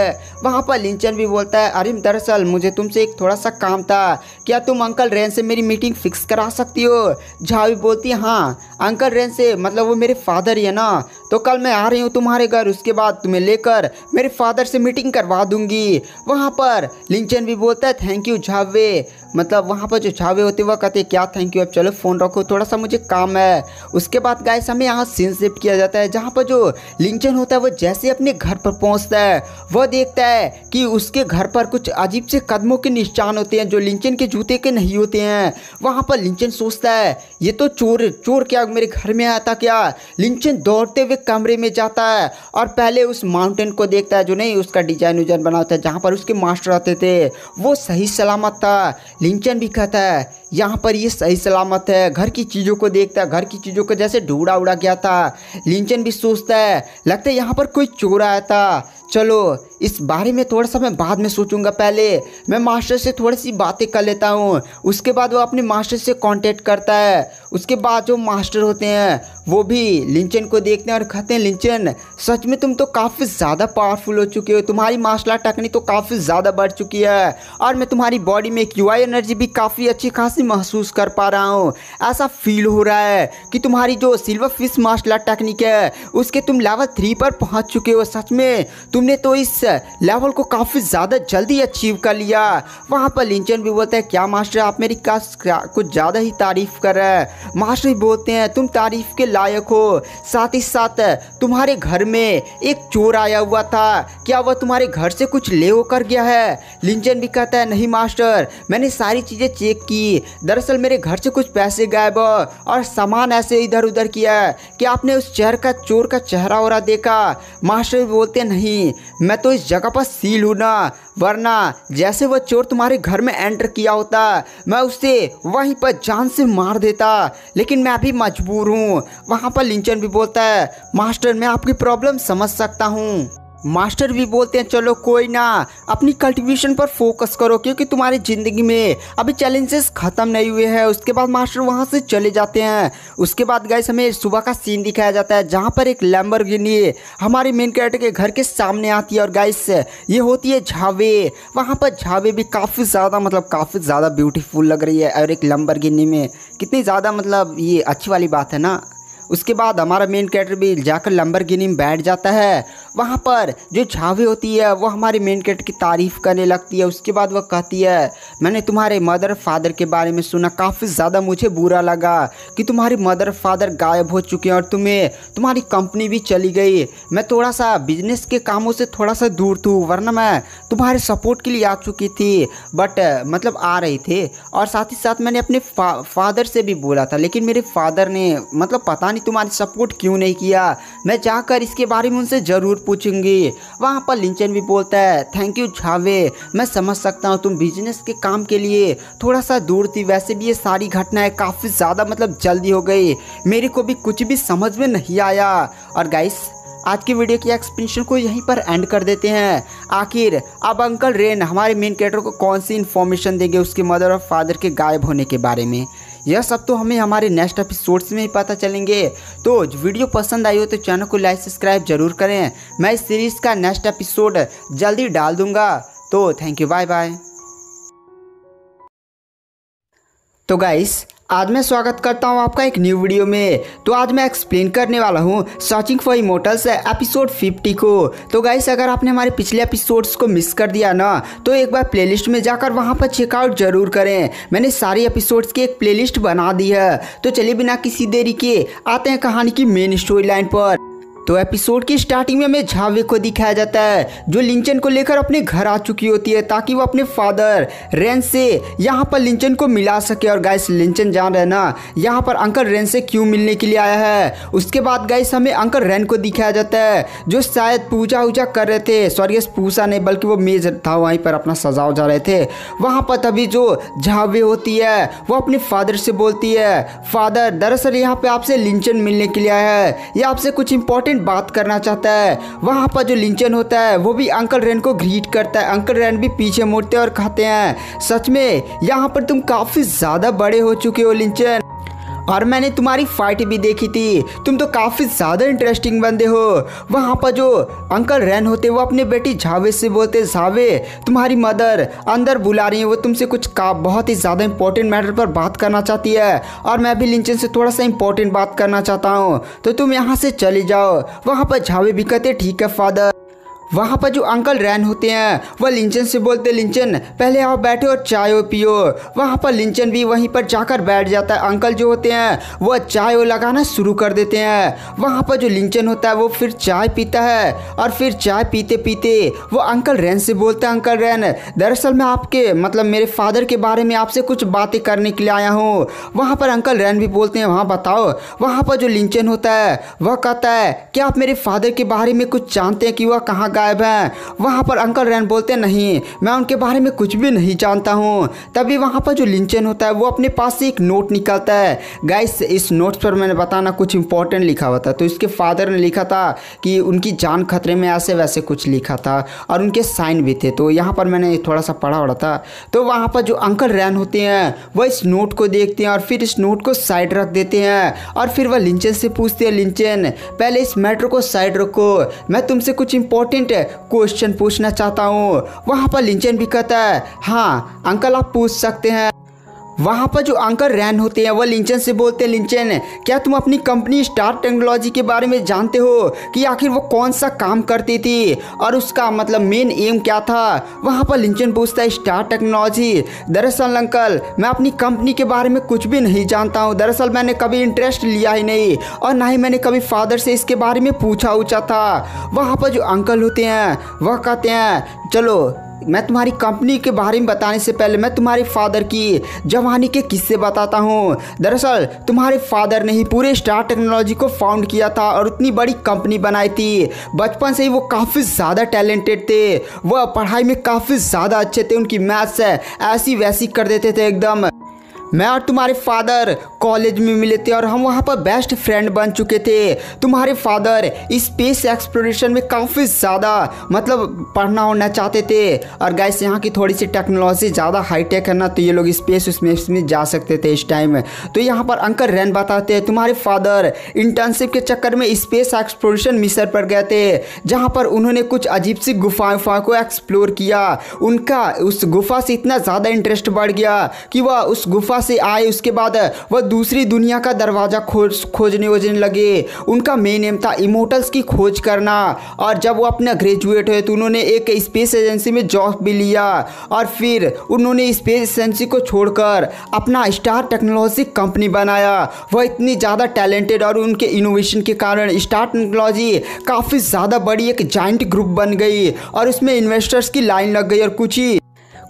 वहाँ पर लिंचन भी बोलता है अरे दरअसल मुझे तुमसे एक थोड़ा सा काम था, क्या तुम अंकल रैन से मेरी मीटिंग फिक्स करा सकती हो। झावे बोलती है हाँ अंकल रैन से, मतलब वो मेरे फादर है ना, तो कल मैं आ रही हूँ तुम्हारे घर, उसके बाद तुम्हें लेकर मेरे फादर से मीटिंग करवा दूंगी। वहाँ पर लिंचन भी बोलता है थैंक यू झावे, मतलब वहाँ पर जो झावे होते वह कहते क्या थैंक यू, अब चलो फ़ोन रखो थोड़ा सा मुझे काम है। उसके बाद गाइस हमें यहाँ सीन शिफ्ट किया जाता है जहाँ पर जो लिंचन होता है वो जैसे अपने घर पर पहुँचता है वह देखता है कि उसके घर पर कुछ अजीब से कदमों के निशान होते हैं जो लिंचन के जूते के नहीं होते हैं। वहाँ पर लिंचन सोचता है ये तो चोर चोर क्या मेरे घर में आया था क्या। लिंचन दौड़ वे कमरे में जाता है और पहले उस माउंटेन को देखता है जो नहीं उसका डिजाइन उजाइन बना होता है जहाँ पर उसके मास्टर रहते थे, वो सही सलामत था। लिंचन भी कहता है यहाँ पर ये सही सलामत है, घर की चीज़ों को देखता है, घर की चीज़ों को जैसे ढूंढा उड़ा गया था। लिंचन भी सोचता है लगता है यहाँ पर कोई चोर आया था। चलो इस बारे में थोड़ा सा मैं बाद में सोचूंगा, पहले मैं मास्टर से थोड़ी सी बातें कर लेता हूँ। उसके बाद वो अपने मास्टर से कांटेक्ट करता है। उसके बाद जो मास्टर होते हैं वो भी लिंचन को देखते हैं और कहते हैं, लिंचन सच में तुम तो काफ़ी ज़्यादा पावरफुल हो चुके हो, तुम्हारी मार्शल आर्ट टेक्निक तो काफ़ी ज़्यादा बढ़ चुकी है और मैं तुम्हारी बॉडी में एक यूआई एनर्जी भी काफ़ी अच्छी खासी महसूस कर पा रहा हूँ। ऐसा फील हो रहा है कि तुम्हारी जो silver fish martial art technique है उसके तुम लेवल थ्री पर पहुँच चुके हो। सच में तुमने तो इस लेवल को काफ़ी ज़्यादा जल्दी अचीव कर लिया। वहाँ पर लिंचन भी बोलता है, क्या मास्टर आप मेरी कुछ ज़्यादा ही तारीफ़ कर रहे हैं। मास्टर भी बोलते हैं, तुम तारीफ़ के लायक हो। साथ ही साथ तुम्हारे घर में एक चोर आया हुआ था, क्या वह तुम्हारे घर से कुछ ले होकर गया है। लिंचन भी कहता है, नहीं मास्टर मैंने सारी चीज़ें चेक की, दरअसल मेरे घर से कुछ पैसे गायब और सामान ऐसे इधर उधर किया है। क्या आपने उस शहर का चोर का चेहरा वहरा देखा। मास्टर भी बोलते नहीं, मैं तो इस जगह पर सील हूँ ना, वरना जैसे वह चोर तुम्हारे घर में एंटर किया होता मैं उसे वहीं पर जान से मार देता, लेकिन मैं अभी मजबूर हूँ। वहाँ पर लिंचन भी बोलता है, मास्टर मैं आपकी प्रॉब्लम समझ सकता हूँ। मास्टर भी बोलते हैं, चलो कोई ना, अपनी कल्टीवेशन पर फोकस करो क्योंकि तुम्हारी ज़िंदगी में अभी चैलेंजेस ख़त्म नहीं हुए हैं। उसके बाद मास्टर वहाँ से चले जाते हैं। उसके बाद गाइस हमें सुबह का सीन दिखाया जाता है जहाँ पर एक लैम्बोर्गिनी हमारे मेन कैरेक्टर के घर के सामने आती है और गाइस ये होती है झावे। वहाँ पर झावे भी काफ़ी ज़्यादा मतलब काफ़ी ज़्यादा ब्यूटीफुल लग रही है और एक लैम्बोर्गिनी में कितनी ज़्यादा मतलब ये अच्छी वाली बात है ना। उसके बाद हमारा मेन कैरेक्टर भी जाकर लैम्बोर्गिनी में बैठ जाता है। वहाँ पर जो झावे होती है वो हमारे मेन कैरेक्टर की तारीफ़ करने लगती है। उसके बाद वह कहती है, मैंने तुम्हारे मदर फादर के बारे में सुना, काफ़ी ज़्यादा मुझे बुरा लगा कि तुम्हारे मदर फादर गायब हो चुके हैं और तुम्हें तुम्हारी कंपनी भी चली गई। मैं थोड़ा सा बिजनेस के कामों से थोड़ा सा दूर थी, वरना मैं तुम्हारे सपोर्ट के लिए आ चुकी थी, बट मतलब आ रही थी। और साथ ही साथ मैंने अपने फा, फादर से भी बोला था, लेकिन मेरे फादर ने मतलब पता तुम्हारी सपोर्ट क्यों नहीं किया। मैं जाकर इसके बारे में उनसे जरूर पूछूंगी। वहां पर लिंचन भी बोलता है, थैंक यू झावे, मैं समझ सकता हूं तुम बिजनेस के काम के लिए थोड़ा सा दूर थी। वैसे भी ये सारी घटनाएं काफ़ी ज़्यादा मतलब जल्दी हो गई, मेरे को भी कुछ भी समझ में नहीं आया। और गाइस आज की वीडियो की एक्सप्लेनेशन को यहीं पर एंड कर देते हैं। आखिर अब अंकल रेन हमारे मेन कैरेक्टर को कौन सी इन्फॉर्मेशन देंगे उसके मदर और फादर के गायब होने के बारे में, यह सब तो हमें हमारे नेक्स्ट एपिसोड्स में ही पता चलेंगे। तो वीडियो पसंद आई हो तो चैनल को लाइक सब्सक्राइब जरूर करें। मैं इस सीरीज़ का नेक्स्ट एपिसोड जल्दी डाल दूंगा। तो थैंक यू, बाय बाय। तो गाइस आज मैं स्वागत करता हूं आपका एक न्यू वीडियो में। तो आज मैं एक्सप्लेन करने वाला हूं searching for immortals episode fifty को। तो गाइस अगर आपने हमारे पिछले एपिसोड्स को मिस कर दिया ना तो एक बार प्लेलिस्ट में जाकर वहां पर चेकआउट जरूर करें। मैंने सारे एपिसोड्स की एक प्लेलिस्ट बना दी है। तो चलिए बिना किसी देरी के आते हैं कहानी की मेन स्टोरी लाइन पर। तो एपिसोड की स्टार्टिंग में हमें झावे को दिखाया जाता है जो लिंचन को लेकर अपने घर आ चुकी होती है ताकि वो अपने फादर रेन से यहाँ पर लिंचन को मिला सके। और गाइस लिंचन जान रहे ना यहाँ पर अंकल रेन से क्यों मिलने के लिए आया है। उसके बाद गाइस हमें अंकल रेन को दिखाया जाता है जो शायद पूजा वूजा कर रहे थे, सॉरी पूजा नहीं बल्कि वो मेज था, वहीं पर अपना सजाव जा रहे थे। वहाँ पर तभी जो झावे होती है वो अपने फादर से बोलती है, फादर दरअसल यहाँ पर आपसे लिंचन मिलने के लिए आया है, ये आपसे कुछ इंपॉर्टेंट बात करना चाहता है। वहां पर जो लिंचन होता है वो भी अंकल रेन को ग्रीट करता है। अंकल रेन भी पीछे मुड़ते और कहते हैं, सच में यहाँ पर तुम काफी ज्यादा बड़े हो चुके हो लिंचन, और मैंने तुम्हारी फाइट भी देखी थी, तुम तो काफ़ी ज़्यादा इंटरेस्टिंग बंदे हो। वहाँ पर जो अंकल रेन होते वो अपने बेटी झावे से बोलते, झावे तुम्हारी मदर अंदर बुला रही है, वो तुमसे कुछ का बहुत ही ज़्यादा इंपॉर्टेंट मैटर पर बात करना चाहती है और मैं भी लिंचन से थोड़ा सा इंपॉर्टेंट बात करना चाहता हूँ, तो तुम यहाँ से चले जाओ। वहाँ पर झावे भी कहते, ठीक है फादर। वहाँ पर जो अंकल रेन होते हैं वह लिंचन से बोलते, लिंचन पहले आओ बैठो और चाय पियो। वहाँ पर लिंचन भी वहीं पर जाकर बैठ जाता है। अंकल जो होते हैं वह चाय लगाना शुरू कर देते हैं। वहाँ पर जो लिंचन होता है वो फिर चाय पीता है और फिर चाय पीते पीते वो अंकल रेन से बोलता है, अंकल रेन दरअसल मैं आपके मतलब मेरे फादर के बारे में आपसे कुछ बातें करने के लिए आया हूँ। वहाँ पर अंकल रेन भी बोलते हैं, वहाँ बताओ। वहाँ पर जो लिंचन होता है वह कहता है, क्या आप मेरे फादर के बारे में कुछ जानते हैं कि वह कहाँ गायब है। वहाँ पर अंकल रैन बोलते नहीं, मैं उनके बारे में कुछ भी नहीं जानता हूँ। तभी वहाँ पर जो लिंचन होता है वो अपने पास से एक नोट निकालता है। गाइस इस नोट्स पर मैंने बताना कुछ इंपॉर्टेंट लिखा हुआ था। तो इसके फादर ने लिखा था कि उनकी जान खतरे में, ऐसे वैसे कुछ लिखा था और उनके साइन भी थे। तो यहाँ पर मैंने थोड़ा सा पढ़ा हुआ था। तो वहाँ पर जो अंकल रैन होते हैं वह इस नोट को देखते हैं और फिर इस नोट को साइड रख देते हैं और फिर वह लिंचन से पूछते हैं, लिंचन पहले इस मैटर को साइड रखो, मैं तुमसे कुछ इंपॉर्टेंट क्वेश्चन पूछना चाहता हूँ। वहाँ पर लिंचन भी कहता है, हाँ अंकल आप पूछ सकते हैं। वहाँ पर जो अंकल रैन होते हैं वह लिंचन से बोलते हैं, लिंचन क्या तुम अपनी कंपनी स्टार टेक्नोलॉजी के बारे में जानते हो कि आखिर वो कौन सा काम करती थी और उसका मतलब मेन एम क्या था। वहाँ पर लिंचन पूछता है, स्टार टेक्नोलॉजी? दरअसल अंकल मैं अपनी कंपनी के बारे में कुछ भी नहीं जानता हूँ। दरअसल मैंने कभी इंटरेस्ट लिया ही नहीं और ना ही मैंने कभी फादर से इसके बारे में पूछा उछा था। वहाँ पर जो अंकल होते हैं वह कहते हैं, चलो मैं तुम्हारी कंपनी के बारे में बताने से पहले मैं तुम्हारे फादर की जवानी के किस्से बताता हूँ। दरअसल तुम्हारे फादर ने ही पूरे स्टार टेक्नोलॉजी को फाउंड किया था और उतनी बड़ी कंपनी बनाई थी। बचपन से ही वो काफ़ी ज़्यादा टैलेंटेड थे, वह पढ़ाई में काफ़ी ज़्यादा अच्छे थे। उनकी मैथ्स ऐसी वैसी कर देते थे एकदम। मैं और तुम्हारे फादर कॉलेज में मिले थे और हम वहाँ पर बेस्ट फ्रेंड बन चुके थे। तुम्हारे फादर स्पेस एक्सप्लोरेशन में काफ़ी ज़्यादा मतलब पढ़ना होना चाहते थे और गाइस यहाँ की थोड़ी सी टेक्नोलॉजी ज़्यादा हाईटेक है ना, तो ये लोग स्पेस उसमें में जा सकते थे इस टाइम। तो यहाँ पर अंकल रैन बताते हैं, तुम्हारे फादर इंटर्नशिप के चक्कर में स्पेस एक्सप्लोरेशन मिशन पर गए थे जहाँ पर उन्होंने कुछ अजीब सी गुफा गुफा को एक्सप्लोर किया। उनका उस गुफा से इतना ज़्यादा इंटरेस्ट बढ़ गया कि वह उस गुफा से आए, उसके बाद वह दूसरी दुनिया का दरवाजा खोज खोजने वोजने लगे। उनका मेन एम था इमोर्टल्स की खोज करना और जब वो अपना ग्रेजुएट हुए तो उन्होंने एक स्पेस एजेंसी में जॉब भी लिया और फिर उन्होंने स्पेस एजेंसी को छोड़कर अपना स्टार टेक्नोलॉजी कंपनी बनाया। वह इतनी ज़्यादा टैलेंटेड और उनके इनोवेशन के कारण स्टार टेक्नोलॉजी काफ़ी ज़्यादा बड़ी एक जायंट ग्रुप बन गई और उसमें इन्वेस्टर्स की लाइन लग गई और कुछ ही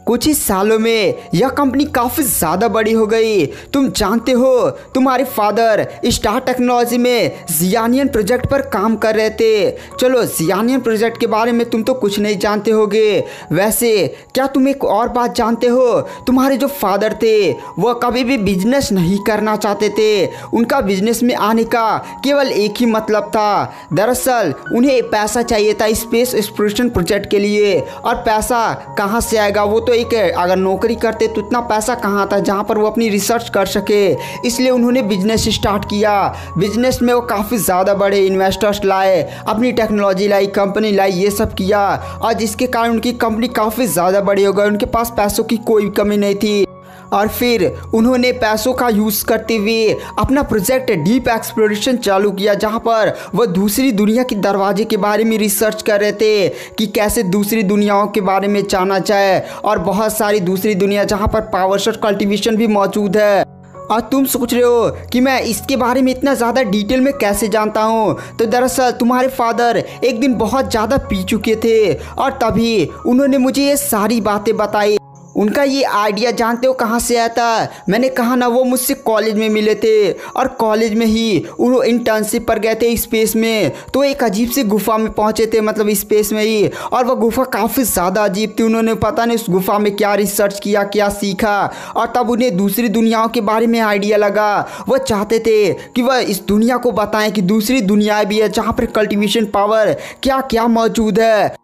कुछ ही सालों में यह कंपनी काफ़ी ज़्यादा बड़ी हो गई। तुम जानते हो तुम्हारे फादर स्टार टेक्नोलॉजी में जियानियन प्रोजेक्ट पर काम कर रहे थे। चलो जियानियन प्रोजेक्ट के बारे में तुम तो कुछ नहीं जानते होगे। वैसे क्या तुम एक और बात जानते हो? तुम्हारे जो फादर थे वह कभी भी बिजनेस नहीं करना चाहते थे। उनका बिजनेस में आने का केवल एक ही मतलब था। दरअसल उन्हें पैसा चाहिए था स्पेस एक्सप्लोरेशन प्रोजेक्ट के लिए और पैसा कहाँ से आएगा, वो तो एक अगर नौकरी करते तो इतना पैसा कहाँ आता जहाँ पर वो अपनी रिसर्च कर सके। इसलिए उन्होंने बिजनेस स्टार्ट किया। बिजनेस में वो काफ़ी ज़्यादा बड़े इन्वेस्टर्स लाए, अपनी टेक्नोलॉजी लाई, कंपनी लाई, ये सब किया और जिसके कारण उनकी कंपनी काफ़ी ज़्यादा बड़ी हो गई। उनके पास पैसों की कोई कमी नहीं थी और फिर उन्होंने पैसों का यूज़ करते हुए अपना प्रोजेक्ट डीप एक्सप्लोरेशन चालू किया जहां पर वह दूसरी दुनिया के दरवाजे के बारे में रिसर्च कर रहे थे कि कैसे दूसरी दुनियाओं के बारे में जाना जाए और बहुत सारी दूसरी दुनिया जहां पर पावर शॉट कल्टीवेशन भी मौजूद है। और तुम सोच रहे हो कि मैं इसके बारे में इतना ज़्यादा डिटेल में कैसे जानता हूँ? तो दरअसल तुम्हारे फादर एक दिन बहुत ज़्यादा पी चुके थे और तभी उन्होंने मुझे ये सारी बातें बताई। उनका ये आइडिया जानते हो कहाँ से आया था? मैंने कहा ना वो मुझसे कॉलेज में मिले थे और कॉलेज में ही उन्हों इंटर्नशिप पर गए थे स्पेस में। तो एक अजीब सी गुफा में पहुँचे थे, मतलब स्पेस में ही, और वह गुफा काफ़ी ज़्यादा अजीब थी। उन्होंने पता नहीं उस गुफा में क्या रिसर्च किया, क्या सीखा और तब उन्हें दूसरी दुनियाओं के बारे में आइडिया लगा। वह चाहते थे कि वह इस दुनिया को बताएँ कि दूसरी दुनिया भी है जहाँ पर कल्टीवेशन पावर क्या क्या मौजूद है।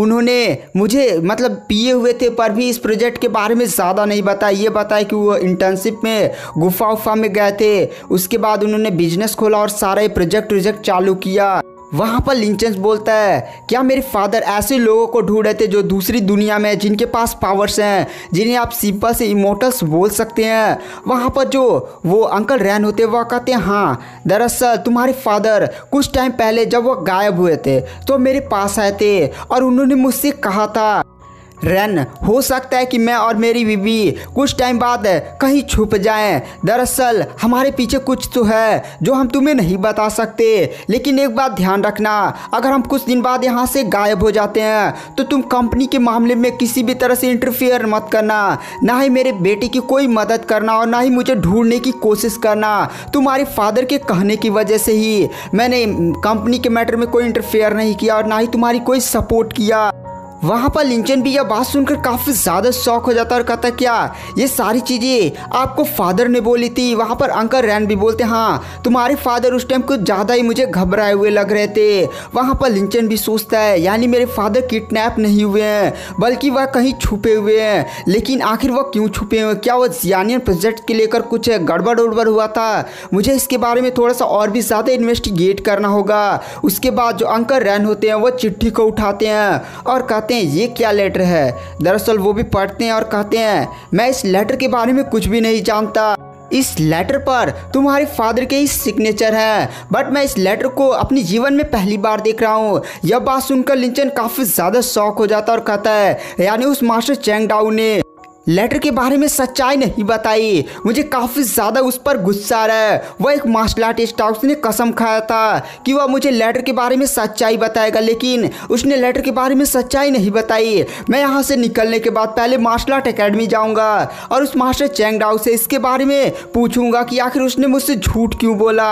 उन्होंने मुझे मतलब पिए हुए थे पर भी इस प्रोजेक्ट के बारे में ज़्यादा नहीं बताया। ये बताया कि वो इंटर्नशिप में गुफा उफा में गए थे, उसके बाद उन्होंने बिजनेस खोला और सारा प्रोजेक्ट प्रोजेक्ट चालू किया। वहाँ पर लिंचन बोलता है, क्या मेरे फादर ऐसे लोगों को ढूंढ रहे थे जो दूसरी दुनिया में जिनके पास पावर्स हैं, जिन्हें आप सिंपल से इमोर्टल्स बोल सकते हैं? वहाँ पर जो वो अंकल रैन होते वह कहते हैं, हाँ दरअसल तुम्हारे फादर कुछ टाइम पहले जब वह गायब हुए थे तो मेरे पास आए थे और उन्होंने मुझसे कहा था रन हो सकता है कि मैं और मेरी बीवी कुछ टाइम बाद कहीं छुप जाएं। दरअसल हमारे पीछे कुछ तो है जो हम तुम्हें नहीं बता सकते, लेकिन एक बात ध्यान रखना, अगर हम कुछ दिन बाद यहाँ से गायब हो जाते हैं तो तुम कंपनी के मामले में किसी भी तरह से इंटरफियर मत करना, ना ही मेरे बेटे की कोई मदद करना और ना ही मुझे ढूंढने की कोशिश करना। तुम्हारे फादर के कहने की वजह से ही मैंने कंपनी के मैटर में कोई इंटरफेयर नहीं किया और ना ही तुम्हारी कोई सपोर्ट किया। वहाँ पर लिंचन भी यह बात सुनकर काफ़ी ज़्यादा शौक हो जाता है और कहता है क्या ये सारी चीज़ें आपको फादर ने बोली थी। वहाँ पर अंकल रैन भी बोलते हाँ तुम्हारे फादर उस टाइम कुछ ज़्यादा ही मुझे घबराए हुए लग रहे थे। वहाँ पर लिंचन भी सोचता है यानी मेरे फादर किडनैप नहीं हुए हैं बल्कि वह कहीं छुपे हुए हैं, लेकिन आखिर वह क्यों छुपे हुए हैं? क्या वह जियानियन प्रोजेक्ट के लेकर कुछ गड़बड़ उड़बड़ हुआ था? मुझे इसके बारे में थोड़ा सा और भी ज़्यादा इन्वेस्टिगेट करना होगा। उसके बाद जो अंकल रैन होते हैं वह चिट्ठी को उठाते हैं और कहते ये क्या लेटर है। दरअसल वो भी पढ़ते हैं और कहते हैं मैं इस लेटर के बारे में कुछ भी नहीं जानता, इस लेटर पर तुम्हारे फादर के ही सिग्नेचर हैं, बट मैं इस लेटर को अपने जीवन में पहली बार देख रहा हूँ। यह बात सुनकर लिंचन काफ़ी ज़्यादा शॉक हो जाता और कहता है यानी उस मास्टर चैंग डाउ ने लेटर के बारे में सच्चाई नहीं बताई, मुझे काफ़ी ज़्यादा उस पर गुस्सा आ रहा है। वह एक मार्शल आर्टिस्ट था, उसने कसम खाया था कि वह मुझे लेटर के बारे में सच्चाई बताएगा, लेकिन उसने लेटर के बारे में सच्चाई नहीं बताई। मैं यहाँ से निकलने के बाद पहले मार्शल आर्ट अकेडमी जाऊँगा और उस मास्टर चैंग डाउ से इसके बारे में पूछूँगा कि आखिर उसने मुझसे झूठ क्यों बोला।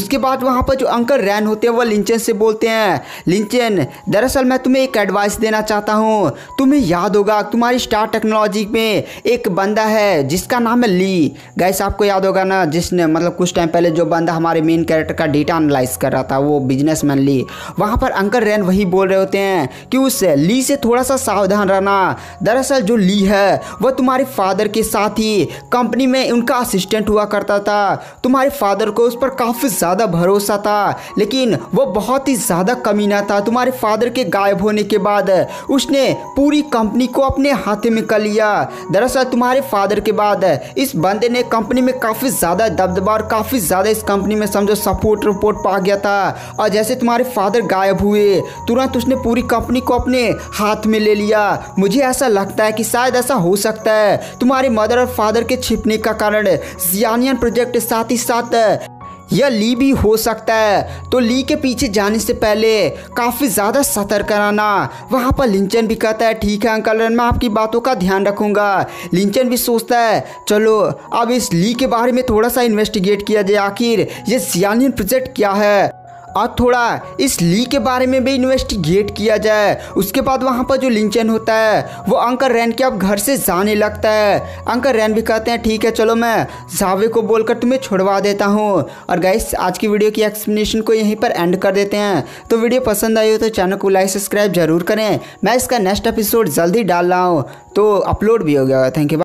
उसके बाद वहाँ पर जो अंकल रैन होते हैं वह लिंचन से बोलते हैं लिंचन दरअसल मैं तुम्हें एक एडवाइस देना चाहता हूँ। तुम्हें याद होगा तुम्हारी स्टार टेक्नोलॉजी में एक बंदा है जिसका नाम है ली। गाइस आपको याद होगा ना, जिसने मतलब कुछ टाइम पहले जो बंदा हमारे मेन कैरेक्टर का डेटा एनालाइज कर रहा था वो बिजनेसमैन ली। वहां पर अंकल रैन वही बोल रहे होते हैं कि उस ली से थोड़ा सा सावधान रहना। दरअसल जो ली है वह तुम्हारे फादर के साथ ही कंपनी में उनका असिस्टेंट हुआ करता था। तुम्हारे फादर को उस पर काफी ज्यादा भरोसा था, लेकिन वह बहुत ही ज्यादा कमीना था। तुम्हारे फादर के गायब होने के बाद उसने पूरी कंपनी को अपने हाथ में कर लिया। दरअसल तुम्हारे फादर के बाद इस बंदे ने कंपनी में काफ़ी ज़्यादा दबदबा और काफ़ी ज़्यादा इस कंपनी में समझो सपोर्ट रिपोर्ट पा गया था, और जैसे तुम्हारे फादर गायब हुए तुरंत उसने पूरी कंपनी को अपने हाथ में ले लिया। मुझे ऐसा लगता है कि शायद ऐसा हो सकता है तुम्हारे मदर और फादर के छिपने का कारण जियानियन प्रोजेक्ट, साथ ही साथ यह ली भी हो सकता है। तो ली के पीछे जाने से पहले काफ़ी ज़्यादा सतर्क रहना। वहाँ पर लिंचन भी कहता है ठीक है अंकल रन, मैं आपकी बातों का ध्यान रखूँगा। लिंचन भी सोचता है चलो अब इस ली के बारे में थोड़ा सा इन्वेस्टिगेट किया जाए, आखिर ये जियानियन प्रोजेक्ट क्या है और थोड़ा इस ली के बारे में भी इन्वेस्टिगेट किया जाए। उसके बाद वहाँ पर जो लिंचन होता है वो अंकल रैन के अब घर से जाने लगता है। अंकल रैन भी कहते हैं ठीक है चलो मैं जावे को बोलकर तुम्हें छुड़वा देता हूँ। और गाइस आज की वीडियो की एक्सप्लेनेशन को यहीं पर एंड कर देते हैं। तो वीडियो पसंद आई हो तो चैनल को लाइक सब्सक्राइब जरूर करें। मैं इसका नेक्स्ट एपिसोड जल्दी डाल रहा हूँ, तो अपलोड भी हो गया। Thank you.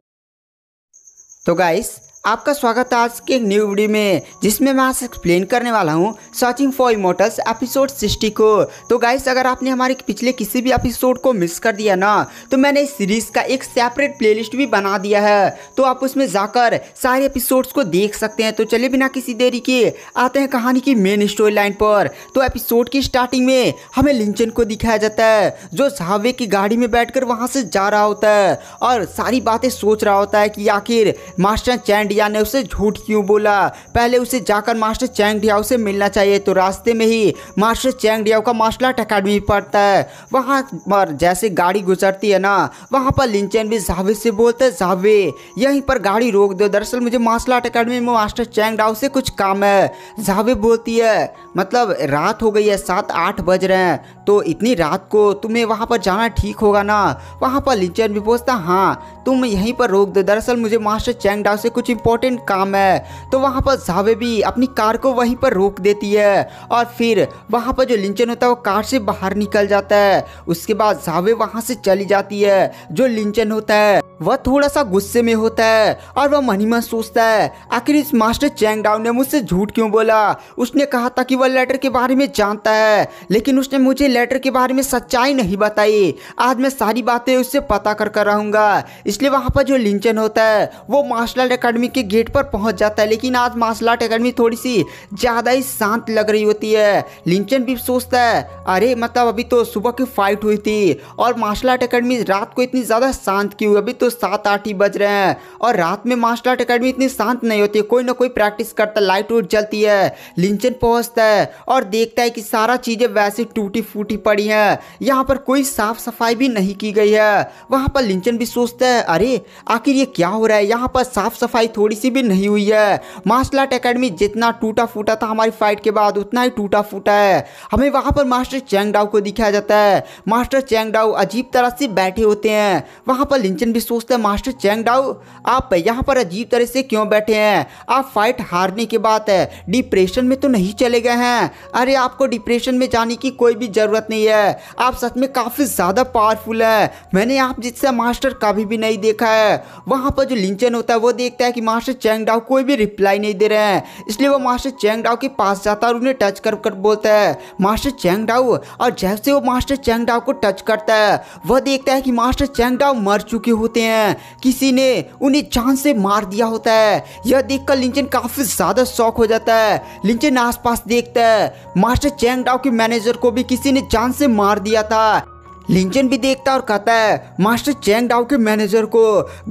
तो गाइस आपका स्वागत है आज के एक न्यू वीडियो में, जिसमें मैं आज एक्सप्लेन करने वाला हूँ searching for immortals episode sixty को। तो गाइस अगर आपने हमारे पिछले किसी भी एपिसोड को मिस कर दिया ना, तो मैंने इस सीरीज़ का एक सेपरेट प्लेलिस्ट भी बना दिया है, तो आप उसमें जाकर सारे एपिसोड्स को देख सकते हैं। तो चलिए बिना किसी देरी के आते हैं कहानी की मेन स्टोरी लाइन पर। तो एपिसोड की स्टार्टिंग में हमें लिंचन को दिखाया जाता है जो झावे की गाड़ी में बैठ कर वहाँ से जा रहा होता है और सारी बातें सोच रहा होता है कि आखिर मास्टर चैंड ने उसे झूठ क्यों बोला। पहले उसे जाकर मास्टर चैंग डियाओ से मिलना चाहिए। तो रास्ते में ही मास्टर चैंग डियाओ का मार्शल आर्ट अकेडमी पड़ता है। वहाँ पर जैसे गाड़ी गुजरती है ना, वहाँ पर लिंचन भी जावे से बोलता है जावे यहीं पर गाड़ी रोक दो, दरअसल मुझे मार्शल आर्ट अकेडमी में मास्टर चैंग डियाओ से कुछ काम है। जावे बोलती है मतलब रात हो गई है, सात आठ बज रहे हैं, तो इतनी रात को तुम्हें वहाँ पर जाना ठीक होगा ना। वहाँ पर लिंचन भी बोलता हाँ तुम यहीं पर रोक दो, दरअसल मुझे मास्टर चैंग डियाओ से कुछ इम्पोर्टेंट काम है। तो वहाँ पर जावे भी अपनी कार को वहीं पर रोक देती है और फिर वहाँ पर जो लिंचन होता है वो कार से बाहर निकल जाता है। उसके बाद जावे वहाँ से चली जाती है। जो लिंचन होता है वह थोड़ा सा गुस्से में होता है और वह मन ही मन सोचता है आखिर इस मास्टर चैंग डाउ ने मुझसे झूठ क्यों बोला। उसने कहा था कि वह लेटर के बारे में जानता है, लेकिन उसने मुझे लेटर के बारे में सच्चाई नहीं बताई। आज मैं सारी बातें उससे पता कर कर रहूँगा। इसलिए वहाँ पर जो लिंचन होता है वो मार्शल आर्ट अकेडमी के गेट पर पहुंच जाता है। लेकिन आज मार्शल आर्ट अकेडमी थोड़ी सी ज़्यादा ही शांत लग रही होती है। लिंचन भी सोचता है अरे मतलब अभी तो सुबह की फाइट हुई थी और मार्शल आर्ट अकेडमी रात को इतनी ज़्यादा शांत क्यों हुई, अभी तो सात आठ ही बज रहे हैं और रात में मार्शल आर्ट अकेडमी इतनी शांत नहीं होती, कोई ना कोई प्रैक्टिस करता, लाइट उठ जलती है। लिंचन पहुँचता है और देखता है कि सारा चीज़ें वैसे टूटी फूटी पड़ी हैं, यहाँ पर कोई साफ सफाई भी नहीं की गई है। वहाँ पर लिंचन भी सोचता है अरे आखिर ये क्या हो रहा है, यहाँ पर साफ सफाई थोड़ी सी भी नहीं हुई है। मार्शल आर्ट अकेडमी जितना टूटा फूटा था हमारी फाइट के बाद उतना ही टूटा फूटा है। हमें वहाँ पर मास्टर चैंग डाउ को दिखाया जाता है। मास्टर चैंग डाउ अजीब तरह से बैठे होते हैं। वहाँ पर लिंचन भी सोचता है मास्टर चैंग डाउ आप यहाँ पर अजीब तरह से क्यों बैठे हैं, आप फाइट हारने के बाद है डिप्रेशन में तो नहीं चले गए हैं? अरे आपको डिप्रेशन में जाने की कोई भी ज़रूरत नहीं है, आप सच में काफ़ी ज़्यादा पावरफुल है, मैंने आप जिससे मास्टर कभी भी नहीं देखा है। वहाँ पर जो लिंचन होता है वो देखता है कि मास्टर चैंग डाउ कोई भी रिप्लाई नहीं दे रहे हैं, इसलिए वो मास्टर चैंग डाउ के पास जाता है और उन्हें टच कर कर बोलता है मास्टर चैंग डाउ। और जैसे वो मास्टर चैंग डाउ को टच करता है वह देखता है कि मास्टर चैंग डाउ मर चुके होते हैं, किसी ने उन्हें जान से मार दिया होता है। यह देखकर लिंचन काफ़ी ज़्यादा शॉक हो जाता है। लिंचन आसपास देखता है मास्टर चैंग डाउ के मैनेजर को भी किसी ने जान से मार दिया था। लिंचन भी देखता और कहता है मास्टर चैंग डाउ के मैनेजर को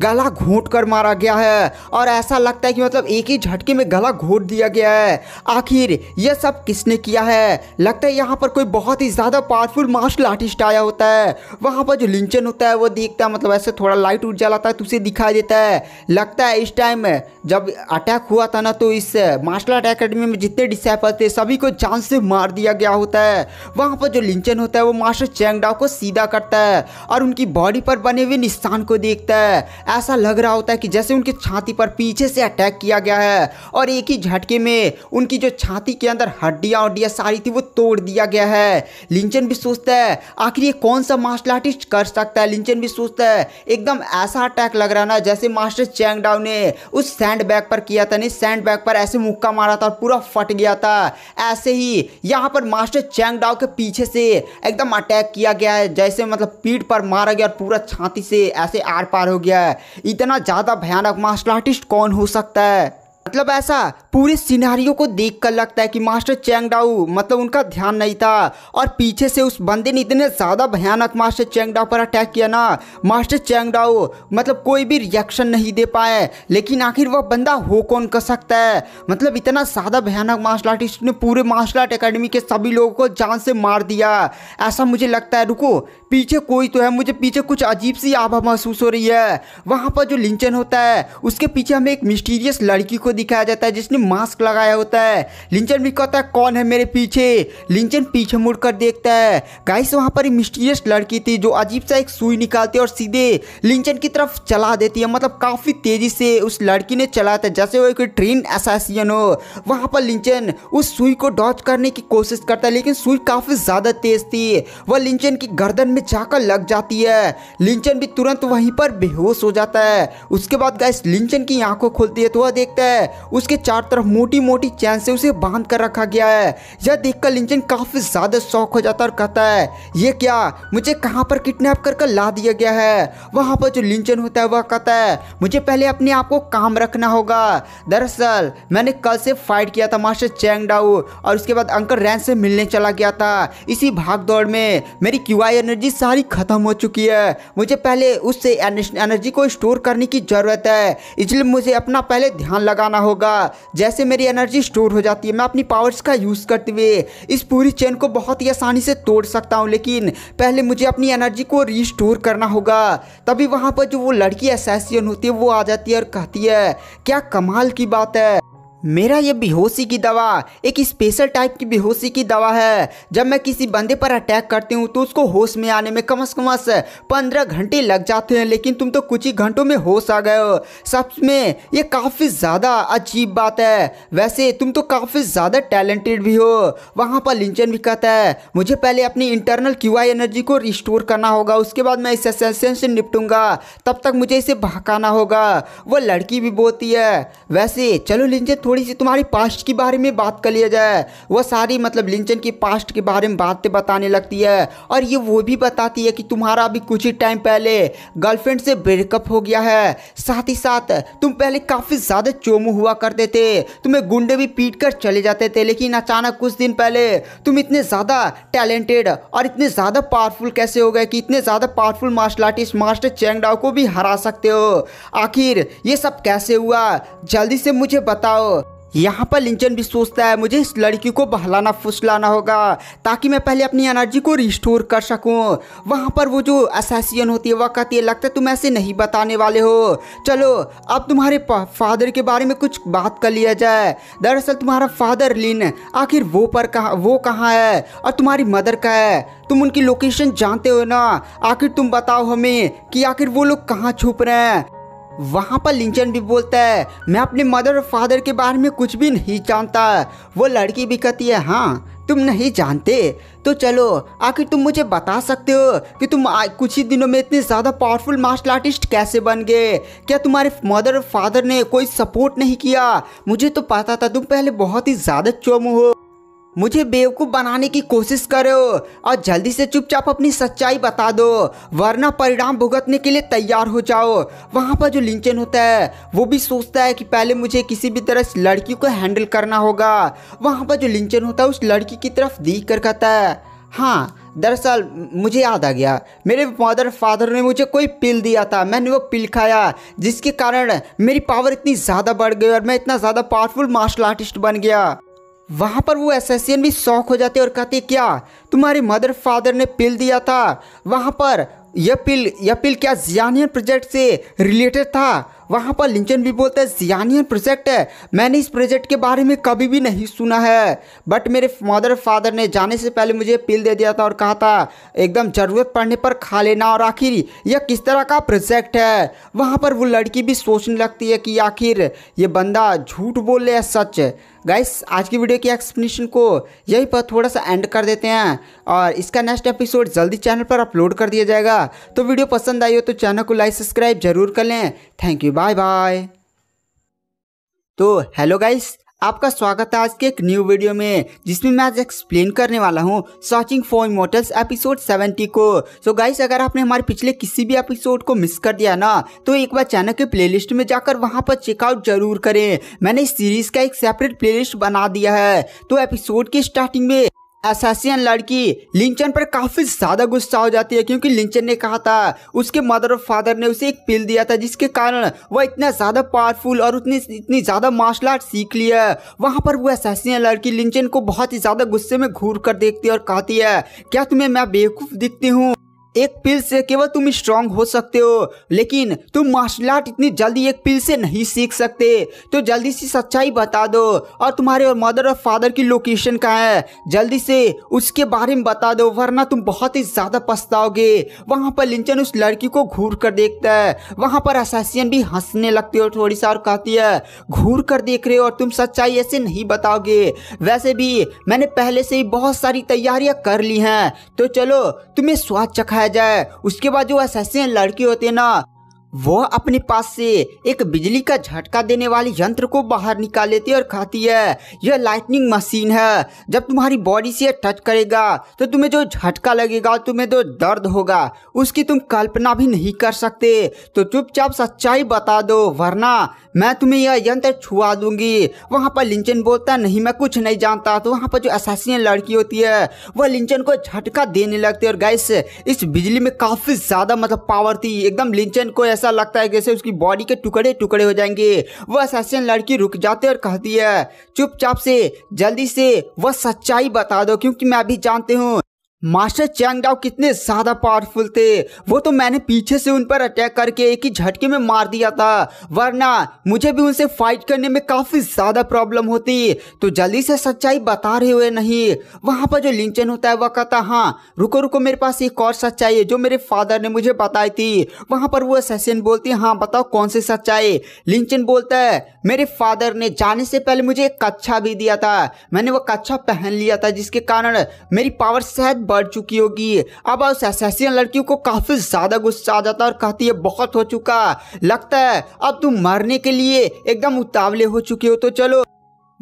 गला घोंट कर मारा गया है और ऐसा लगता है कि मतलब एक ही झटके में गला घोंट दिया गया है। आखिर यह सब किसने किया है? लगता है यहाँ पर कोई बहुत ही ज़्यादा पावरफुल मार्शल आर्टिस्ट आया होता है। वहाँ पर जो लिंचन होता है वो देखता है मतलब ऐसे थोड़ा लाइट उठ जाता है तो उसे दिखाई देता है लगता है इस टाइम जब अटैक हुआ था ना तो इस मार्शल आर्ट अकेडमी में जितने डिसेबल थे सभी को जान से मार दिया गया होता है। वहाँ पर जो लिंचन होता है वो मास्टर चैंग डाउ को सीधा करता है और उनकी बॉडी पर बने हुए निशान को देखता है। ऐसा लग रहा होता है कि जैसे उनकी छाती पर पीछे से अटैक किया गया है और एक ही झटके में उनकी जो छाती के अंदर हड्डियां हड्डियां सारी थी वो तोड़ दिया गया है। लिंचन भी सोचता है आखिर ये कौन सा मार्शल आर्टिस्ट कर सकता है। लिंचन भी सोचता है एकदम ऐसा अटैक लग रहा ना जैसे मास्टर चैंग डाउ ने उस सैंड बैग पर किया था, नहीं सैंड बैग पर ऐसे मुक्का मारा था और पूरा फट गया था। ऐसे ही यहाँ पर मास्टर चैंग डाउ के पीछे से एकदम अटैक किया गया है जैसे मतलब पीठ पर मारा गया और पूरा छाती से ऐसे आर पार हो गया है। इतना ज़्यादा भयानक मार्शल आर्टिस्ट कौन हो सकता है? मतलब ऐसा पूरे सिनेरियो को देखकर लगता है कि मास्टर चैंग डाउ मतलब उनका ध्यान नहीं था और पीछे से उस बंदे ने इतने ज़्यादा भयानक मास्टर चैंग डाउ पर अटैक किया ना, मास्टर चैंग डाउ मतलब कोई भी रिएक्शन नहीं दे पाए। लेकिन आखिर वह बंदा हो कौन कर सकता है? मतलब इतना ज़्यादा भयानक मार्शल आर्टिस्ट ने पूरे मार्शल आर्ट अकेडमी के सभी लोगों को जान से मार दिया ऐसा मुझे लगता है। रुको पीछे कोई तो है, मुझे पीछे कुछ अजीब सी आभा महसूस हो रही है। वहाँ पर जो लिंचन होता है उसके पीछे हमें एक मिस्टीरियस लड़की को दिखाया जाता है जिसने मास्क लगाया होता है। लिंचन भी कहता है कौन है मेरे पीछे? लिंचन पीछे मुड़कर देखता है गाइस वहाँ पर एक मिस्टीरियस लड़की थी जो अजीब सा एक सुई निकालती है और सीधे लिंचन की तरफ चला देती है। मतलब काफ़ी तेज़ी से उस लड़की ने चलाया था जैसे वो एक ट्रेन असैसिन हो। वहाँ पर लिंचन उस सुई को डॉच करने की कोशिश करता है लेकिन सुई काफ़ी ज़्यादा तेज़ थी, वह लिंचन की गर्दन में जाकर लग जाती है। लिंचन भी तुरंत वहीं पर बेहोश हो जाता है। उसके बाद गाइस लिंचन की आंखों खुलती है तो वह देखता है उसके चार तरफ मोटी मोटी चैन से उसे बांध कर रखा गया है। यह देखकर लिंचन काफी ज्यादा शॉक हो जाता है और कहता है ये क्या, मुझे कहां पर किडनैप कर कर ला दिया गया है? वहां पर जो लिंचन होता है वह कहता है मुझे पहले अपने आप को काम रखना होगा, दरअसल मैंने कल से फाइट किया था मास्टर चैंग डाउ और उसके बाद अंकल रैन से मिलने चला गया था। इसी भाग दौड़ में मेरी क्यू आई एनर्जी सारी खत्म हो चुकी है, मुझे पहले उससे एनर्जी को स्टोर करने की जरूरत है, इसलिए मुझे अपना पहले ध्यान लगाना होगा। जैसे मेरी एनर्जी स्टोर हो जाती है मैं अपनी पावर्स का यूज करते हुए इस पूरी चेन को बहुत ही आसानी से तोड़ सकता हूं, लेकिन पहले मुझे अपनी एनर्जी को रिस्टोर करना होगा। तभी वहां पर जो वो लड़की असैसिन होती है वो आ जाती है और कहती है क्या कमाल की बात है, मेरा ये बेहोशी की दवा एक स्पेशल टाइप की बेहोशी की दवा है, जब मैं किसी बंदे पर अटैक करती हूँ तो उसको होश में आने में कम से कम पंद्रह घंटे लग जाते हैं, लेकिन तुम तो कुछ ही घंटों में होश आ गए हो। सच में ये काफ़ी ज़्यादा अजीब बात है, वैसे तुम तो काफ़ी ज़्यादा टैलेंटेड भी हो। वहाँ पर लिंचन भी कहता है मुझे पहले अपनी इंटरनल क्यू आई एनर्जी को रिस्टोर करना होगा, उसके बाद मैं इस सेंसेशन से निपटूंगा, तब तक मुझे इसे बहकाना होगा। वह लड़की भी बोलती है वैसे चलो लिंचन थोड़ी सी तुम्हारी पास्ट के बारे में बात कर लिया जाए, वह सारी मतलब लिंचन की पास्ट के बारे में बातें बताने लगती है। और ये वो भी बताती है कि तुम्हारा अभी कुछ ही टाइम पहले गर्लफ्रेंड से ब्रेकअप हो गया है, साथ ही साथ तुम पहले काफ़ी ज़्यादा चोमू हुआ करते थे, तुम्हें गुंडे भी पीट कर चले जाते थे, लेकिन अचानक कुछ दिन पहले तुम इतने ज़्यादा टैलेंटेड और इतने ज़्यादा पावरफुल कैसे हो गए कि इतने ज़्यादा पावरफुल मार्शल आर्टिस्ट मास्टर चेंगडाओ को भी हरा सकते हो, आखिर ये सब कैसे हुआ जल्दी से मुझे बताओ। यहाँ पर लिंचन भी सोचता है मुझे इस लड़की को बहलाना फुसलाना होगा ताकि मैं पहले अपनी एनर्जी को रिस्टोर कर सकूं। वहाँ पर वो जो असैसियन होती है वह कहती है लगता है तुम ऐसे नहीं बताने वाले हो, चलो अब तुम्हारे फादर के बारे में कुछ बात कर लिया जाए। दरअसल तुम्हारा फादर लिन आखिर वो पर कहा वो कहाँ है और तुम्हारी मदर का है, तुम उनकी लोकेशन जानते हो ना, आखिर तुम बताओ हमें कि आखिर वो लोग कहाँ छुप रहे हैं। वहाँ पर लिंचन भी बोलता है मैं अपने मदर और फादर के बारे में कुछ भी नहीं जानता। वो लड़की भी कहती है हाँ तुम नहीं जानते, तो चलो आखिर तुम मुझे बता सकते हो कि तुम कुछ ही दिनों में इतने ज़्यादा पावरफुल मार्शल आर्टिस्ट कैसे बन गए, क्या तुम्हारे मदर और फादर ने कोई सपोर्ट नहीं किया? मुझे तो पता था तुम पहले बहुत ही ज़्यादा चोमू हो, मुझे बेवकूफ़ बनाने की कोशिश करो और जल्दी से चुपचाप अपनी सच्चाई बता दो वरना परिणाम भुगतने के लिए तैयार हो जाओ। वहाँ पर जो लिंचन होता है वो भी सोचता है कि पहले मुझे किसी भी तरह इस लड़की को हैंडल करना होगा। वहाँ पर जो लिंचन होता है उस लड़की की तरफ देख कर कहता है हाँ दरअसल मुझे याद आ गया, मेरे मदर फादर ने मुझे कोई पिल दिया था, मैंने वो पिल खाया जिसके कारण मेरी पावर इतनी ज़्यादा बढ़ गई और मैं इतना ज़्यादा पावरफुल मार्शल आर्टिस्ट बन गया। वहाँ पर वो एसेसियन भी शौक हो जाते और कहते क्या तुम्हारे मदर फादर ने पिल दिया था? वहाँ पर यह पिल यह पिल क्या जियानियन प्रोजेक्ट से रिलेटेड था? वहाँ पर लिंचन भी बोलता है जियानियन प्रोजेक्ट है, मैंने इस प्रोजेक्ट के बारे में कभी भी नहीं सुना है, बट मेरे मदर फादर ने जाने से पहले मुझे पिल दे दिया था और कहा था एकदम ज़रूरत पड़ने पर खा लेना, और आखिर यह किस तरह का प्रोजेक्ट है? वहाँ पर वो लड़की भी सोचने लगती है कि आखिर ये बंदा झूठ बोल रहा है सच। गाइस आज की वीडियो की एक्सप्लेनेशन को यहीं पर थोड़ा सा एंड कर देते हैं और इसका नेक्स्ट एपिसोड जल्दी चैनल पर अपलोड कर दिया जाएगा। तो वीडियो पसंद आई हो तो चैनल को लाइक सब्सक्राइब जरूर कर लें। Thank you, bye bye. तो हेलो गाइस, आपका स्वागत है आज के एक न्यू वीडियो में जिसमें मैं आज एक्सप्लेन करने वाला हूं सर्चिंग फॉर इमॉर्टल्स एपिसोड सत्तर को। सो गाइस अगर आपने हमारे पिछले किसी भी एपिसोड को मिस कर दिया ना तो एक बार चैनल के प्लेलिस्ट में जाकर वहां पर चेकआउट जरूर करें। मैंने इस सीरीज का एक सेपरेट प्लेलिस्ट बना दिया है। तो एपिसोड की स्टार्टिंग में असैसिन लड़की लिंचन पर काफ़ी ज़्यादा गुस्सा हो जाती है क्योंकि लिंचन ने कहा था उसके मदर और फादर ने उसे एक पिल दिया था जिसके कारण वह इतना ज़्यादा पावरफुल और उतनी इतनी ज़्यादा मार्शल आर्ट सीख लिया है। वहाँ पर वह असैसिन लड़की लिंचन को बहुत ही ज़्यादा गुस्से में घूर कर देखती है और कहती है क्या तुम्हें मैं बेवकूफ़ दिखती हूँ? एक पिल से केवल तुम स्ट्रांग हो सकते हो लेकिन तुम मार्शल आर्ट इतनी जल्दी एक पिल से नहीं सीख सकते। तो जल्दी से सच्चाई बता दो और तुम्हारे और मदर और फादर की लोकेशन कहाँ है जल्दी से उसके बारे में बता दो वरना तुम बहुत ही ज़्यादा पछताओगे। वहाँ पर लिंचन उस लड़की को घूर कर देखता है। वहाँ पर असैसियन भी हंसने लगती हो थोड़ी सा और कहती है घूर कर देख रहे हो और तुम सच्चाई ऐसे नहीं बताओगे, वैसे भी मैंने पहले से ही बहुत सारी तैयारियाँ कर ली हैं। तो चलो तुम्हें स्वाद चखाया जाए। उसके बाद जो असैसिन लड़की होती है ना वो अपने पास से एक बिजली का झटका देने वाले यंत्र को बाहर निकाल लेती है और कहती है यह लाइटनिंग मशीन है, जब तुम्हारी बॉडी से टच करेगा तो तुम्हें जो झटका लगेगा तुम्हें जो दर्द होगा उसकी तुम कल्पना भी नहीं कर सकते। तो चुपचाप सच्चाई बता दो वरना मैं तुम्हें यह यंत्र छुआ दूंगी। वहाँ पर लिंचन बोलता है नहीं मैं कुछ नहीं जानता। तो वहाँ पर जो असैसिन लड़की होती है वह लिंचन को झटका देने लगती है और गैस इस बिजली में काफ़ी ज़्यादा मतलब पावर थी, एकदम लिंचन को ऐसा लगता है जैसे उसकी बॉडी के टुकड़े टुकड़े हो जाएंगे। वह असैसिन लड़की रुक जाती है और कहती है चुपचाप से जल्दी से वह सच्चाई बता दो क्योंकि मैं अभी जानती हूँ मास्टर चेंगडाओ कितने ज़्यादा पावरफुल थे, वो तो मैंने पीछे से उन पर अटैक करके एक ही झटके में मार दिया था वरना मुझे भी उनसे फाइट करने में काफ़ी ज़्यादा प्रॉब्लम होती। तो जल्दी से सच्चाई बता रहे हुए नहीं। वहाँ पर जो लिंचन होता है वह कहता हाँ रुको रुको मेरे पास एक और सच्चाई है जो मेरे फादर ने मुझे बताई थी। वहाँ पर वो असैसिन बोलती है हाँ बताओ कौन सी सच्चाई? लिंचन बोलता है मेरे फादर ने जाने से पहले मुझे एक कच्छा भी दिया था, मैंने वो कच्छा पहन लिया था जिसके कारण मेरी पावर शायद बढ़ चुकी होगी। अब उस असैसिन लड़की को काफ़ी ज़्यादा गुस्सा आ जाता है और कहती है बहुत हो चुका, लगता है अब तुम मरने के लिए एकदम उतावले हो चुके हो। तो चलो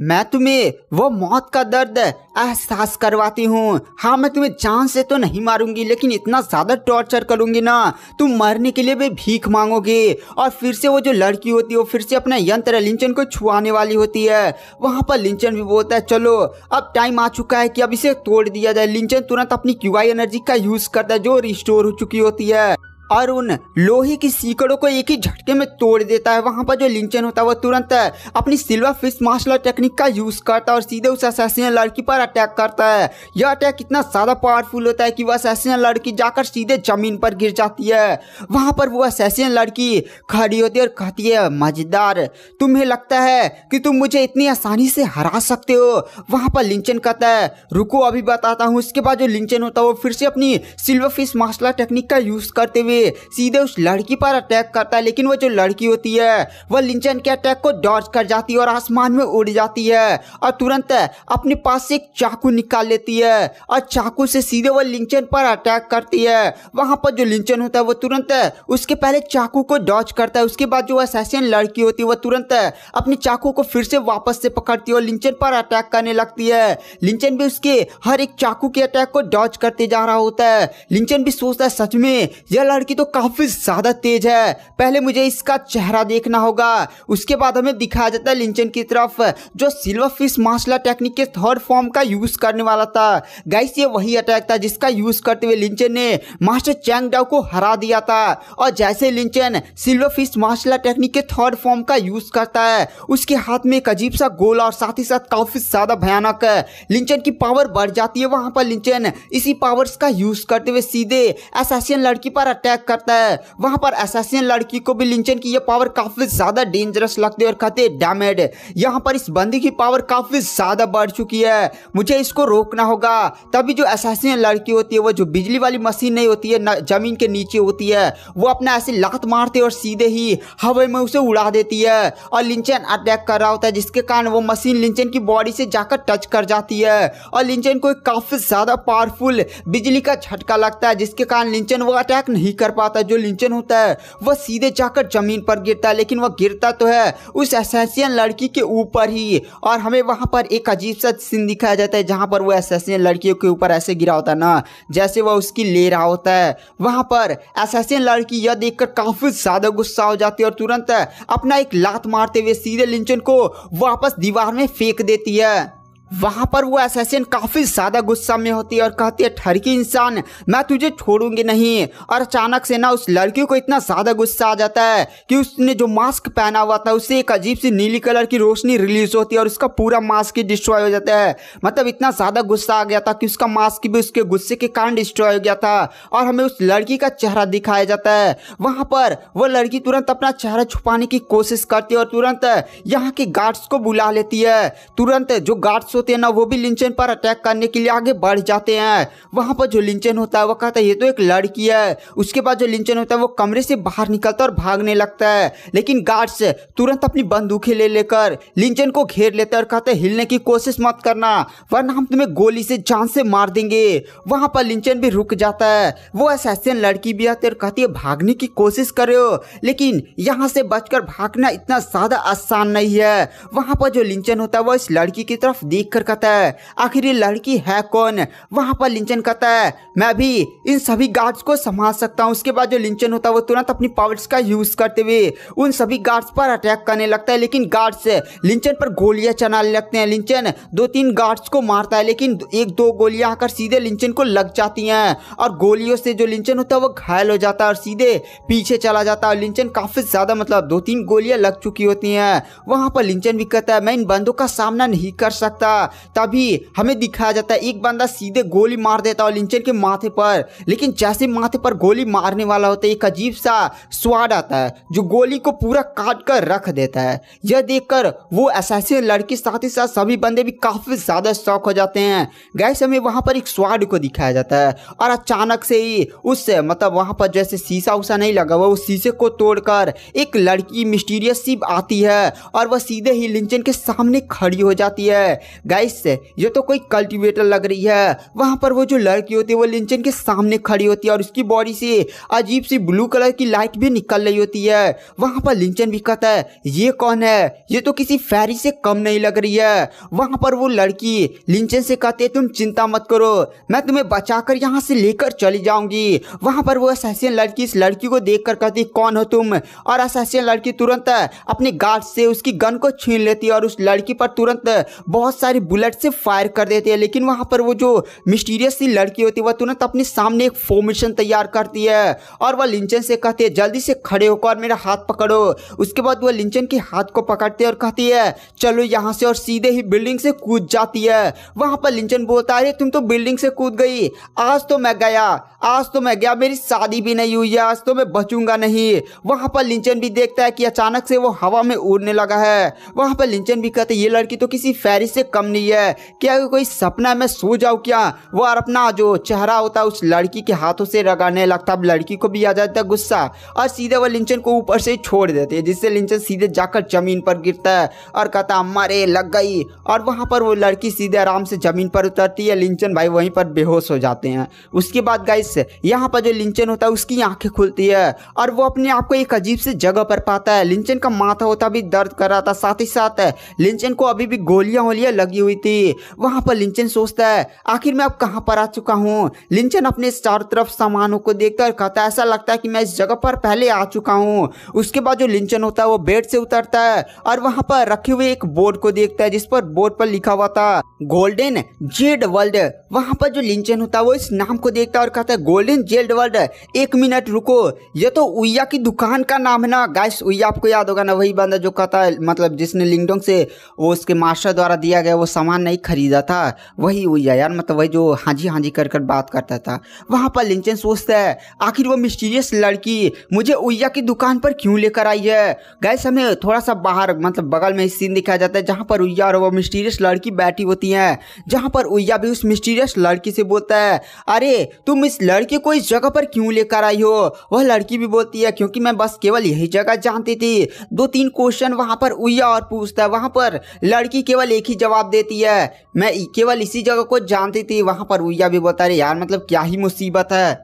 मैं तुम्हें वो मौत का दर्द एहसास करवाती हूँ। हाँ, मैं तुम्हें जान से तो नहीं मारूंगी, लेकिन इतना ज़्यादा टॉर्चर करूंगी ना, तुम मरने के लिए भी भीख मांगोगे। और फिर से वो जो लड़की होती है वो फिर से अपना यंत्र लिंचन को छुआने वाली होती है। वहाँ पर लिंचन भी बोलता है चलो अब टाइम आ चुका है कि अब इसे तोड़ दिया जाए। लिंचन तुरंत अपनी क्यू आई एनर्जी का यूज़ करता है जो रिस्टोर हो चुकी होती है, और उन लोहे की सीकड़ों को एक ही झटके में तोड़ देता है। वहाँ पर जो लिंचन होता है वो तुरंत अपनी सिल्वर फिश मार्शल टेक्निक का यूज़ करता है और सीधे उस असैसिन लड़की पर अटैक करता है। यह अटैक इतना ज़्यादा पावरफुल होता है कि वह असैसिन लड़की जाकर सीधे ज़मीन पर गिर जाती है। वहाँ पर वो असैसिन लड़की खड़ी होती है और कहती है मज़ेदार, तुम्हें लगता है कि तुम मुझे इतनी आसानी से हरा सकते हो। वहाँ पर लिंचन कहता है रुको अभी बताता हूँ। उसके बाद जो लिंचन होता है वो फिर से अपनी सिल्वर फिश मार्शल टेक्निक का यूज़ करते हुए सीधे उस लड़की पर अटैक करता है, लेकिन वो जो लड़की होती है वह लिंचन के अटैक को डॉज कर जाती है और आसमान में उड़ जाती है और तुरंत अपने पास से एक चाकू निकाल लेती है और चाकू से सीधे वह लिंचन पर अटैक करती है। वहां पर जो लिंचन होता है वो तुरंत उसके पहले चाकू को डॉज करता है। उसके बाद जो असैसिन लड़की होती है वह तुरंत अपने चाकू को फिर से वापस से पकड़ती है और लिंचन पर अटैक करने लगती है। लिंचन भी उसके हर एक चाकू के अटैक को डॉज करते जा रहा होता है। लिंचन भी सोचता है सच में यह की तो काफी ज्यादा तेज है, पहले मुझे इसका चेहरा देखना होगा। उसके बाद हमें दिखाया जाता है लिंचन की तरफ जो सिल्वर फिश मार्शल टेक्निक के थर्ड फॉर्म का यूज करने वाला था। गाइस ये वही अटैक था जिसका यूज करते हुए लिंचन ने मास्टर चैंग डाओ को हरा दिया था। और जैसे लिंचन सिल्वर फिश मार्शल टेक्निक के थर्ड फॉर्म का यूज करता है उसके हाथ में एक अजीब सा गोला और साथ ही साथ काफी ज्यादा भयानक लिंचन की पावर बढ़ जाती है। वहां पर लिंचन इसी पावर्स का यूज करते हुए सीधे असैसिन लड़की पर अटैक करता है। वहां पर असैसिन लड़की को भी लिंचन की यह पावर काफी ज्यादा डेंजरस लगती है और कहते हैं डैमेड, यहां पर इस बंदी की पावर काफी ज्यादा बढ़ चुकी है, मुझे इसको रोकना होगा। तभी जो असैसिन लड़की होती है वो जो बिजली वाली मशीन नहीं होती है जमीन के नीचे होती है वो अपना ऐसे लात मारती है और सीधे ही हवा में उसे उड़ा देती है और लिंचन अटैक कर रहा होता है जिसके कारण वो मशीन लिंचन की बॉडी से जाकर टच कर जाती है और लिंचन को काफी ज्यादा पावरफुल बिजली का झटका लगता है जिसके कारण लिंचन वो अटैक नहीं कर पाता। जो लिंचन होता है वह सीधे जाकर जमीन पर गिरता है, लेकिन वह गिरता तो है उस असैसिन लड़की के ऊपर ही। और हमें वहां पर एक अजीब सा सीन दिखाया जाता है जहां पर वो असैसिन लड़की के ऊपर ऐसे गिरा होता है ना, जैसे वह उसकी ले रहा होता है। वहां पर असैसिन लड़की यह देखकर काफी ज्यादा गुस्सा हो जाती है और तुरंत अपना एक लात मारते हुए सीधे लिंचन को वापस दीवार में फेंक देती है। वहाँ पर वो असैसिन काफ़ी ज़्यादा गुस्सा में होती है और कहती है ठरकी इंसान, मैं तुझे छोड़ूंगी नहीं। और अचानक से ना उस लड़की को इतना ज़्यादा गुस्सा आ जाता है कि उसने जो मास्क पहना हुआ था उससे एक अजीब सी नीली कलर की रोशनी रिलीज होती है और उसका पूरा मास्क ही डिस्ट्रॉय हो जाता है। मतलब इतना ज़्यादा गुस्सा आ गया था कि उसका मास्क भी उसके गुस्से के कारण डिस्ट्रॉय हो गया था। और हमें उस लड़की का चेहरा दिखाया जाता है। वहाँ पर वो लड़की तुरंत अपना चेहरा छुपाने की कोशिश करती है और तुरंत यहाँ के गार्ड्स को बुला लेती है। तुरंत जो गार्ड्स होते हैं ना वो भी लिंचन पर अटैक करने के लिए आगे बढ़ जाते हैं। वहां पर जो लिंचन होता है वो कहता है ये तो एक लड़की है। उसके बाद जो लिंचन होता है वो कमरे से बाहर निकलता है और भागने लगता है, लेकिन गार्ड्स तुरंत अपनी बंदूकें ले लेकर लिंचन को घेर लेते हैं और कहते हैं हिलने की कोशिश मत करना वरना हम तुम्हें गोली से जान से मार देंगे। वहां पर लिंचन भी रुक जाता है। वो असैसिन लड़की भी आती है और कहती है भागने की कोशिश कर रहे हो, लेकिन यहाँ से बचकर भागना इतना ज्यादा आसान नहीं है। वहां पर जो लिंचन होता है वो इस लड़की की तरफ कर कहता है आखिर ये लड़की है कौन। वहां पर लिंचन कहता है मैं भी इन सभी गार्ड्स को संभाल सकता हूँ। उसके बाद जो लिंचन होता है वो तुरंत अपनी पावर्स का यूज करते हुए उन सभी गार्ड्स पर अटैक करने लगता है, लेकिन गार्ड्स लिंचन पर गोलियां चलाने लगते हैं। लिंचन दो तीन गार्ड्स को मारता है, लेकिन एक दो गोलियां आकर सीधे लिंचन को लग जाती हैं और गोलियों से जो लिंचन होता है वो घायल हो जाता है और सीधे पीछे चला जाता है। लिंचन काफी ज्यादा मतलब दो तीन गोलियां लग चुकी होती हैं। वहां पर लिंचन भी कहता है मैं इन बंदों का सामना नहीं कर सकता। तभी हमें दिखाया जाता है एक बंदा सीधे गोली मार देता है लिंचन के माथे पर, लेकिन जैसे माथे पर गोली मारने वाला होता है एक अजीब सा स्वाद आता है जो गोली को पूरा काट कर रख देता है। यह देखकर वो असैसिन लड़की साथ ही साथ सभी बंदे भी काफी ज्यादा शॉक हो जाते हैं। गाइस हमें वहां पर एक स्वाद को दिखाया जाता है और अचानक से ही उससे मतलब वहां पर जैसे शीशा उसा नहीं लगा हुआ उस शीशे को तोड़कर एक लड़की मिस्टीरियस सी आती है और वह सीधे ही लिंचन के सामने खड़ी हो जाती है। गाइस ये तो कोई कल्टीवेटर लग रही है। वहां पर वो जो लड़की होती है वो लिंचन के सामने खड़ी होती है और उसकी बॉडी से अजीब सी ब्लू कलर की लाइट भी निकल रही होती है। वहां पर लिंचन भी कहता है ये कौन है, ये तो किसी फेरी से कम नहीं लग रही है। वहां पर वो लड़की लिंचन से कहती है तुम चिंता मत करो, मैं तुम्हें बचाकर यहाँ से लेकर चली जाऊंगी। वहां पर वो असैसिन लड़की इस लड़की को देखकर कहती है कौन हो तुम, और असैसिन लड़की तुरंत अपने गार्ड से उसकी गन को छीन लेती है और उस लड़की पर तुरंत बहुत सारी बुलेट से फायर कर देती है। लेकिन वहां पर वो जो मिस्टीरियस सी लड़की होती है वह तुरंत अपने सामने एक फॉर्मेशन तैयार करती है और वह लिंचन से कहती है जल्दी से खड़े होकर मेरा हाथ पकड़ो। उसके बाद वह लिंचन के हाथ को पकड़ती है और कहती है चलो यहाँ से, और सीधे ही बिल्डिंग से कूद जाती है। वहां पर लिंचन बोलता है तुम तो बिल्डिंग से कूद गई, आज तो मैं गया, आज तो मैं गया, मेरी शादी भी नहीं हुई है, आज तो मैं बचूंगा नहीं। वहां पर लिंचन भी देखता है कि अचानक से वो हवा में उड़ने लगा है। वहां पर लिंचन भी कहते ये लड़की तो किसी फेरी से कम नहीं है, क्या कोई सपना मैं सो जाऊं क्या। वो अपना जो चेहरा होता है उस लड़की के हाथों से रगड़ने लगता। अब लड़की को भी आ जाता है गुस्सा और सीधे वो लिंचन को ऊपर से छोड़ देते हैं, जिससे लिंचन सीधे जाकर जमीन पर गिरता है और कहता अम्मा रे लग गई। और वहां पर वो लड़की सीधे आराम से जमीन पर उतरती है, लिंचन भाई वहीं पर बेहोश हो जाते हैं। उसके बाद गाइस यहाँ पर जो लिंचन होता है उसकी आंखें खुलती है और वो अपने आप को एक अजीब से जगह पर पाता है। लिंचन का माथा होता भी दर्द कर रहा था, साथ ही साथ लिंचन को अभी भी गोलियां वोलियां लगी हुई थी। वहां पर लिंचन सोचता है आखिर मैं अब कहां पर आ चुका हूं। लिंचन अपने चारों तरफ सामानों को देखता है और कहता है ऐसा लगता है कि मैं इस जगह पर पहले आ चुका हूं। उसके बाद जो लिंचन होता है वो बेड से उतरता है और वहां पर रखे हुए एक बोर्ड को देखता है, जिस पर बोर्ड पर लिखा हुआ था गोल्डन जेड वर्ल्ड। वहां पर जो लिंचन होता है वो इस नाम को देखता है और कहता है गोल्डन जेड वर्ल्ड, एक मिनट रुको, ये तो उइया की दुकान का नाम है ना। गाइस उइया आपको याद होगा ना, वही बंदा जो कहता है मतलब जिसने लिंगडोंग से वो उसके मास्टर द्वारा दिया गया वो सामान नहीं खरीदा था, वही उइया यार, मतलब वही जो हाँ जी हाँ जी कर कर बात करता था। वहां पर लिंचन सोचता है आखिर वो मिस्टीरियस लड़की मुझे उइया की दुकान पर क्यों लेकर आई है। गाइस हमें थोड़ा सा बाहर मतलब बगल में सीन दिखाया जाता है जहां पर उइया और वो मिस्टीरियस लड़की बैठी होती है, जहां पर उइया भी उस मिस्टीरियस लड़की से बोलता है अरे तुम इस लड़की को इस जगह पर क्यों लेकर आई हो। वह लड़की भी बोलती है क्योंकि मैं बस केवल यही जगह जानती थी। दो तीन क्वेश्चन वहां पर उइया और पूछता है, वहां पर लड़की केवल एक ही जवाब देती है मैं केवल इसी जगह को जानती थी। वहां पर उइया भी बोलता है यार मतलब क्या ही मुसीबत है,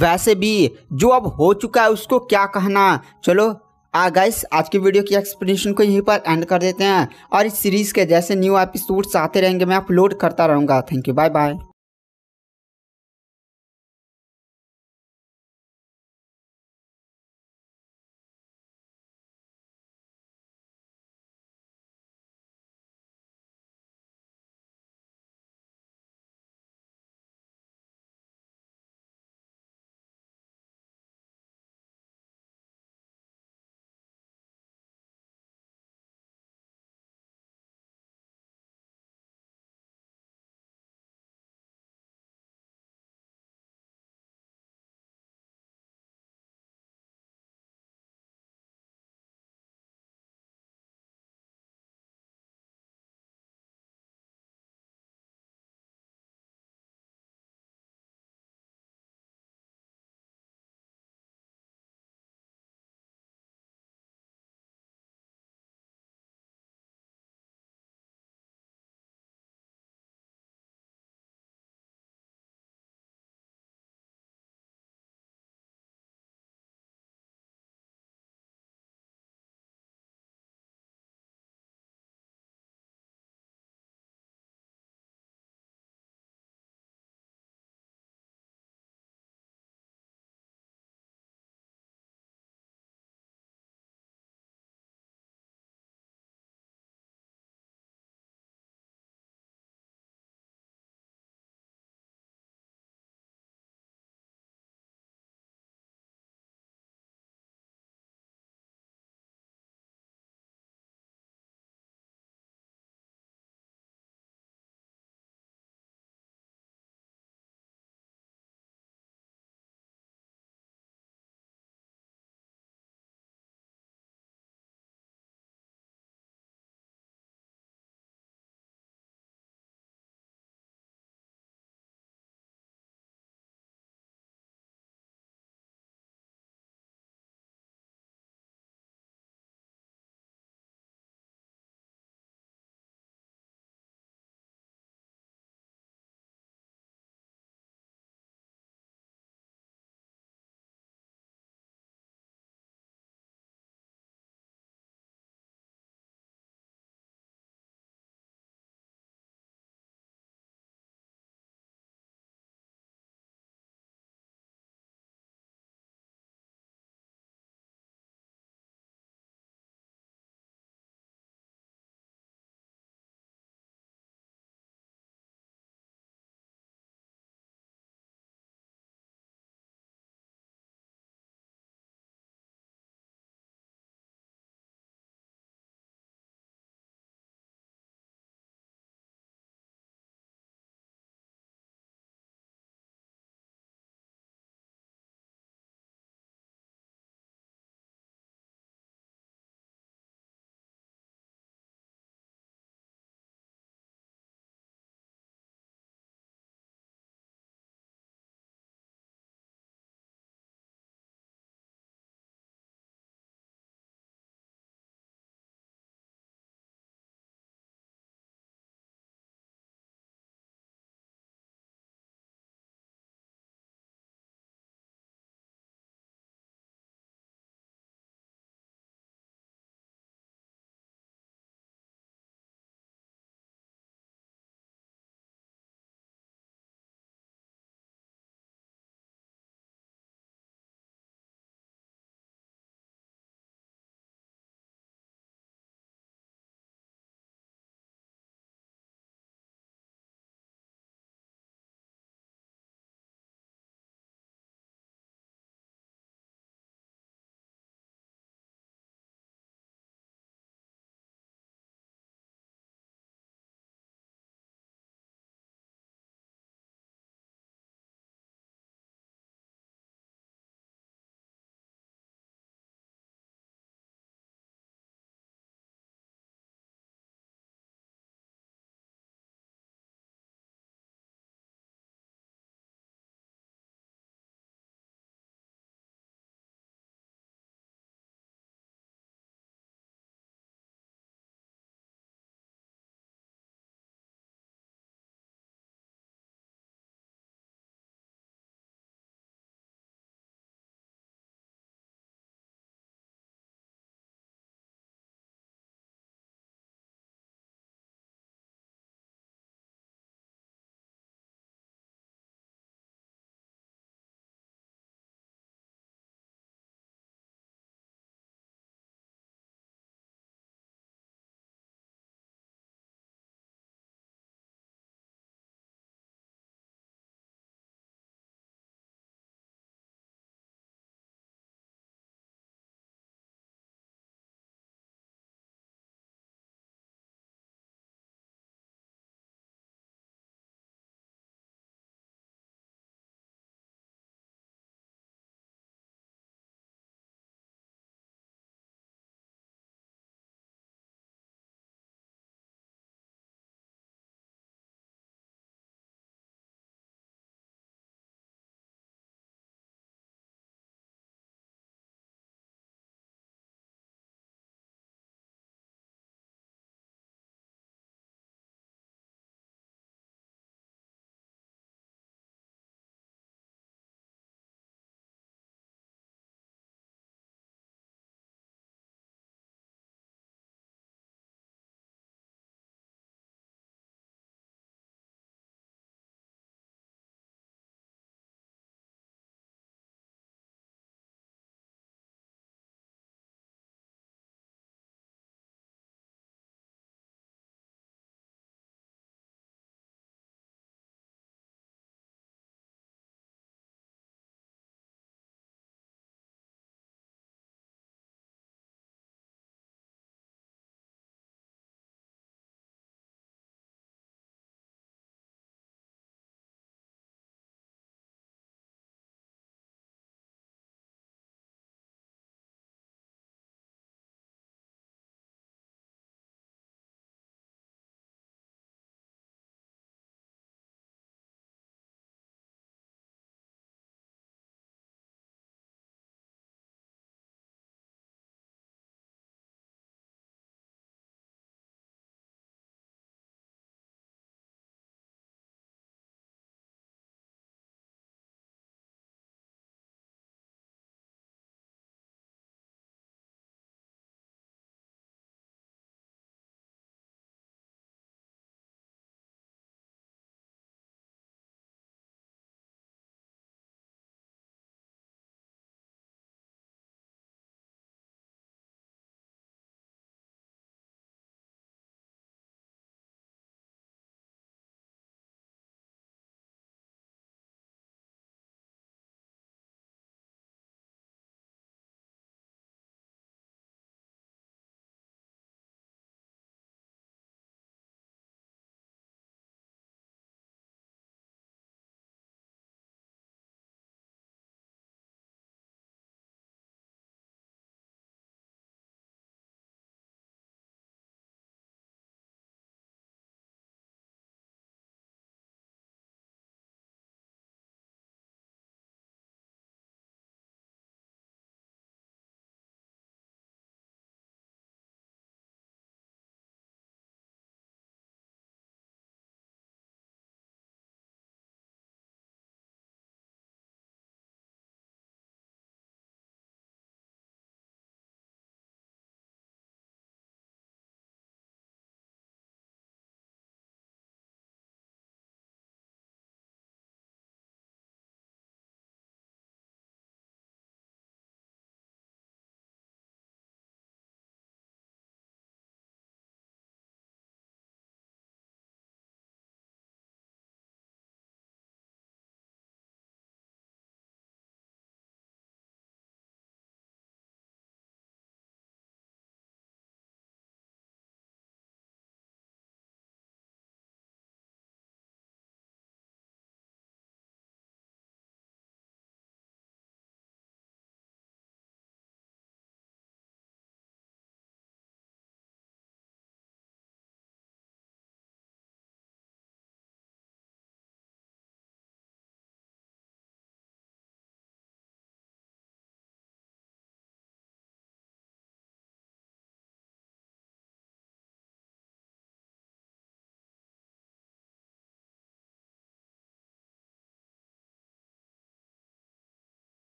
वैसे भी जो अब हो चुका है उसको क्या कहना। चलो आ गाइस आज की वीडियो की एक्सप्लेनेशन को यहीं पर एंड कर देते हैं और इस सीरीज़ के जैसे न्यू एपिसोड्स आते रहेंगे मैं अपलोड करता रहूँगा। Thank you, bye bye.